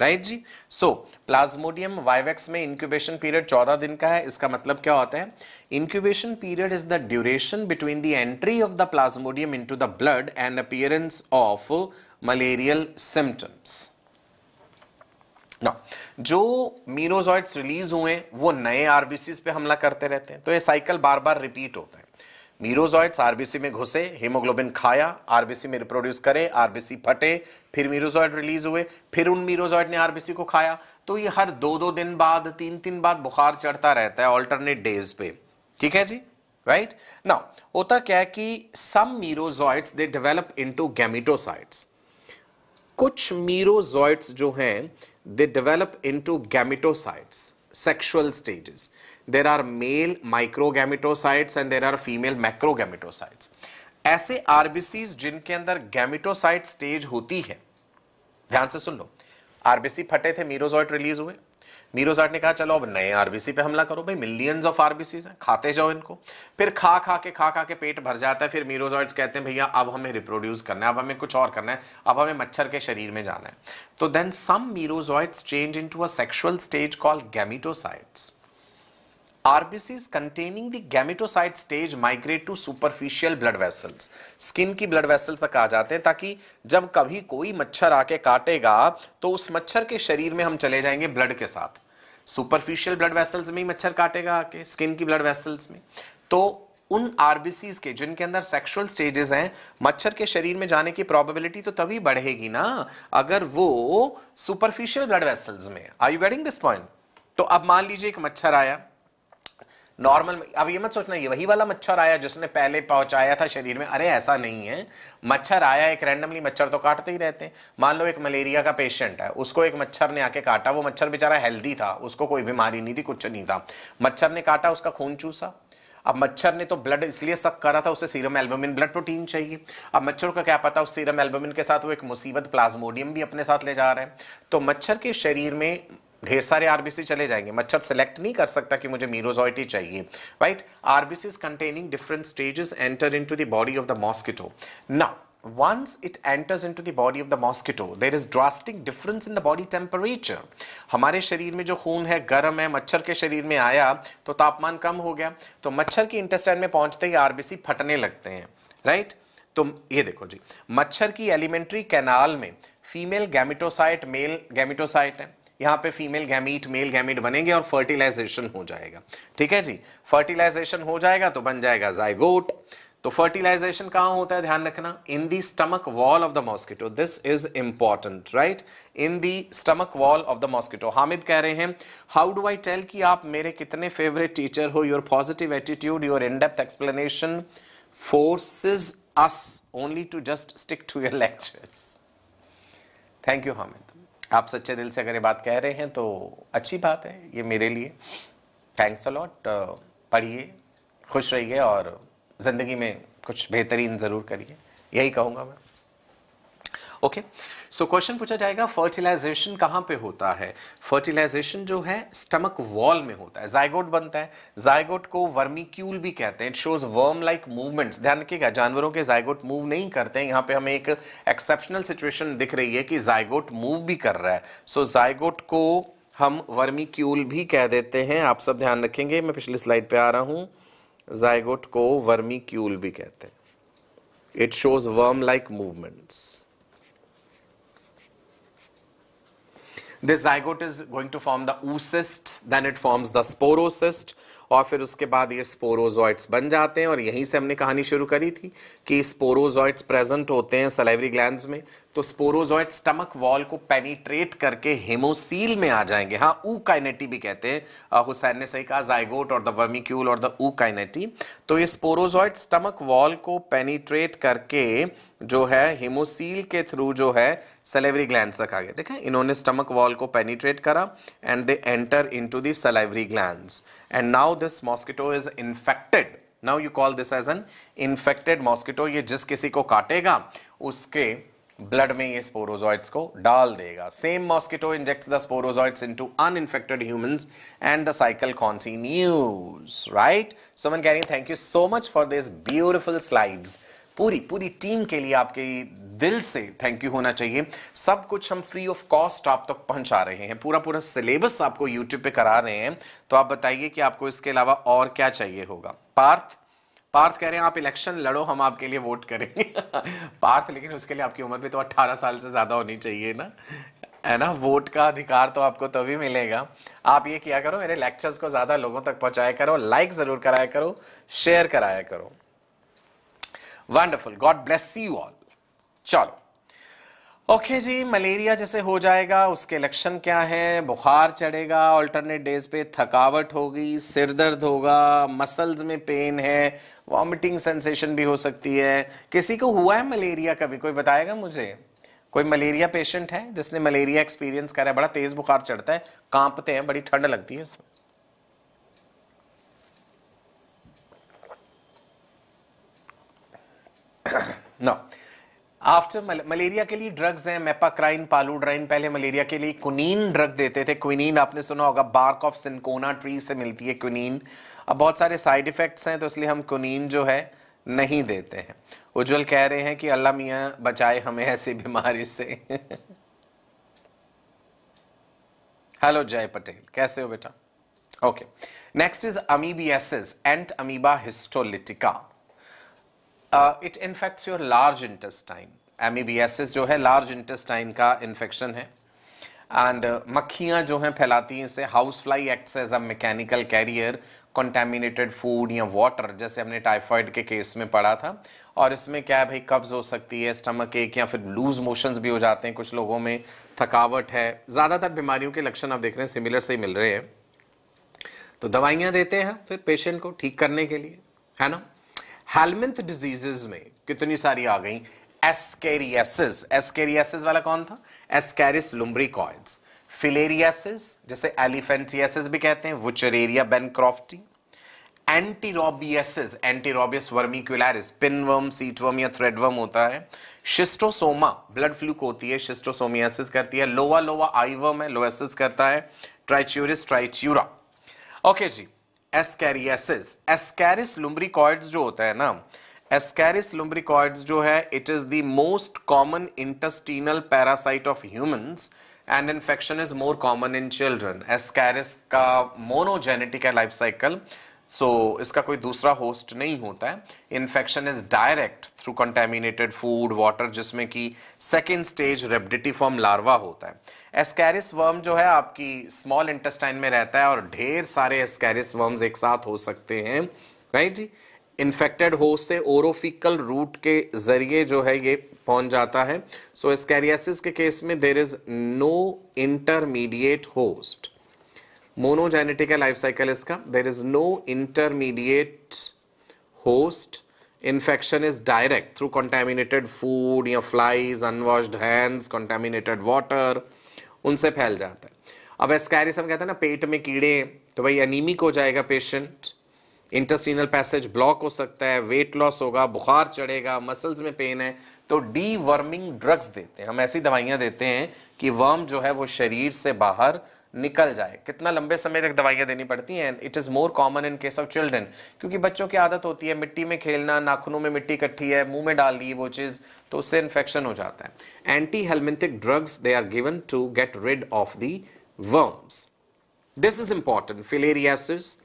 राइट जी। सो प्लाज्मोडियम वाइवेक्स में इंक्यूबेशन पीरियड 14 दिन का है। इसका मतलब क्या होता है? Incubation period is the duration between the entry of the Plasmodium into the blood and appearance of malarial symptoms. ना जो मीनोजॉइड्स रिलीज हुए वो नए आरबीसीज पे हमला करते रहते हैं, तो ये साइकिल बार बार रिपीट होता है। मीरोजॉइड्स आरबीसी में घुसे, हीमोग्लोबिन खाया, आरबीसी में रिप्रोड्यूस करे, आरबीसी फटे, फिर मीरोजॉइड रिलीज हुए, फिर उन मीरोजॉइड ने आरबीसी को खाया। तो ये हर दो दो दिन बाद, तीन तीन बाद बुखार चढ़ता रहता है ऑल्टरनेट डेज पे। ठीक है जी, राइट। नाउ होता क्या है कि some merozoites they develop into gametocytes. कुछ मीरोजॉइड्स जो हैं they develop into gametocytes sexual stages. There are male microgametocytes and there are female macrogametocytes. ऐसे RBCs जिनके अंदर gametocyte stage होती है, ध्यान से सुन लो। RBC फटे थे, मीरोजॉइड रिलीज हुए, मीरोजॉइड ने कहा चलो अब नए RBC पे हमला करो, भाई मिलियंस ऑफ RBCs हैं, खाते जाओ इनको। फिर खा के पेट भर जाता है, फिर मीरोजॉइड्स कहते हैं भैया अब हमें रिप्रोड्यूस करना है, अब हमें कुछ और करना है, अब हमें मच्छर के शरीर में जाना है। तो then some merozoites change into a sexual stage called gametocytes. RBCs containing the gametocyte stage migrate to superficial blood vessels. Skin की blood vessels तक आ जाते हैं, ताकि जब कभी कोई मच्छर आके काटेगा तो उस मच्छर के शरीर में हम चले जाएंगे ब्लड के साथ। superficial blood vessels में ही मच्छर काटेगा आके, स्किन की blood vessels में। तो उन RBCs के जिनके अंदर सेक्सुअल स्टेजेस हैं, मच्छर के शरीर में जाने की प्रोबेबिलिटी तो तभी बढ़ेगी ना अगर वो superficial blood vessels में। Are you getting this point? तो अब मान लीजिए एक मच्छर आया नॉर्मल, अब ये मत सोचना ये वही वाला मच्छर आया जिसने पहले पहुंचाया था शरीर में, अरे ऐसा नहीं है। मच्छर आया एक रैंडमली, मच्छर तो काटते ही रहते हैं। मान लो एक मलेरिया का पेशेंट है, उसको एक मच्छर ने आके काटा, वो मच्छर बेचारा हेल्दी था, उसको कोई बीमारी नहीं थी, कुछ नहीं था, मच्छर ने काटा, उसका खून चूसा। अब मच्छर ने तो ब्लड इसलिए सक करा था, उसे सीरम एल्बुमिन ब्लड प्रोटीन चाहिए। अब मच्छर का क्या पता उस सीरम एल्बुमिन के साथ वो एक मुसीबत प्लाज्मोडियम भी अपने साथ ले जा रहा है। तो मच्छर के शरीर में ढेर सारे आरबीसी चले जाएंगे, मच्छर सेलेक्ट नहीं कर सकता कि मुझे मीरोजॉइटी चाहिए, right. RBCs containing different stages enter into the body of the mosquito. Now once it enters into the body of the mosquito there is drastic difference in the body temperature. हमारे शरीर में जो खून है गर्म है, मच्छर के शरीर में आया तो तापमान कम हो गया, तो मच्छर के इंटेस्टाइन में पहुंचते ही आरबीसी फटने लगते हैं, राइट। तो ये देखो जी, मच्छर की एलिमेंट्री कैनाल में फीमेल गैमेटोसाइट मेल गैमेटोसाइट है, यहाँ पे फीमेल गैमीट मेल गैमीट बनेंगे और फर्टिलाइजेशन हो जाएगा। ठीक है जी, फर्टिलाइजेशन हो जाएगा तो बन जाएगा जाइगोट। तो फर्टिलाइजेशन कहाँ होता है ध्यान रखना? In the stomach wall of the mosquito. This is important, right, in the stomach wall of the mosquito. Hamid कह रहे हैं हाउ डू आई टेल कि आप मेरे कितने फेवरेट टीचर हो? Your positive attitude, your in depth explanation forces us only to just stick to your lectures. Thank you Hamid, आप सच्चे दिल से अगर ये बात कह रहे हैं तो अच्छी बात है ये मेरे लिए। Thanks a lot. पढ़िए, खुश रहिए और ज़िंदगी में कुछ बेहतरीन ज़रूर करिए, यही कहूँगा मैं। ओके, सो क्वेश्चन पूछा जाएगा फर्टिलाइजेशन कहाँ पे होता है? फर्टिलाइजेशन जो है स्टमक वॉल में होता है, जाइगोट बनता है। जाइगोट को वर्मिक्यूल भी कहते हैं। It shows worm like movements. ध्यान रखिएगा, जानवरों के जाइगोट मूव नहीं करते हैं। यहाँ पे हमें एक एक्सेप्शनल सिचुएशन दिख रही है कि जाइगोट मूव भी कर रहा है। सो जाइगोट को हम वर्मिक्यूल भी कह देते हैं, आप सब ध्यान रखेंगे। मैं पिछली स्लाइड पर आ रहा हूँ, जाइगोट को वर्मिक्यूल भी कहते हैं। It shows worm like movements. This zygote is going to form the oocyst, then it forms the sporocyst, और फिर उसके बाद ये sporozoids बन जाते हैं। और यहीं से हमने कहानी शुरू करी थी कि sporozoids present होते हैं salivary glands में। तो sporozoids stomach wall को penetrate करके हेमोसील में आ जाएंगे। हाँ, oocyte भी कहते हैं, हुसैन ने सही कहा, zygote और the vermicule और the oocyte। तो ये sporozoids stomach wall को penetrate करके जो है हेमोसील के थ्रू जो है सलेवरी ग्लैंड्स तक आ गए। देखें, इन्होंने स्टमक वॉल को पेनिट्रेट करा and they enter into the salivary glands and now this mosquito is infected. Now you call this as an infected mosquito. ये जिस किसी को काटेगा उसके ब्लड में ये स्पोरोजॉइड्स को डाल देगा। Same mosquito injects the sporozoites into uninfected humans and the cycle continues, right. Suman कह रही है thank you so much for this beautiful slides. पूरी पूरी टीम के लिए आपके दिल से थैंक यू होना चाहिए। सब कुछ हम फ्री ऑफ कॉस्ट आप तक पहुंचा रहे हैं, पूरा पूरा सिलेबस आपको यूट्यूब पे करा रहे हैं। तो आप बताइए कि आपको इसके अलावा और क्या चाहिए होगा। पार्थ कह रहे हैं आप इलेक्शन लड़ो, हम आपके लिए वोट करेंगे। पार्थ, लेकिन उसके लिए आपकी उम्र भी तो 18 साल से ज़्यादा होनी चाहिए ना, है ना। वोट का अधिकार तो आपको तभी मिलेगा। आप ये किया करो, मेरे लेक्चर्स को ज़्यादा लोगों तक पहुँचाया करो, लाइक ज़रूर कराया करो, शेयर कराया करो। Wonderful, God bless you all. चलो ओके जी, मलेरिया जैसे हो जाएगा, उसके लक्षण क्या है? बुखार चढ़ेगा, ऑल्टरनेट डेज पे थकावट होगी, सिर दर्द होगा, मसल्स में पेन है, वॉमिटिंग सेंसेशन भी हो सकती है। किसी को हुआ है मलेरिया कभी? कोई बताएगा मुझे, कोई मलेरिया पेशेंट है जिसने मलेरिया एक्सपीरियंस करा है? बड़ा तेज बुखार चढ़ता है, कांपते हैं, बड़ी ठंड लगती है इसमें। नो आफ्टर मलेरिया के लिए ड्रग्स हैं, मेपाक्राइन, पालूड्राइन। पहले मलेरिया के लिए क्विनीन ड्रग देते थे। क्विनीन आपने सुना होगा, बार्क ऑफ सिनकोना ट्री से मिलती है क्विनीन। अब बहुत सारे साइड इफेक्ट्स हैं तो इसलिए हम क्विनीन जो है नहीं देते हैं। उज्जवल कह रहे हैं कि अल्लाह मियाँ बचाए हमें ऐसी बीमारी से। हेलो जय पटेल, कैसे हो बेटा? Okay, next is amoebiasis, Entamoeba histolytica. It infects your large intestine. Amoebiasis जो है लार्ज इंटेस्टाइन का इन्फेक्शन है। एंड मक्खियाँ जो हैं फैलाती हैं इसे। House fly acts as a mechanical carrier, contaminated food या वाटर, जैसे हमने टाइफाइड के केस में पढ़ा था। और इसमें क्या है भाई, कब्ज़ हो सकती है, स्टमक एक या फिर लूज मोशंस भी हो जाते हैं कुछ लोगों में, थकावट है। ज़्यादातर बीमारियों के लक्षण आप देख रहे हैं सिमिलर से ही मिल रहे हैं। तो दवाइयाँ देते हैं फिर पेशेंट को ठीक करने के लिए, है ना। हेलमिंथ डिजीजेज में कितनी सारी आ गई। एस्केरियासिस, एस्केरियासिस वाला कौन था? Ascaris lumbricoides. फिलेरियासिस जैसे एलिफेंटियासिस भी कहते हैं, Wuchereria bancrofti. Enterobiasis, Enterobius vermicularis, pinworm, seatworm या थ्रेडवर्म होता है। शिस्टोसोमा, ब्लड फ्लूक होती है, शिस्टोसोमियासिस करती है। लोवा लोवा आईवर्म है, लोएसिस करता है। Trichuris, trichiura. ओके जी, एस्केरियासिस। एस्केरिस लुम्ब्रिकॉइड्स जो होता है ना, एस्केरिस लुम्ब्रिकॉइड्स जो है, it is the most common intestinal parasite of humans and infection is more common in children. Ascaris का मोनोजेनेटिक है लाइफ साइकिल, सो इसका कोई दूसरा होस्ट नहीं होता है। Infection is direct through contaminated food, water, जिसमें कि सेकेंड स्टेज रेब्डिटिफॉर्म लार्वा होता है। एस्केरिस वर्म जो है आपकी स्मॉल इंटेस्टाइन में रहता है और ढेर सारे एस्केरिस वर्म्स एक साथ हो सकते हैं, राइट जी। इन्फेक्टेड होस्ट से ओरोफिकल रूट के जरिए जो है ये पहुंच जाता है। सो एस्केरियासिस के केस में there is no intermediate host, monogenetic है लाइफ साइकिल इसका। There is no intermediate host. Infection is direct through contaminated food या flies, unwashed hands, contaminated water, उनसे फैल जाता है। अब एस्केरिस हम कहते हैं ना, पेट में कीड़े, तो भाई एनीमिक हो जाएगा पेशेंट, इंटेस्टिनल पैसेज ब्लॉक हो सकता है, वेट लॉस होगा, बुखार चढ़ेगा, मसल्स में पेन है। तो डी वर्मिंग ड्रग्स देते हैं हम, ऐसी दवाइयाँ देते हैं कि वर्म जो है वो शरीर से बाहर निकल जाए। कितना लंबे समय तक दवाइयाँ देनी पड़ती हैं? And it is more common in case of children, क्योंकि बच्चों की आदत होती है मिट्टी में खेलना, नाखूनों में मिट्टी इकट्ठी है, मुंह में डाल दी वो चीज़, तो उससे इन्फेक्शन हो जाता है। Anti helminthic drugs they are given to get rid of the worms. This is important. Filariasis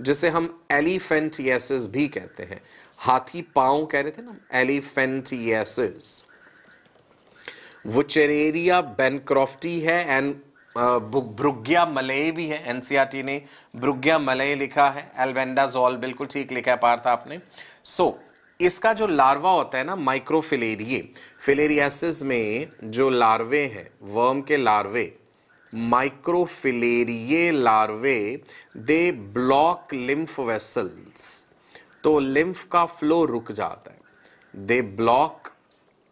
जिसे हम एलिफेंटियासिस भी कहते हैं, हाथी पाँव कह रहे थे ना, एलिफेंटियासिस। वुचरेरिया बेनक्रॉफ्टी है एंड ब्रुग्या मलय भी है। एनसीईआरटी ने ब्रुग्या मलय लिखा है। एल्बेंडाजोल बिल्कुल ठीक लिखा है पार्थ आपने। सो इसका जो लार्वा होता है ना, माइक्रोफिलेरिये, फिलेरियासिस में जो लार्वे हैं, वर्म के larvae, microfilariae larvae, they block lymph vessels, तो लिम्फ का फ्लो रुक जाता है। They block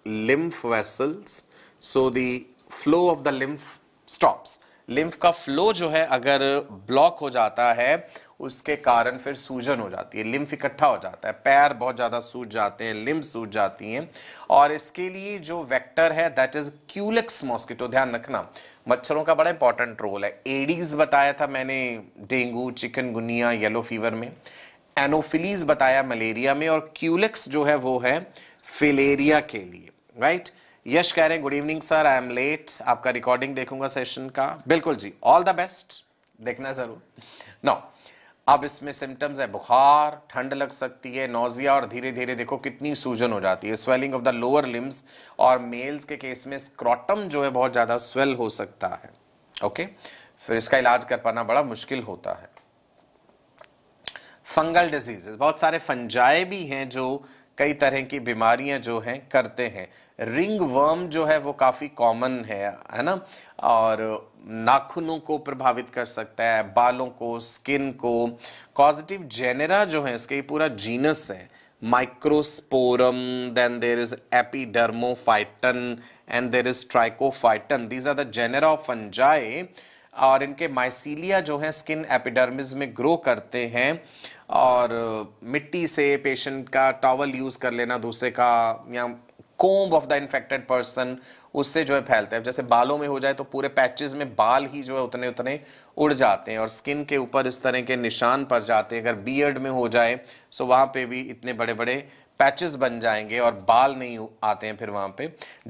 lymph vessels, so the flow of the lymph stops. Lymph का फ्लो जो है अगर ब्लॉक हो जाता है, उसके कारण फिर सूजन हो जाती है, लिम्फ इकट्ठा हो जाता है, पैर बहुत ज़्यादा सूज जाते हैं, लिम्फ सूज जाती हैं। और इसके लिए जो वेक्टर है दैट इज क्यूलिक्स मॉस्किटो। ध्यान रखना, मच्छरों का बड़ा इंपॉर्टेंट रोल है। एडीज बताया था मैंने डेंगू, चिकनगुनिया, येलो फीवर में। एनोफिलीज बताया मलेरिया में। और क्यूलिक्स जो है वो है फिलेरिया के लिए, राइट। यश कह रहे हैं good evening sir, I am late, आपका रिकॉर्डिंग देखूंगा सेशन का। बिल्कुल जी, ऑल द बेस्ट, देखना जरूर। नो अब इसमें सिम्टम्स है बुखार, ठंड लग सकती है, नोजिया और धीरे धीरे देखो कितनी सूजन हो जाती है, swelling of the lower limbs, और मेल्स के केस में स्क्रॉटम जो है बहुत ज़्यादा स्वेल हो सकता है। ओके, फिर इसका इलाज कर पाना बड़ा मुश्किल होता है। फंगल डिजीजेस, बहुत सारे फंजाई भी हैं जो कई तरह की बीमारियां जो हैं करते हैं। रिंग वर्म जो है वो काफ़ी कॉमन है ना, और नाखूनों को प्रभावित कर सकता है, बालों को, स्किन को। कॉजेटिव जेनेरा जो है इसके पूरा जीनस है, microsporum, then there is Epidermophyton and there is trichophyton, these are the genera of fungi. और इनके माइसीलिया जो हैं स्किन एपिडर्मिस में ग्रो करते हैं, और मिट्टी से पेशेंट का टॉवल यूज़ कर लेना दूसरे का, या comb of the infected person, उससे जो है फैलता है। जैसे बालों में हो जाए तो पूरे पैचेस में बाल ही जो है उतने उतने उड़ जाते हैं, और स्किन के ऊपर इस तरह के निशान पड़ जाते हैं। अगर बियर्ड में हो जाए सो वहाँ पे भी इतने बड़े बड़े पैचेस बन जाएंगे और बाल नहीं आते हैं फिर वहाँ पे।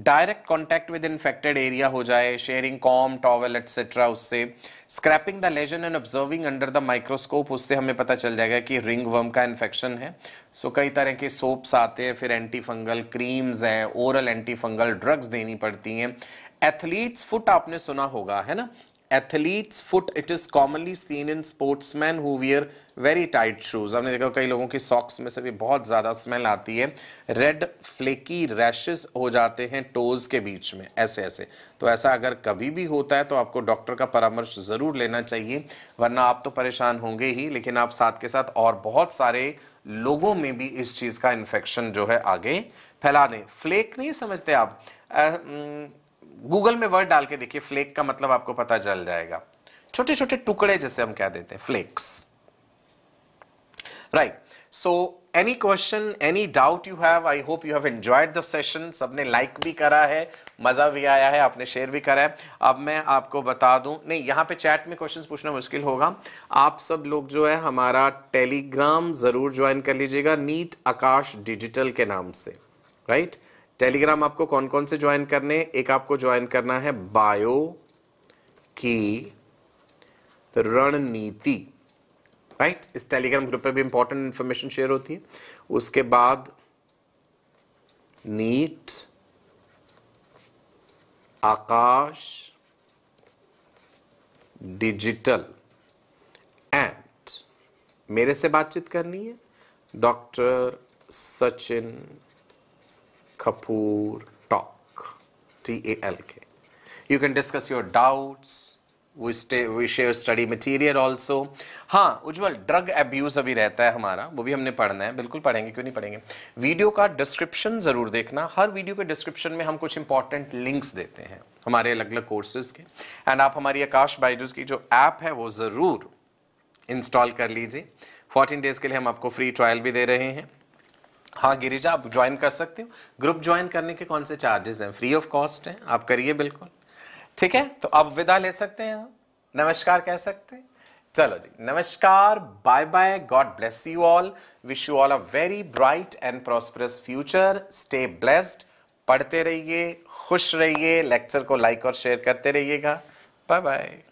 Direct contact with infected area हो जाए, शेयरिंग कॉम, टॉवल एट्सेट्रा, उससे scraping the lesion and observing under the microscope, उससे हमें पता चल जाएगा कि रिंग वर्म का इन्फेक्शन है। सो कई तरह के सोप्स आते हैं, फिर एंटी फंगल क्रीम्स हैं, ओरल एंटी फंगल ड्रग्स देनी पड़ती हैं। एथलीट्स फुट आपने सुना होगा, है ना, athlete's foot, it is commonly seen in sportsman who wear very tight shoes. हमने देखा कई लोगों की सॉक्स में से भी बहुत ज़्यादा स्मेल आती है। रेड फ्लेकी रैशेस हो जाते हैं टोज़ के बीच में, ऐसे ऐसे। तो ऐसा अगर कभी भी होता है तो आपको डॉक्टर का परामर्श ज़रूर लेना चाहिए, वरना आप तो परेशान होंगे ही, लेकिन आप साथ के साथ और बहुत सारे लोगों में भी इस चीज़ का इन्फेक्शन जो है आगे फैला दें। फ्लेक नहीं समझते आप, गूगल में वर्ड डाल के देखिए, फ्लेक का मतलब आपको पता चल जाएगा, छोटे छोटे टुकड़े जैसे हम कह देते हैं, flex, right. So any question, any doubt you have, I hope you have enjoyed the session. सबने लाइक भी करा है, मज़ा भी आया है, आपने शेयर भी करा है। अब मैं आपको बता दूं, नहीं यहाँ पे चैट में क्वेश्चंस पूछना मुश्किल होगा। आप सब लोग जो है हमारा टेलीग्राम ज़रूर ज्वाइन कर लीजिएगा, नीट आकाश डिजिटल के नाम से, राइट। टेलीग्राम आपको कौन कौन से ज्वाइन करने, एक आपको ज्वाइन करना है बायो की रणनीति, राइट। इस टेलीग्राम ग्रुप पे भी इंपॉर्टेंट इंफॉर्मेशन शेयर होती है। उसके बाद नीट आकाश डिजिटल एंड मेरे से बातचीत करनी है, doctor Sachin Kapoor Talk, TALK. You can discuss your doubts. We share study material also. हाँ, उज्जवल ड्रग एब्यूज़ अभी रहता है हमारा, वो भी हमने पढ़ना है, बिल्कुल पढ़ेंगे, क्यों नहीं पढ़ेंगे। वीडियो का डिस्क्रिप्शन ज़रूर देखना, हर वीडियो के डिस्क्रिप्शन में हम कुछ इंपॉर्टेंट लिंक्स देते हैं हमारे अलग अलग कोर्सेज के। एंड आप हमारी आकाश बायजूस की जो ऐप है वो ज़रूर इंस्टॉल कर लीजिए। 14 डेज़ के लिए हम आपको फ्री ट्रायल भी दे रहे हैं। हाँ गिरिजा, आप ज्वाइन कर सकते हो। ग्रुप ज्वाइन करने के कौन से चार्जेस हैं, फ्री ऑफ कॉस्ट हैं, आप करिए बिल्कुल, ठीक है। तो अब विदा ले सकते हैं, नमस्कार कह सकते हैं, चलो जी नमस्कार, bye bye, god bless you all, wish you all a very bright and prosperous future, stay blessed, पढ़ते रहिए, खुश रहिए, लेक्चर को लाइक और शेयर करते रहिएगा, बाय बाय।